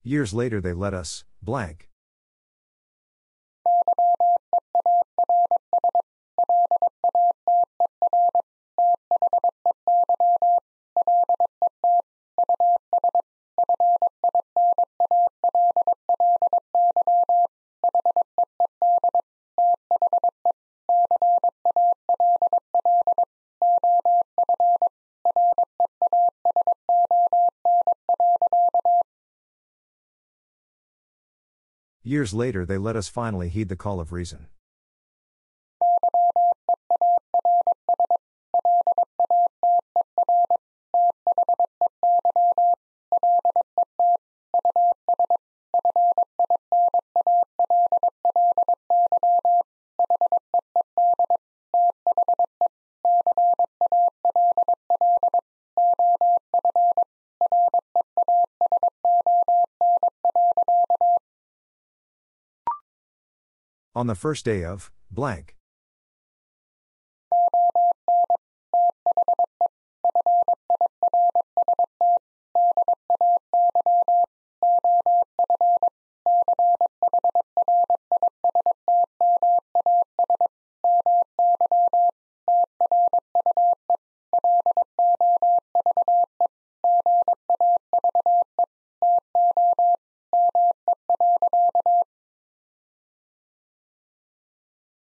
Years later they let us, blank. Years later they let us finally heed the call of reason. On the first day of, blank.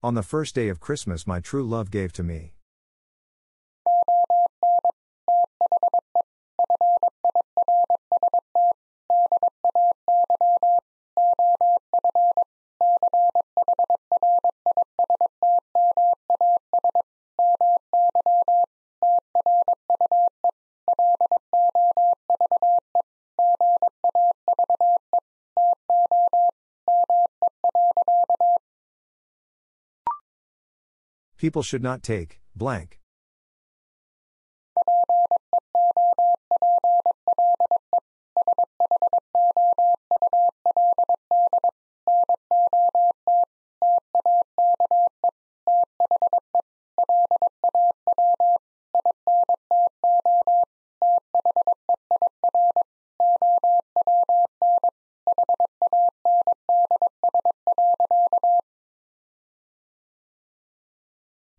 On the first day of Christmas, my true love gave to me. People should not take, blank.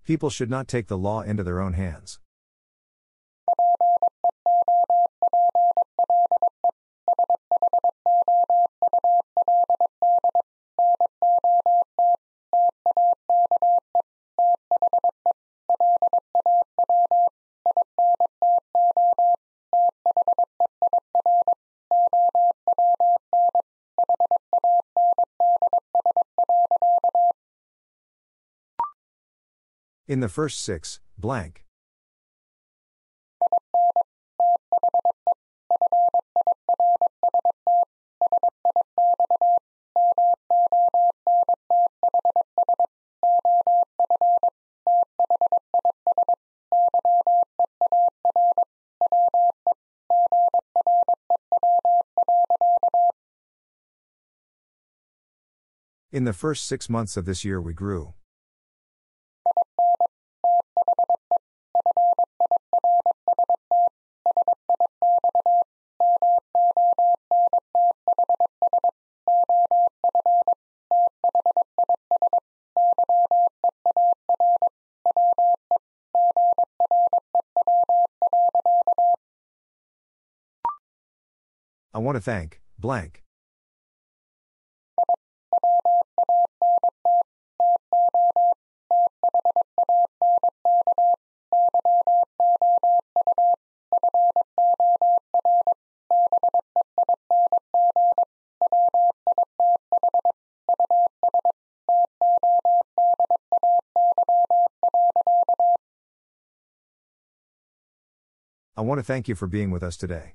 People should not take the law into their own hands. In the first six, blank. In the first six months of this year we grew. I want to thank, blank. I want to thank you for being with us today.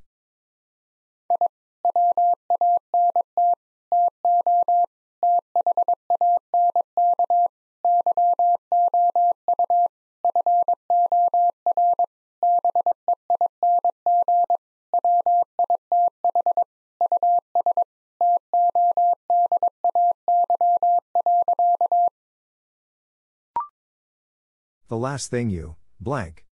The last thing you, blank.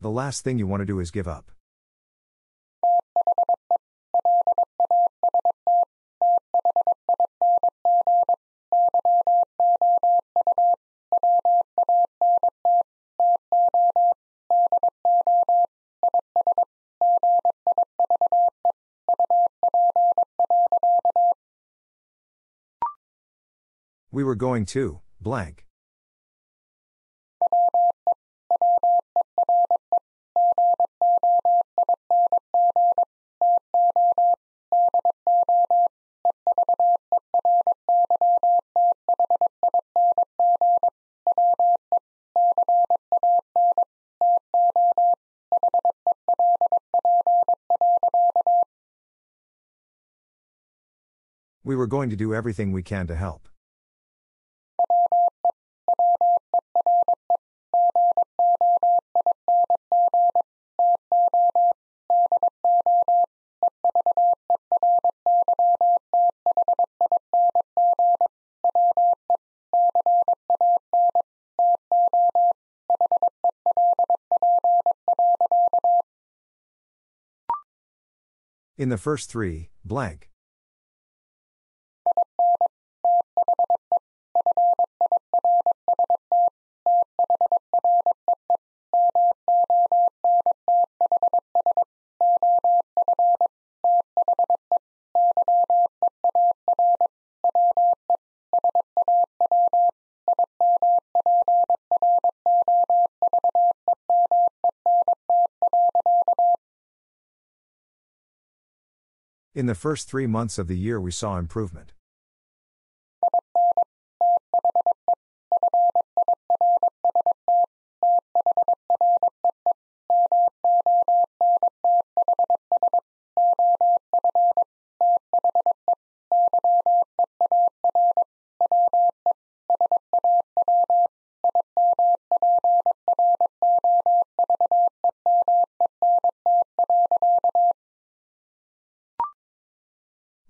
The last thing you want to do is give up. We were going to, blank. We were going to do everything we can to help. In the first three, blank. In the first three months of the year we saw improvement.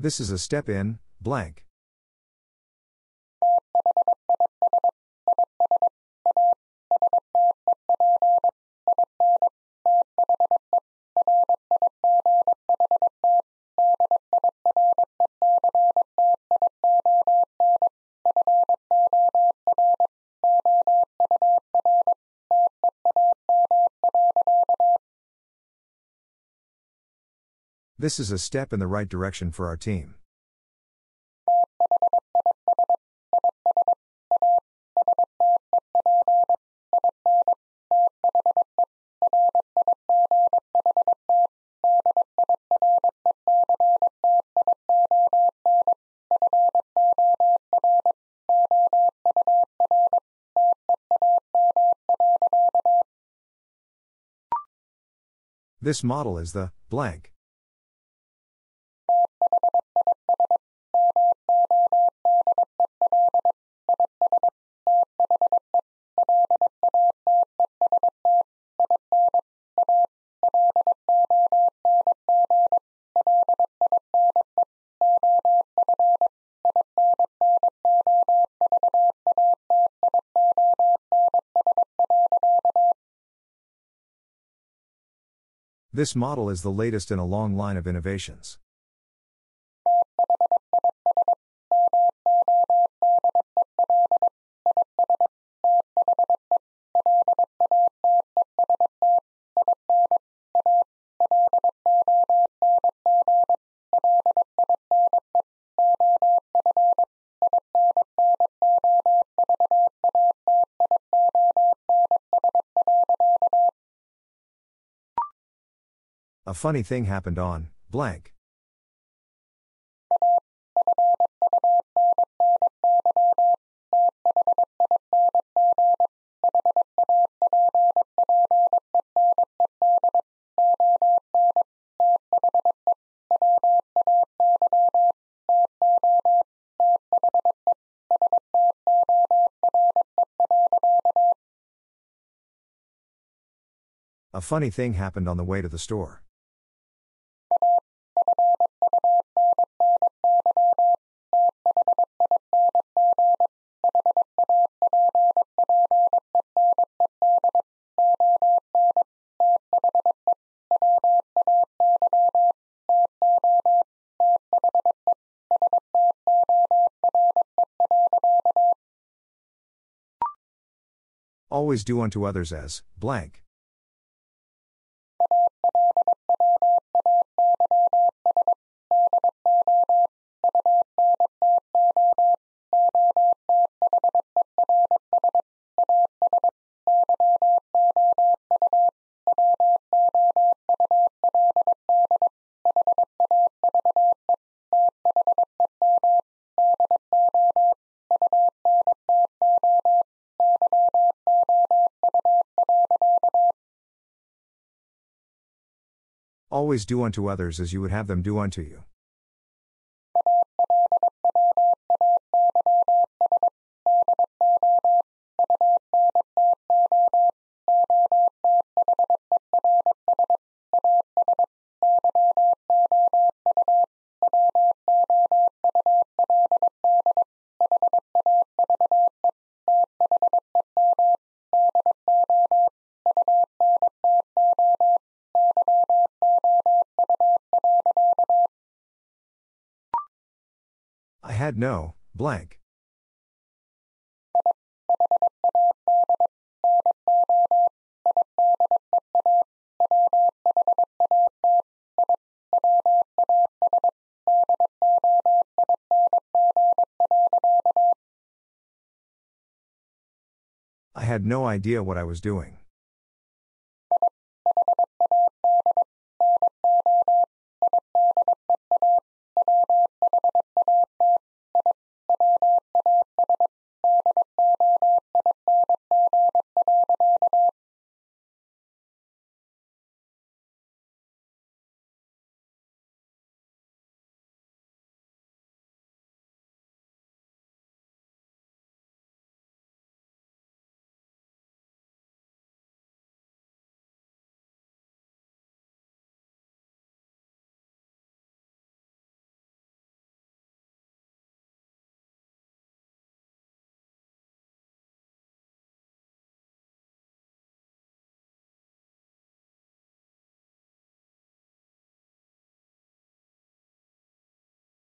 This is a step in, blank. This is a step in the right direction for our team. This model is the blank. This model is the latest in a long line of innovations. A funny thing happened on, blank. A funny thing happened on the way to the store. Always do unto others as, blank. Always do unto others as you would have them do unto you. Had no, blank. I had no idea what I was doing.